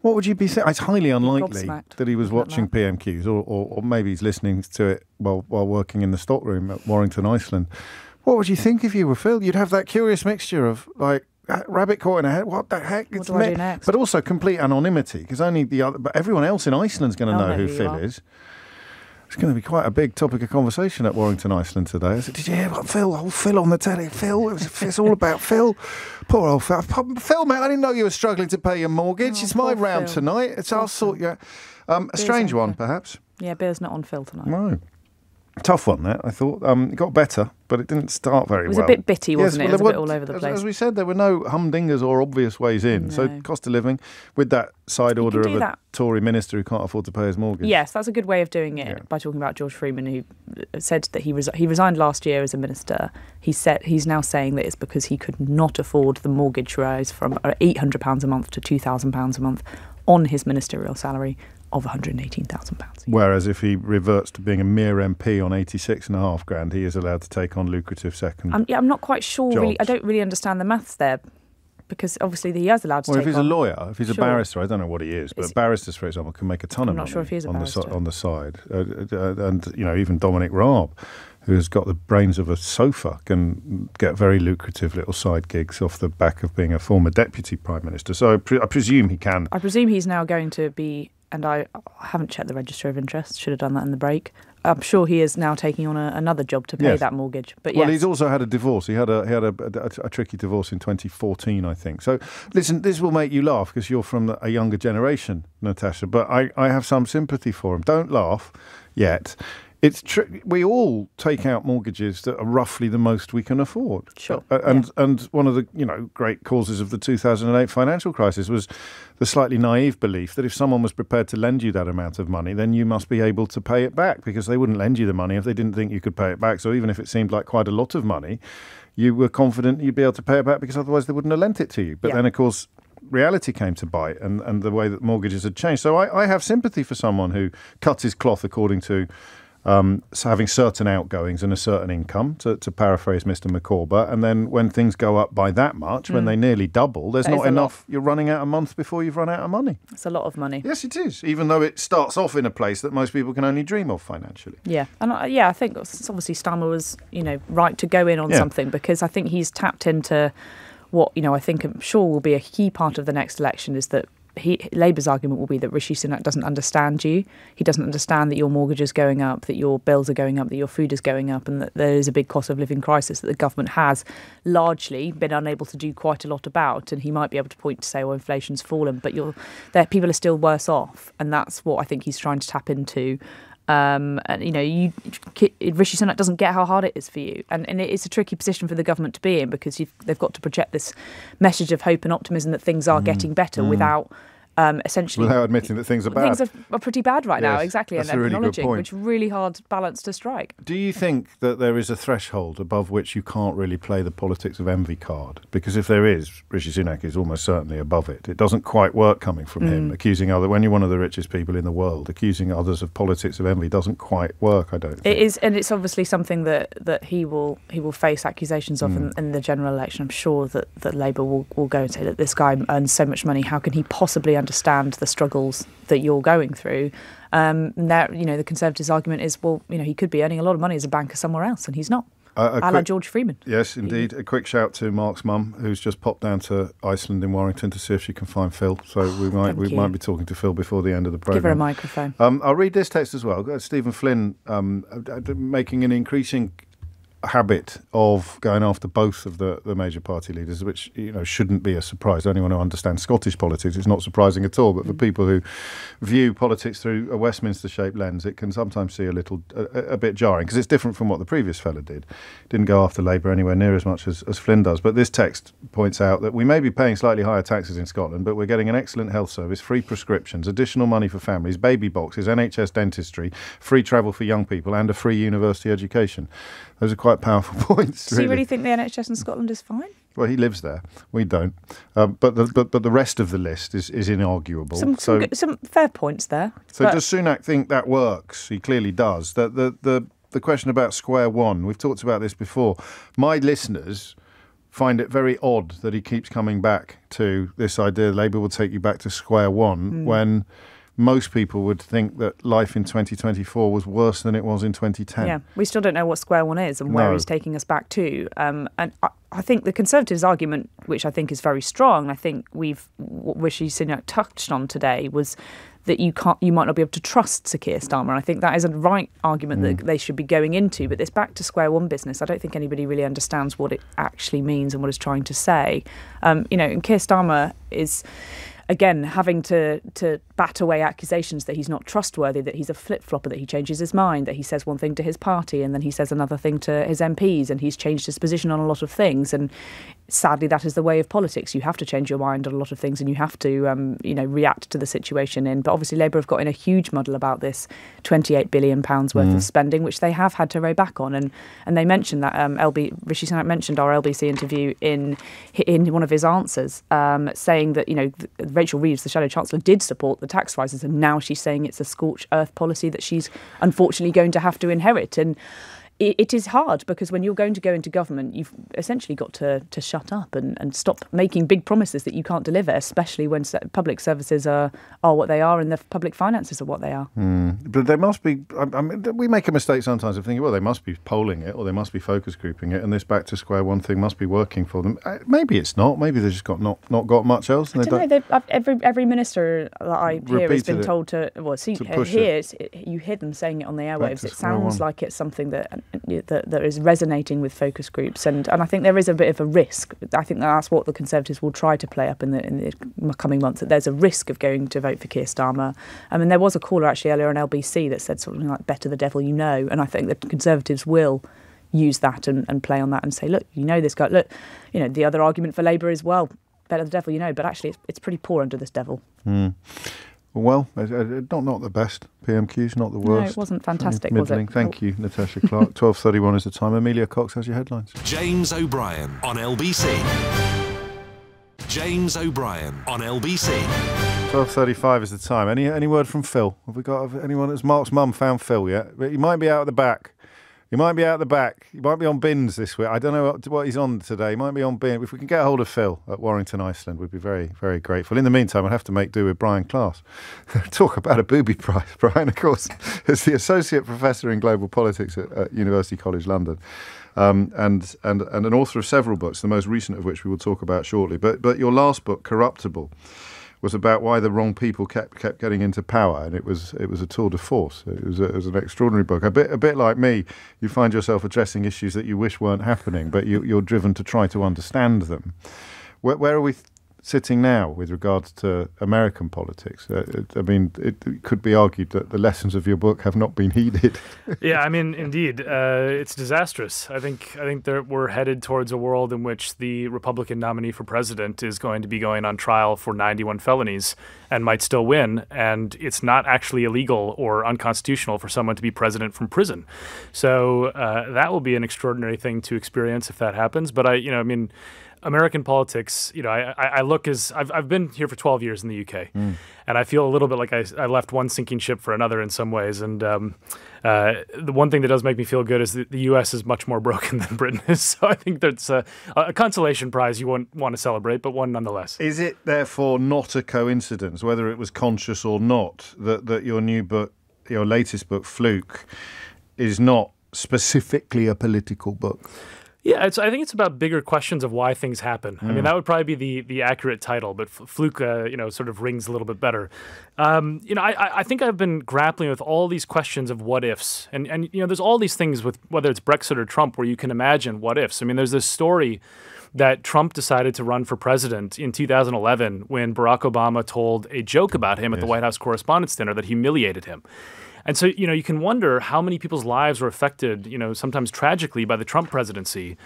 What would you be saying? It's highly unlikely that he was watching P M Qs, or, or or maybe he's listening to it while while working in the stockroom at Warrington, Iceland. What would you think if you were Phil? You'd have that curious mixture of, like, rabbit caught in a head. What the heck? What it's do I do next? But also complete anonymity, because only the other, but everyone else in Iceland's going to know, know who Phil are. is. It's going to be quite a big topic of conversation at Warrington, Iceland today. I said, did you hear about Phil? Old Phil on the telly. Phil, it was, it's all about Phil. Poor old Phil. Phil, mate, I didn't know you were struggling to pay your mortgage. Oh, it's my round Phil. tonight. It's I'll sort you out. Um, a strange one, perhaps. Yeah, Bill's not on Phil tonight. No. Tough one, that, I thought. Um, it got better, but it didn't start very well. It was well. a bit bitty, wasn't yes, it? It was well, a bit all over the place. As, as we said, there were no humdingers or obvious ways in. No. So cost of living, with that side order of a that. Tory minister who can't afford to pay his mortgage. Yes, that's a good way of doing it, yeah. by talking about George Freeman, who said that he res he resigned last year as a minister. He said, he's now saying that it's because he could not afford the mortgage rise from eight hundred pounds a month to two thousand pounds a month on his ministerial salary of one hundred and eighteen thousand pounds. Whereas if he reverts to being a mere M P on eighty-six and a half grand, he is allowed to take on lucrative second. Um, yeah, I'm not quite sure. Really, I don't really understand the maths there, because obviously he is allowed to. Well, take if he's on. a lawyer, if he's sure. a barrister, I don't know what he is, but is barristers, for example, can make a ton I'm of money sure if he is a on, the si on the side. Uh, uh, and you know, even Dominic Raab, who's got the brains of a sofa, can get very lucrative little side gigs off the back of being a former deputy prime minister. So I, pre I presume he can. I presume he's now going to be. And I haven't checked the register of interest. Should have done that in the break. I'm sure he is now taking on a, another job to pay yes. that mortgage. But well, yes. he's also had a divorce. He had a he had a, a, a tricky divorce in twenty fourteen, I think. So listen, this will make you laugh because you're from a younger generation, Natasha. But I I have some sympathy for him. Don't laugh yet. It's true. We all take out mortgages that are roughly the most we can afford. Sure. And yeah. and one of the you know great causes of the two thousand eight financial crisis was the slightly naive belief that if someone was prepared to lend you that amount of money, then you must be able to pay it back, because they wouldn't lend you the money if they didn't think you could pay it back. So even if it seemed like quite a lot of money, you were confident you'd be able to pay it back because otherwise they wouldn't have lent it to you. But yeah. then, of course, reality came to bite, and, and the way that mortgages had changed. So I, I have sympathy for someone who cuts his cloth according to Um, so having certain outgoings and a certain income, to, to paraphrase Mister McCorber, and then when things go up by that much, mm. when they nearly double, there's that not enough. Lot. You're running out a month before you've run out of money. It's a lot of money. Yes, it is, even though it starts off in a place that most people can only dream of financially. Yeah, and I, yeah, I think it's obviously Starmer was, you know, right to go in on yeah. something, because I think he's tapped into what, you know, I think I'm sure will be a key part of the next election, is that He, Labour's argument will be that Rishi Sunak doesn't understand you. He doesn't understand that your mortgage is going up, that your bills are going up, that your food is going up, and that there is a big cost of living crisis that the government has largely been unable to do quite a lot about. And he might be able to point to say, well, inflation's fallen, but you're, there, people are still worse off. And that's what I think he's trying to tap into. Um, and, you know, you, Rishi Sunak doesn't get how hard it is for you. And, and it's a tricky position for the government to be in, because you've, they've got to project this message of hope and optimism that things are mm. getting better mm. without um, essentially... Without admitting that things are bad. Things are, are pretty bad right yes, now, exactly. That's and a really good point. Which is a really hard balance to strike. Do you think that there is a threshold above which you can't really play the politics of envy card? Because if there is, Rishi Sunak is almost certainly above it. It doesn't quite work coming from mm. him. Accusing other, when you're one of the richest people in the world, accusing others of politics of envy doesn't quite work, I don't think. It is, and it's obviously something that, that he will he will face accusations of mm. in, in the general election. I'm sure that, that Labour will, will go and say that this guy earns so much money, how can he possibly understand the struggles that you're going through? Um, now, you know, the Conservatives' argument is, well, you know, he could be earning a lot of money as a banker somewhere else, and he's not. Uh, a la quick, George Freeman. Yes, indeed. A quick shout to Mark's mum, who's just popped down to Iceland in Warrington to see if she can find Phil. So oh, we might we you. might be talking to Phil before the end of the programme. Give her a microphone. Um, I'll read this text as well. Stephen Flynn um, making an increasing habit of going after both of the, the major party leaders, which, you know, shouldn't be a surprise. Anyone who understands Scottish politics, it's not surprising at all. But for mm. people who view politics through a Westminster-shaped lens, it can sometimes see a little, a, a bit jarring, because it's different from what the previous fella did. Didn't go after Labour anywhere near as much as, as Flynn does. But this text points out that we may be paying slightly higher taxes in Scotland, but we're getting an excellent health service, free prescriptions, additional money for families, baby boxes, N H S dentistry, free travel for young people, and a free university education. Those are quite powerful points. Really. Do you really think the N H S in Scotland is fine? Well, he lives there. We don't. Um, but, the, but but the rest of the list is, is inarguable. Some, so, some, good, some fair points there. So does Sunak think that works? He clearly does. The, the, the, the question about square one, we've talked about this before. My listeners find it very odd that he keeps coming back to this idea Labour will take you back to square one mm. when most people would think that life in twenty twenty-four was worse than it was in twenty ten. Yeah, we still don't know what square one is and no. where he's taking us back to. Um, and I, I think the Conservatives' argument, which I think is very strong, I think we've what Rishi Sunak touched on today was that you can't, you might not be able to trust Sir Keir Starmer. I think that is a right argument mm. that they should be going into. But this back to square one business, I don't think anybody really understands what it actually means and what it's trying to say. Um, you know, and Keir Starmer is, again, having to, to bat away accusations that he's not trustworthy, that he's a flip-flopper, that he changes his mind, that he says one thing to his party and then he says another thing to his M Ps, and he's changed his position on a lot of things. And sadly, that is the way of politics. You have to change your mind on a lot of things and you have to, um, you know, react to the situation. In. But obviously, Labour have got in a huge muddle about this twenty-eight billion pounds worth mm. of spending, which they have had to row back on. And and they mentioned that, um, L B, Rishi Sunak mentioned our L B C interview in, in one of his answers, um, saying that, you know, the, Rachel Reeves, the Shadow Chancellor, did support the tax rises, and now she's saying it's a scorched earth policy that she's unfortunately going to have to inherit. And it, it is hard, because when you're going to go into government, you've essentially got to, to shut up and, and stop making big promises that you can't deliver, especially when public services are, are what they are and the public finances are what they are. Mm. But there must be, I, I mean, we make a mistake sometimes of thinking, well, they must be polling it or they must be focus grouping it, and this back to square one thing must be working for them. Maybe it's not. Maybe they've just got not, not got much else. And I don't they know. Don't every, every minister that I hear has been told to, well, see, to push here, it. It, you hear them saying it on the airwaves. It sounds like it's something that That, that is resonating with focus groups, and, and I think there is a bit of a risk. I think that's what the Conservatives will try to play up in the, in the coming months, that there's a risk of going to vote for Keir Starmer. I mean, there was a caller actually earlier on L B C that said something like, better the devil you know, and I think the Conservatives will use that and, and play on that and say, look, you know this guy, look, you know, the other argument for Labour is, well, better the devil you know, but actually it's, it's pretty poor under this devil. Mm. Well, not not the best. P M Q's not the worst. No, it wasn't fantastic, was it? Thank you, Natasha Clark. twelve thirty-one is the time. Amelia Cox has your headlines. James O'Brien on L B C. James O'Brien on L B C. twelve thirty-five is the time. Any any word from Phil? Have we got have anyone? Has Mark's mum found Phil yet? But he might be out at the back. He might be out the back. He might be on bins this week. I don't know what, what he's on today. He might be on bins. If we can get a hold of Phil at Warrington, Iceland, we'd be very, very grateful. In the meantime, I'd have to make do with Brian Klaas. Talk about a booby prize. Brian, of course, is the Associate Professor in Global Politics at, at University College London. Um, and, and, and an author of several books, the most recent of which we will talk about shortly. But, but your last book, Corruptible, was about why the wrong people kept kept getting into power, and it was it was a tour de force. It was, a, it was an extraordinary book. A bit a bit like me, you find yourself addressing issues that you wish weren't happening, but you, you're driven to try to understand them. Where, where are we sitting now with regards to American politics? Uh, it, I mean, it, it could be argued that the lessons of your book have not been heeded. Yeah, I mean, indeed, uh, it's disastrous. I think I think that we're headed towards a world in which the Republican nominee for president is going to be going on trial for ninety-one felonies and might still win. And it's not actually illegal or unconstitutional for someone to be president from prison. So uh, that will be an extraordinary thing to experience if that happens. But I, you know, I mean, American politics, you know, I, I look as I've, I've been here for twelve years in the U K, mm. and I feel a little bit like I, I left one sinking ship for another in some ways. And um, uh, the one thing that does make me feel good is that the U S is much more broken than Britain is. So I think that's a, a consolation prize you won't want to celebrate, but one nonetheless. Is it therefore not a coincidence, whether it was conscious or not, that, that your new book, your latest book, Fluke, is not specifically a political book? Yeah, it's, I think it's about bigger questions of why things happen. Mm. I mean, that would probably be the the accurate title, but Fluke, uh, you know, sort of rings a little bit better. Um, you know, I, I think I've been grappling with all these questions of what ifs, and and you know, there's all these things with whether it's Brexit or Trump where you can imagine what ifs. I mean, there's this story that Trump decided to run for president in two thousand eleven when Barack Obama told a joke about him at yes. the White House Correspondents' Dinner that humiliated him. And so, you know, you can wonder how many people's lives were affected, you know, sometimes tragically by the Trump presidency.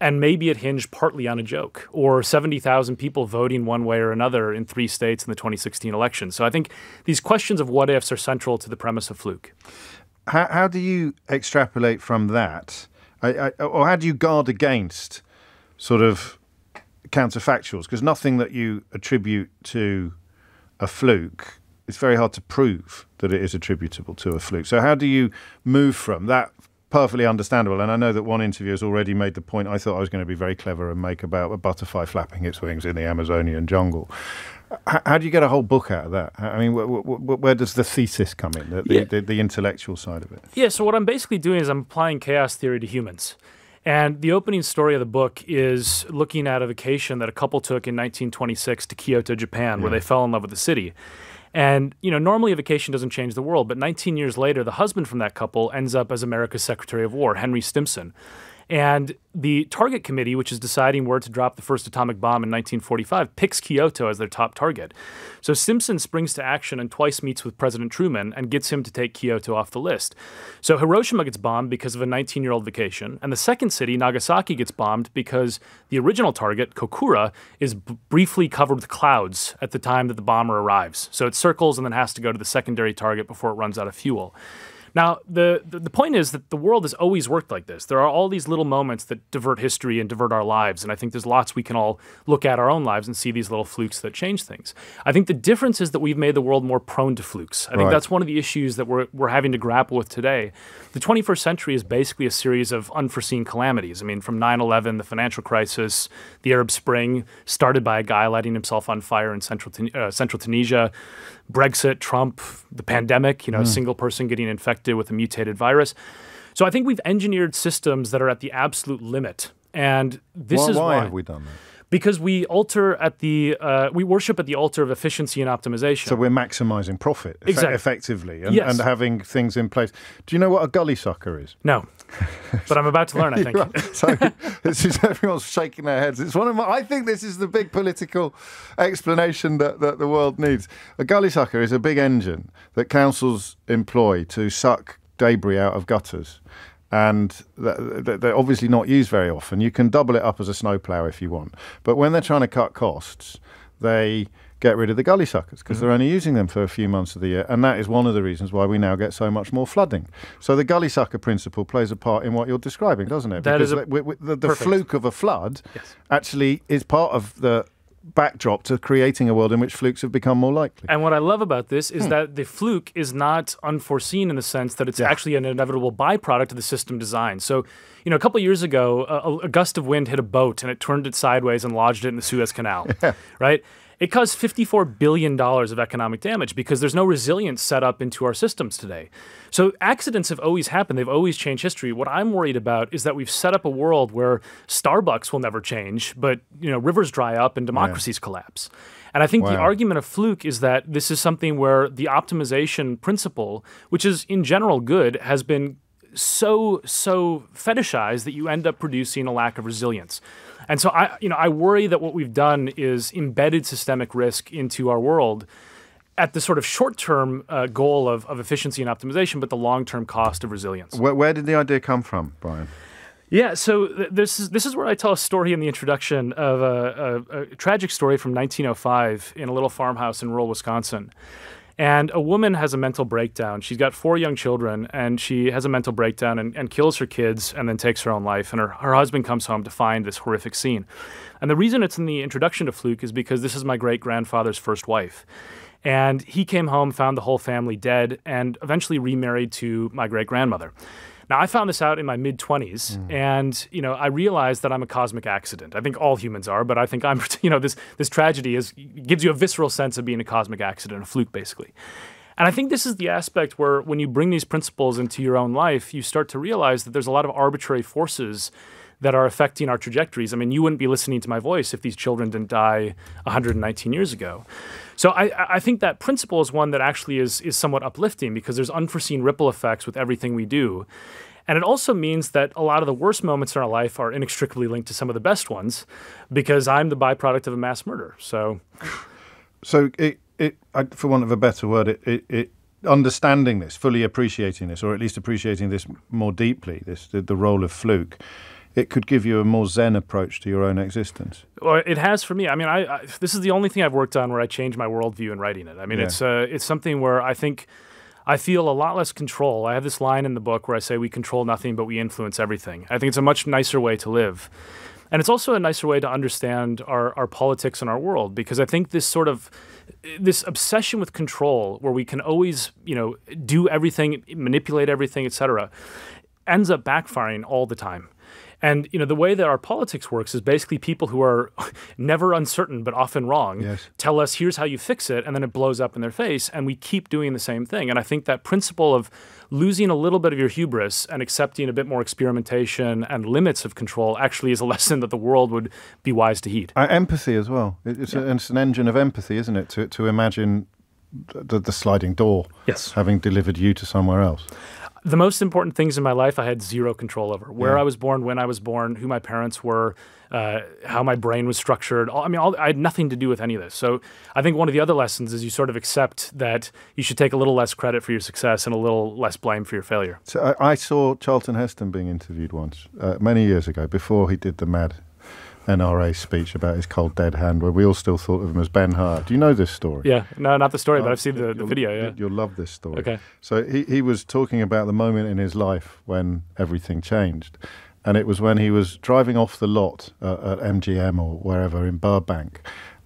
And maybe it hinged partly on a joke or seventy thousand people voting one way or another in three states in the twenty sixteen election. So I think these questions of what ifs are central to the premise of Fluke. How, how do you extrapolate from that? I, I, or how do you guard against sort of counterfactuals? Because nothing that you attribute to a fluke, it's very hard to prove that it is attributable to a fluke. So how do you move from that? Perfectly understandable. And I know that one interview has already made the point I thought I was going to be very clever and make about a butterfly flapping its wings in the Amazonian jungle. H how do you get a whole book out of that? I mean, wh wh where does the thesis come in, the, yeah. the, the, the intellectual side of it? Yeah, so what I'm basically doing is I'm applying chaos theory to humans. And the opening story of the book is looking at a vacation that a couple took in nineteen twenty-six to Kyoto, Japan, yeah. where they fell in love with the city. And, you know, normally a vacation doesn't change the world, but nineteen years later, the husband from that couple ends up as America's Secretary of War, Henry Stimson. And the target committee, which is deciding where to drop the first atomic bomb in nineteen forty-five, picks Kyoto as their top target. So Stimson springs to action and twice meets with President Truman and gets him to take Kyoto off the list. So Hiroshima gets bombed because of a nineteen-year-old vacation, and the second city, Nagasaki, gets bombed because the original target, Kokura, is b briefly covered with clouds at the time that the bomber arrives. So it circles and then has to go to the secondary target before it runs out of fuel. Now, the, the point is that the world has always worked like this. There are all these little moments that divert history and divert our lives, and I think there's lots we can all look at our own lives and see these little flukes that change things. I think the difference is that we've made the world more prone to flukes. I right. think that's one of the issues that we're, we're having to grapple with today. The twenty-first century is basically a series of unforeseen calamities. I mean, from nine eleven, the financial crisis, the Arab Spring, started by a guy lighting himself on fire in central, uh, central Tunisia, Brexit, Trump, the pandemic, you know, mm. a single person getting infected with a mutated virus. So I think we've engineered systems that are at the absolute limit. And this why, is why. Why have we done that? Because we alter at the, uh, we worship at the altar of efficiency and optimization. So we're maximizing profit eff exactly. effectively and, yes. and having things in place. Do you know what a gully sucker is? No, but I'm about to learn, I think. Right. So it's just everyone's shaking their heads. It's one of my, I think this is the big political explanation that, that the world needs. A gully sucker is a big engine that councils employ to suck debris out of gutters. And they're obviously not used very often. You can double it up as a snowplow if you want. But when they're trying to cut costs, they get rid of the gully suckers because mm-hmm. they're only using them for a few months of the year. And that is one of the reasons why we now get so much more flooding. So the gully sucker principle plays a part in what you're describing, doesn't it? That because is we, we, the, the fluke of a flood yes. actually is part of the backdrop to creating a world in which flukes have become more likely. And what I love about this is hmm. that the fluke is not unforeseen in the sense that it's yeah. actually an inevitable byproduct of the system design. So, you know, a couple of years ago, a, a gust of wind hit a boat and it turned it sideways and lodged it in the Suez Canal, yeah. right? It caused fifty-four billion dollars of economic damage because there's no resilience set up into our systems today. So accidents have always happened. They've always changed history. What I'm worried about is that we've set up a world where Starbucks will never change, but you know, rivers dry up and democracies yeah. collapse. And I think wow. the argument of Fluke is that this is something where the optimization principle, which is in general good, has been so, so fetishized that you end up producing a lack of resilience. And so I, you know, I worry that what we've done is embedded systemic risk into our world at the sort of short-term uh, goal of, of efficiency and optimization, but the long-term cost of resilience. Where, where did the idea come from, Brian? Yeah, so th this is this is where I tell a story in the introduction of a, a, a tragic story from nineteen oh five in a little farmhouse in rural Wisconsin. And a woman has a mental breakdown. She's got four young children, and she has a mental breakdown and, and kills her kids and then takes her own life. And her, her husband comes home to find this horrific scene. And the reason it's in the introduction to Fluke is because this is my great-grandfather's first wife. And he came home, found the whole family dead, and eventually remarried to my great-grandmother. Now, I found this out in my mid twenties, mm. and, you know, I realized that I'm a cosmic accident. I think all humans are, but I think I'm, you know, this, this tragedy is, gives you a visceral sense of being a cosmic accident, a fluke, basically. And I think this is the aspect where when you bring these principles into your own life, you start to realize that there's a lot of arbitrary forces that are affecting our trajectories. I mean, you wouldn't be listening to my voice if these children didn't die one hundred nineteen years ago. So I, I think that principle is one that actually is, is somewhat uplifting because there's unforeseen ripple effects with everything we do. And it also means that a lot of the worst moments in our life are inextricably linked to some of the best ones because I'm the byproduct of a mass murder. So, so it, it, I, for want of a better word, it, it, it understanding this, fully appreciating this, or at least appreciating this more deeply, this the, the role of fluke, it could give you a more zen approach to your own existence. Well, it has for me. I mean, I, I, this is the only thing I've worked on where I changed my worldview in writing it. I mean, yeah. it's uh, it's something where I think I feel a lot less control. I have this line in the book where I say we control nothing, but we influence everything. I think it's a much nicer way to live. And it's also a nicer way to understand our, our politics and our world, because I think this sort of this obsession with control where we can always, you know, do everything, manipulate everything, et cetera, ends up backfiring all the time. And, you know, the way that our politics works is basically people who are never uncertain but often wrong yes. tell us, here's how you fix it, and then it blows up in their face, and we keep doing the same thing. And I think that principle of losing a little bit of your hubris and accepting a bit more experimentation and limits of control actually is a lesson that the world would be wise to heed. Uh, empathy as well. It's, yeah. a, it's an engine of empathy, isn't it, to, to imagine the, the sliding door yes. having delivered you to somewhere else. The most important things in my life I had zero control over. Where yeah. I was born, when I was born, who my parents were, uh, how my brain was structured. All, I mean, all, I had nothing to do with any of this. So I think one of the other lessons is you sort of accept that you should take a little less credit for your success and a little less blame for your failure. So I, I saw Charlton Heston being interviewed once, uh, many years ago, before he did the mad N R A speech about his cold dead hand, where we all still thought of him as Ben Hart. Do you know this story? Yeah, no, not the story, oh, but I've seen the, the video. Yeah, you'll love this story. Okay. So he, he was talking about the moment in his life when everything changed, and it was when he was driving off the lot uh, at M G M or wherever in Burbank,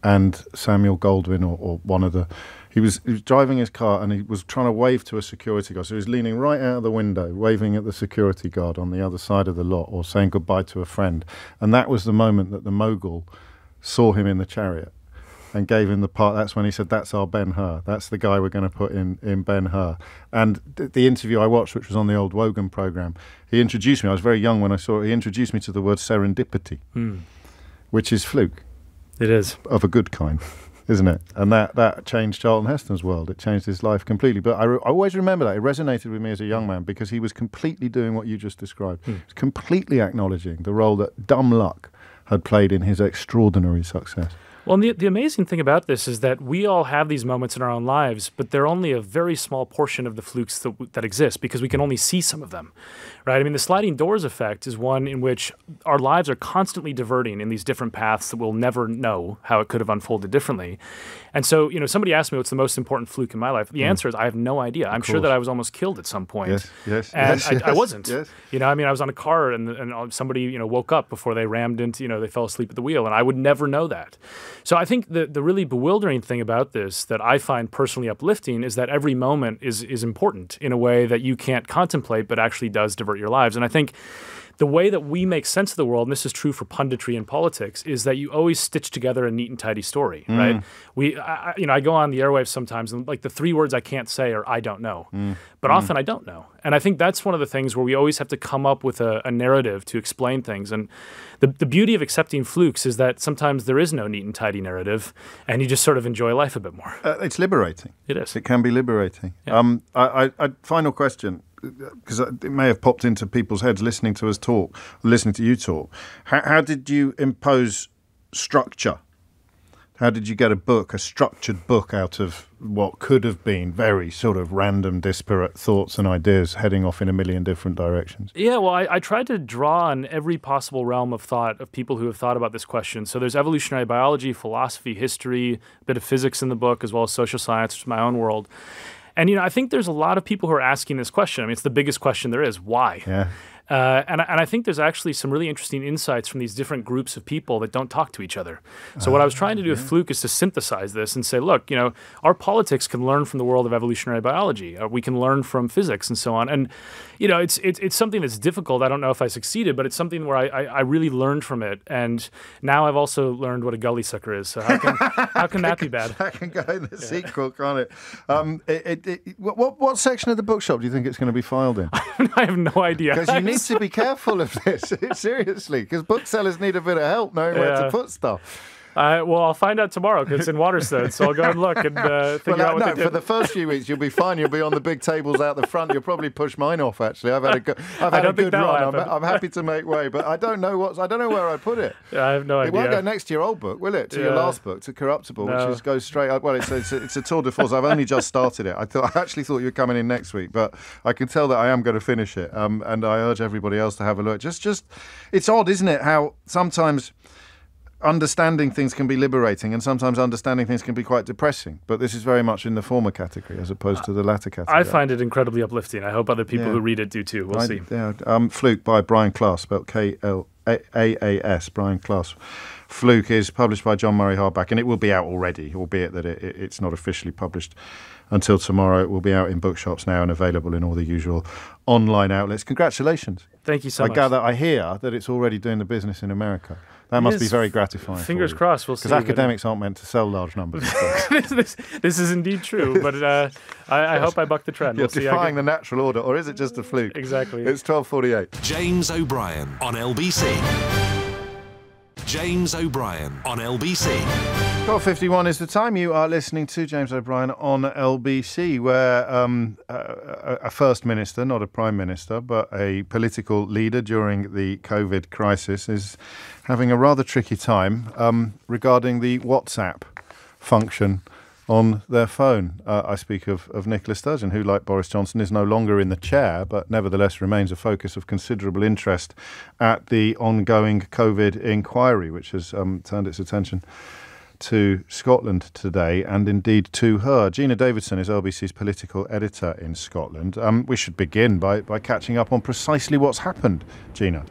and Samuel Goldwyn or, or one of the, he was, he was driving his car and he was trying to wave to a security guard. So he was leaning right out of the window, waving at the security guard on the other side of the lot or saying goodbye to a friend. And that was the moment that the mogul saw him in the chariot and gave him the part. That's when he said, that's our Ben-Hur. That's the guy we're going to put in, in Ben-Hur. And th the interview I watched, which was on the old Wogan programme, he introduced me. I was very young when I saw it. He introduced me to the word serendipity, mm. which is fluke. It is. Of a good kind, isn't it? And that, that changed Charlton Heston's world. It changed his life completely. But I, re I always remember that. It resonated with me as a young man because he was completely doing what you just described. Mm. He was completely acknowledging the role that dumb luck had played in his extraordinary success. Well, and the, the amazing thing about this is that we all have these moments in our own lives, but they're only a very small portion of the flukes that, that exist because we can only see some of them, right? I mean, the sliding doors effect is one in which our lives are constantly diverting in these different paths that we'll never know how it could have unfolded differently. And so, you know, somebody asked me what's the most important fluke in my life. The mm. answer is I have no idea. Of I'm course. sure that I was almost killed at some point. Yes, yes, and yes, I, yes, I wasn't. Yes. You know, I mean, I was on a car and, and somebody, you know, woke up before they rammed into, you know, they fell asleep at the wheel, and I would never know that. So I think the, the really bewildering thing about this that I find personally uplifting is that every moment is, is important in a way that you can't contemplate but actually does divert your lives. And I think the way that we make sense of the world, and this is true for punditry and politics, is that you always stitch together a neat and tidy story, mm. right? We, I, you know, I go on the airwaves sometimes and like the three words I can't say are I don't know. Mm. But mm. often I don't know. And I think that's one of the things where we always have to come up with a, a narrative to explain things. And the, the beauty of accepting flukes is that sometimes there is no neat and tidy narrative, and you just sort of enjoy life a bit more. Uh, it's liberating. It is. It can be liberating. Yeah. Um, I, I, I, final question, because it may have popped into people's heads listening to us talk, listening to you talk. How, how did you impose structure? How did you get a book, a structured book, out of what could have been very sort of random, disparate thoughts and ideas heading off in a million different directions? Yeah, well, I, I tried to draw on every possible realm of thought of people who have thought about this question. So there's evolutionary biology, philosophy, history, a bit of physics in the book, as well as social science, which is my own world. And, you know, I think there's a lot of people who are asking this question. I mean, it's the biggest question there is. Why? Yeah. Uh, and, and I think there's actually some really interesting insights from these different groups of people that don't talk to each other. So uh, what I was trying to do yeah. with Fluke is to synthesize this and say, look, you know, our politics can learn from the world of evolutionary biology. Uh, we can learn from physics and so on. And, you know, it's, it's, it's something that's difficult. I don't know if I succeeded, but it's something where I, I, I really learned from it. And now I've also learned what a gully sucker is. So how can, how can that be bad? That can go in the yeah. sequel, can't it? Um, it, it, it what, what section of the bookshop do you think it's going to be filed in? I have no idea. To be careful of this, seriously, because booksellers need a bit of help knowing yeah. where to put stuff. Uh, well, I'll find out tomorrow because it's in Waterstone, so I'll go and look and uh, figure well, out what no, they did. For the first few weeks, you'll be fine. You'll be on the big tables out the front. You'll probably push mine off. Actually, I've had a, go I've had a good run. I'm, I'm happy to make way, but I don't know what's. I don't know where I put it. Yeah, I have no it idea. It won't go next to your old book, will it? To yeah. your last book, to Corruptible, no. which is goes straight up. Well, it's a, it's, a, it's a tour de force. I've only just started it. I thought I actually thought you were coming in next week, but I can tell that I am going to finish it. Um, and I urge everybody else to have a look. Just, just, it's odd, isn't it? How sometimes understanding things can be liberating, and sometimes understanding things can be quite depressing. But this is very much in the former category as opposed to the latter category. I find it incredibly uplifting. I hope other people yeah. who read it do too. We'll I, see. Yeah. Um, Fluke by Brian Klaas, spelled K L A A S, Brian Klaas. Fluke is published by John Murray Hardback, and it will be out already, albeit that it, it, it's not officially published until tomorrow. It will be out in bookshops now and available in all the usual online outlets. Congratulations. Thank you so I much. I gather, I hear that it's already doing the business in America. That must be very gratifying. Fingers crossed, we'll see. Because academics aren't meant to sell large numbers. this, this, this is indeed true, but uh, I, I hope I buck the trend. You're we'll defying see the natural order, or is it just a fluke? Exactly. It's twelve forty-eight. James O'Brien on L B C. James O'Brien on L B C. twelve fifty-one is the time. You are listening to James O'Brien on L B C, where um, a, a First Minister, not a Prime Minister, but a political leader during the COVID crisis is having a rather tricky time um, regarding the WhatsApp function on their phone. Uh, I speak of, of Nicola Sturgeon, who, like Boris Johnson, is no longer in the chair, but nevertheless remains a focus of considerable interest at the ongoing COVID inquiry, which has um, turned its attention to Scotland today, and indeed to her. Gina Davidson is L B C's political editor in Scotland. Um, we should begin by, by catching up on precisely what's happened, Gina.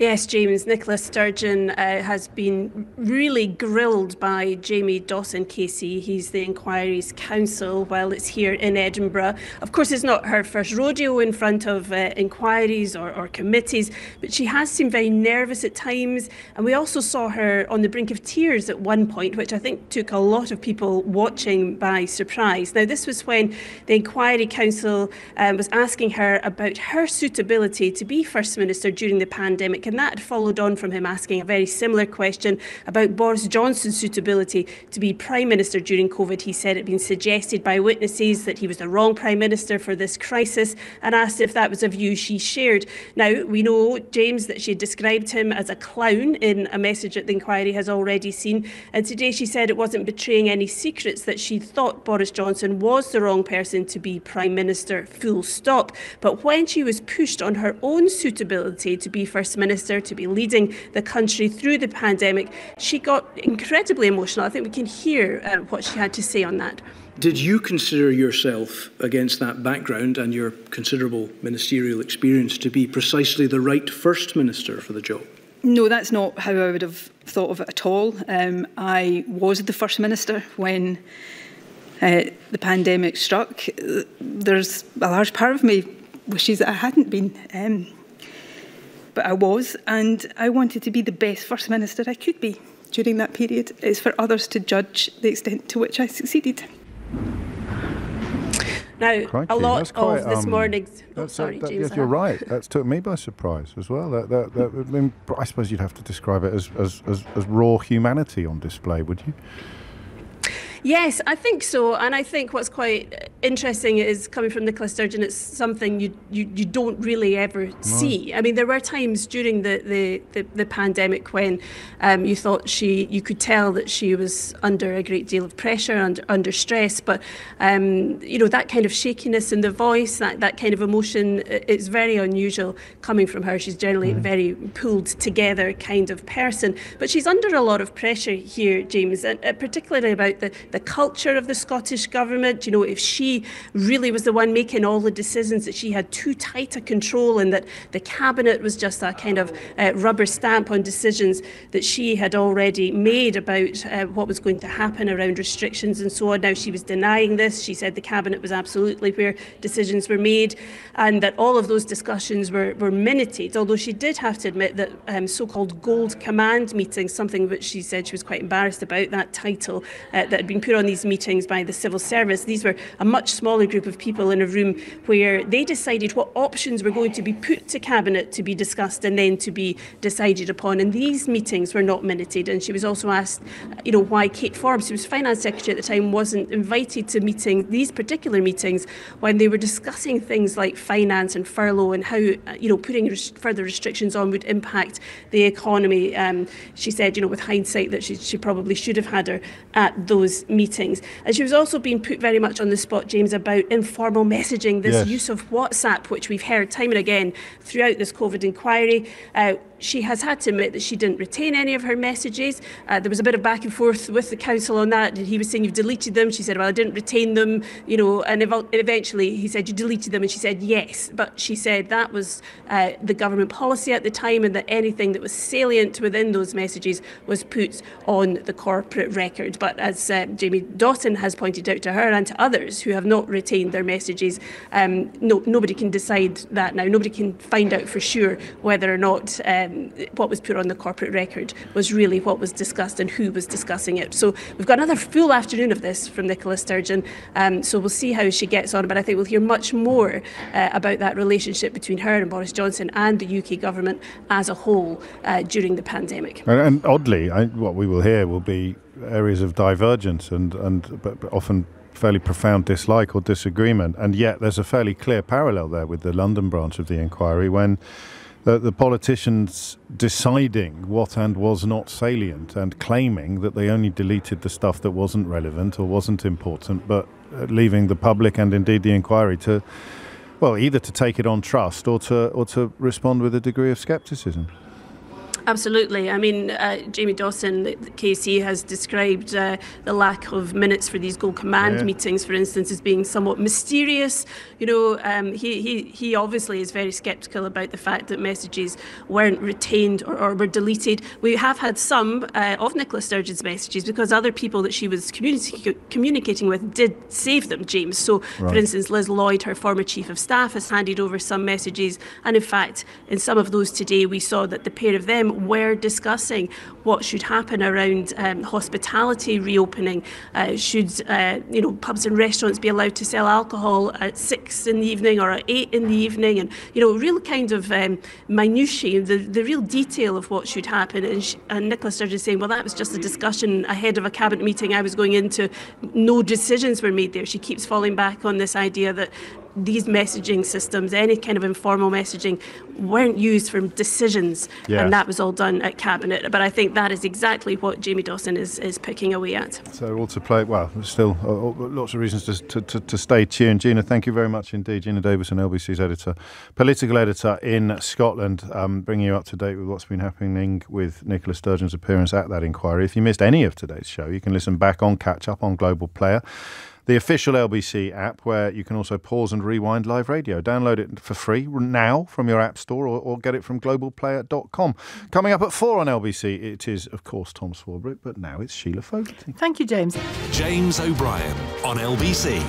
Yes, James. Nicola Sturgeon uh, has been really grilled by Jamie Dawson Casey. He's the inquiry's counsel while it's here in Edinburgh. Of course, it's not her first rodeo in front of uh, inquiries or, or committees, but she has seemed very nervous at times. And we also saw her on the brink of tears at one point, which I think took a lot of people watching by surprise. Now, this was when the inquiry council um, was asking her about her suitability to be First Minister during the pandemic. And that had followed on from him asking a very similar question about Boris Johnson's suitability to be Prime Minister during COVID. He said it had been suggested by witnesses that he was the wrong Prime Minister for this crisis, and asked if that was a view she shared. Now, we know, James, that she had described him as a clown in a message that the inquiry has already seen. And today she said it wasn't betraying any secrets that she thought Boris Johnson was the wrong person to be Prime Minister, full stop. But when she was pushed on her own suitability to be First Minister, to be leading the country through the pandemic, she got incredibly emotional. I think we can hear uh, what she had to say on that. Did you consider yourself, against that background and your considerable ministerial experience, to be precisely the right First Minister for the job? No, that's not how I would have thought of it at all. Um, I was the First Minister when uh, the pandemic struck. There's a large part of me wishes that I hadn't been. Um, But I was, and I wanted to be the best First Minister I could be during that period. It's for others to judge the extent to which I succeeded. Now, Crikey, a lot quite, of this um, morning's... Oh, sorry, that, that, James. Yes, you're right. That took me by surprise as well. That, that, that, I, mean, I suppose you'd have to describe it as, as, as, as raw humanity on display, would you? Yes, I think so. And I think what's quite interesting is, coming from Nicola Sturgeon, it's something you, you, you don't really ever no. see. I mean, there were times during the, the, the, the pandemic when um, you thought she, you could tell that she was under a great deal of pressure, under, under stress. But, um, you know, that kind of shakiness in the voice, that, that kind of emotion, it's very unusual coming from her. She's generally mm. a very pulled together kind of person. But she's under a lot of pressure here, James, and uh, particularly about the the culture of the Scottish government. You know, if she really was the one making all the decisions, that she had too tight a control, and that the cabinet was just a kind of uh, rubber stamp on decisions that she had already made about uh, what was going to happen around restrictions and so on. Now, she was denying this. She said the cabinet was absolutely where decisions were made, and that all of those discussions were, were minuted, although she did have to admit that um, so-called Gold Command meetings, something which she said she was quite embarrassed about, that title uh, that had been put on these meetings by the civil service. These were a much smaller group of people in a room where they decided what options were going to be put to cabinet to be discussed and then to be decided upon. And these meetings were not minuted. And she was also asked, you know, why Kate Forbes, who was finance secretary at the time, wasn't invited to meetings, these particular meetings, when they were discussing things like finance and furlough and how, you know, putting res- further restrictions on would impact the economy. Um, she said, you know, with hindsight, that she, she probably should have had her at those meetings. And she was also being put very much on the spot, James, about informal messaging, this yes. use of WhatsApp, which we've heard time and again throughout this COVID inquiry. Uh, she has had to admit that she didn't retain any of her messages. Uh, there was a bit of back and forth with the council on that. He was saying, you've deleted them. She said, well, I didn't retain them, you know, and ev- eventually he said, you deleted them. And she said, yes. But she said that was uh, the government policy at the time, and that anything that was salient within those messages was put on the corporate record. But as uh, Jamie Dawson has pointed out to her and to others who have not retained their messages, um, no, nobody can decide that now. Nobody can find out for sure whether or not um, what was put on the corporate record was really what was discussed and who was discussing it. So we've got another full afternoon of this from Nicola Sturgeon. Um, so we'll see how she gets on. But I think we'll hear much more uh, about that relationship between her and Boris Johnson and the U K government as a whole uh, during the pandemic. And, and oddly, I, what we will hear will be areas of divergence and and but often fairly profound dislike or disagreement, and yet there's a fairly clear parallel there with the London branch of the inquiry, when the, the politicians deciding what and was not salient and claiming that they only deleted the stuff that wasn't relevant or wasn't important, but leaving the public and indeed the inquiry to, well, either to take it on trust or to or to respond with a degree of scepticism. Absolutely. I mean, uh, Jamie Dawson, the K C, has described uh, the lack of minutes for these Gold Command yeah. meetings, for instance, as being somewhat mysterious. You know, um, he, he, he obviously is very sceptical about the fact that messages weren't retained or, or were deleted. We have had some uh, of Nicola Sturgeon's messages, because other people that she was communi- communicating with did save them, James. So, right. for instance, Liz Lloyd, her former chief of staff, has handed over some messages. And in fact, in some of those today, we saw that the pair of them were discussing what should happen around um, hospitality reopening. Uh, should uh, you know, pubs and restaurants be allowed to sell alcohol at six in the evening or at eight in the evening? And you know, real kind of um, minutiae, the the real detail of what should happen. And, she, and Nicola Sturgeon saying, well, that was just a discussion ahead of a cabinet meeting I was going into. No decisions were made there. She keeps falling back on this idea that these messaging systems, any kind of informal messaging, weren't used for decisions, yes. and that was all done at cabinet. But I think that is exactly what Jamie Dawson is, is picking away at. So all to play, well, still uh, lots of reasons to, to, to stay tuned. Gina, thank you very much indeed. Gina Davison, L B C's editor, political editor in Scotland, um, bringing you up to date with what's been happening with Nicola Sturgeon's appearance at that inquiry. If you missed any of today's show, you can listen back on Catch Up on Global Player, the official L B C app, where you can also pause and rewind live radio. Download it for free now from your app store, or, or get it from global player dot com. Coming up at four on L B C, it is, of course, Tom Swarbrick, but now it's Sheila Fogarty. Thank you, James. James O'Brien on L B C.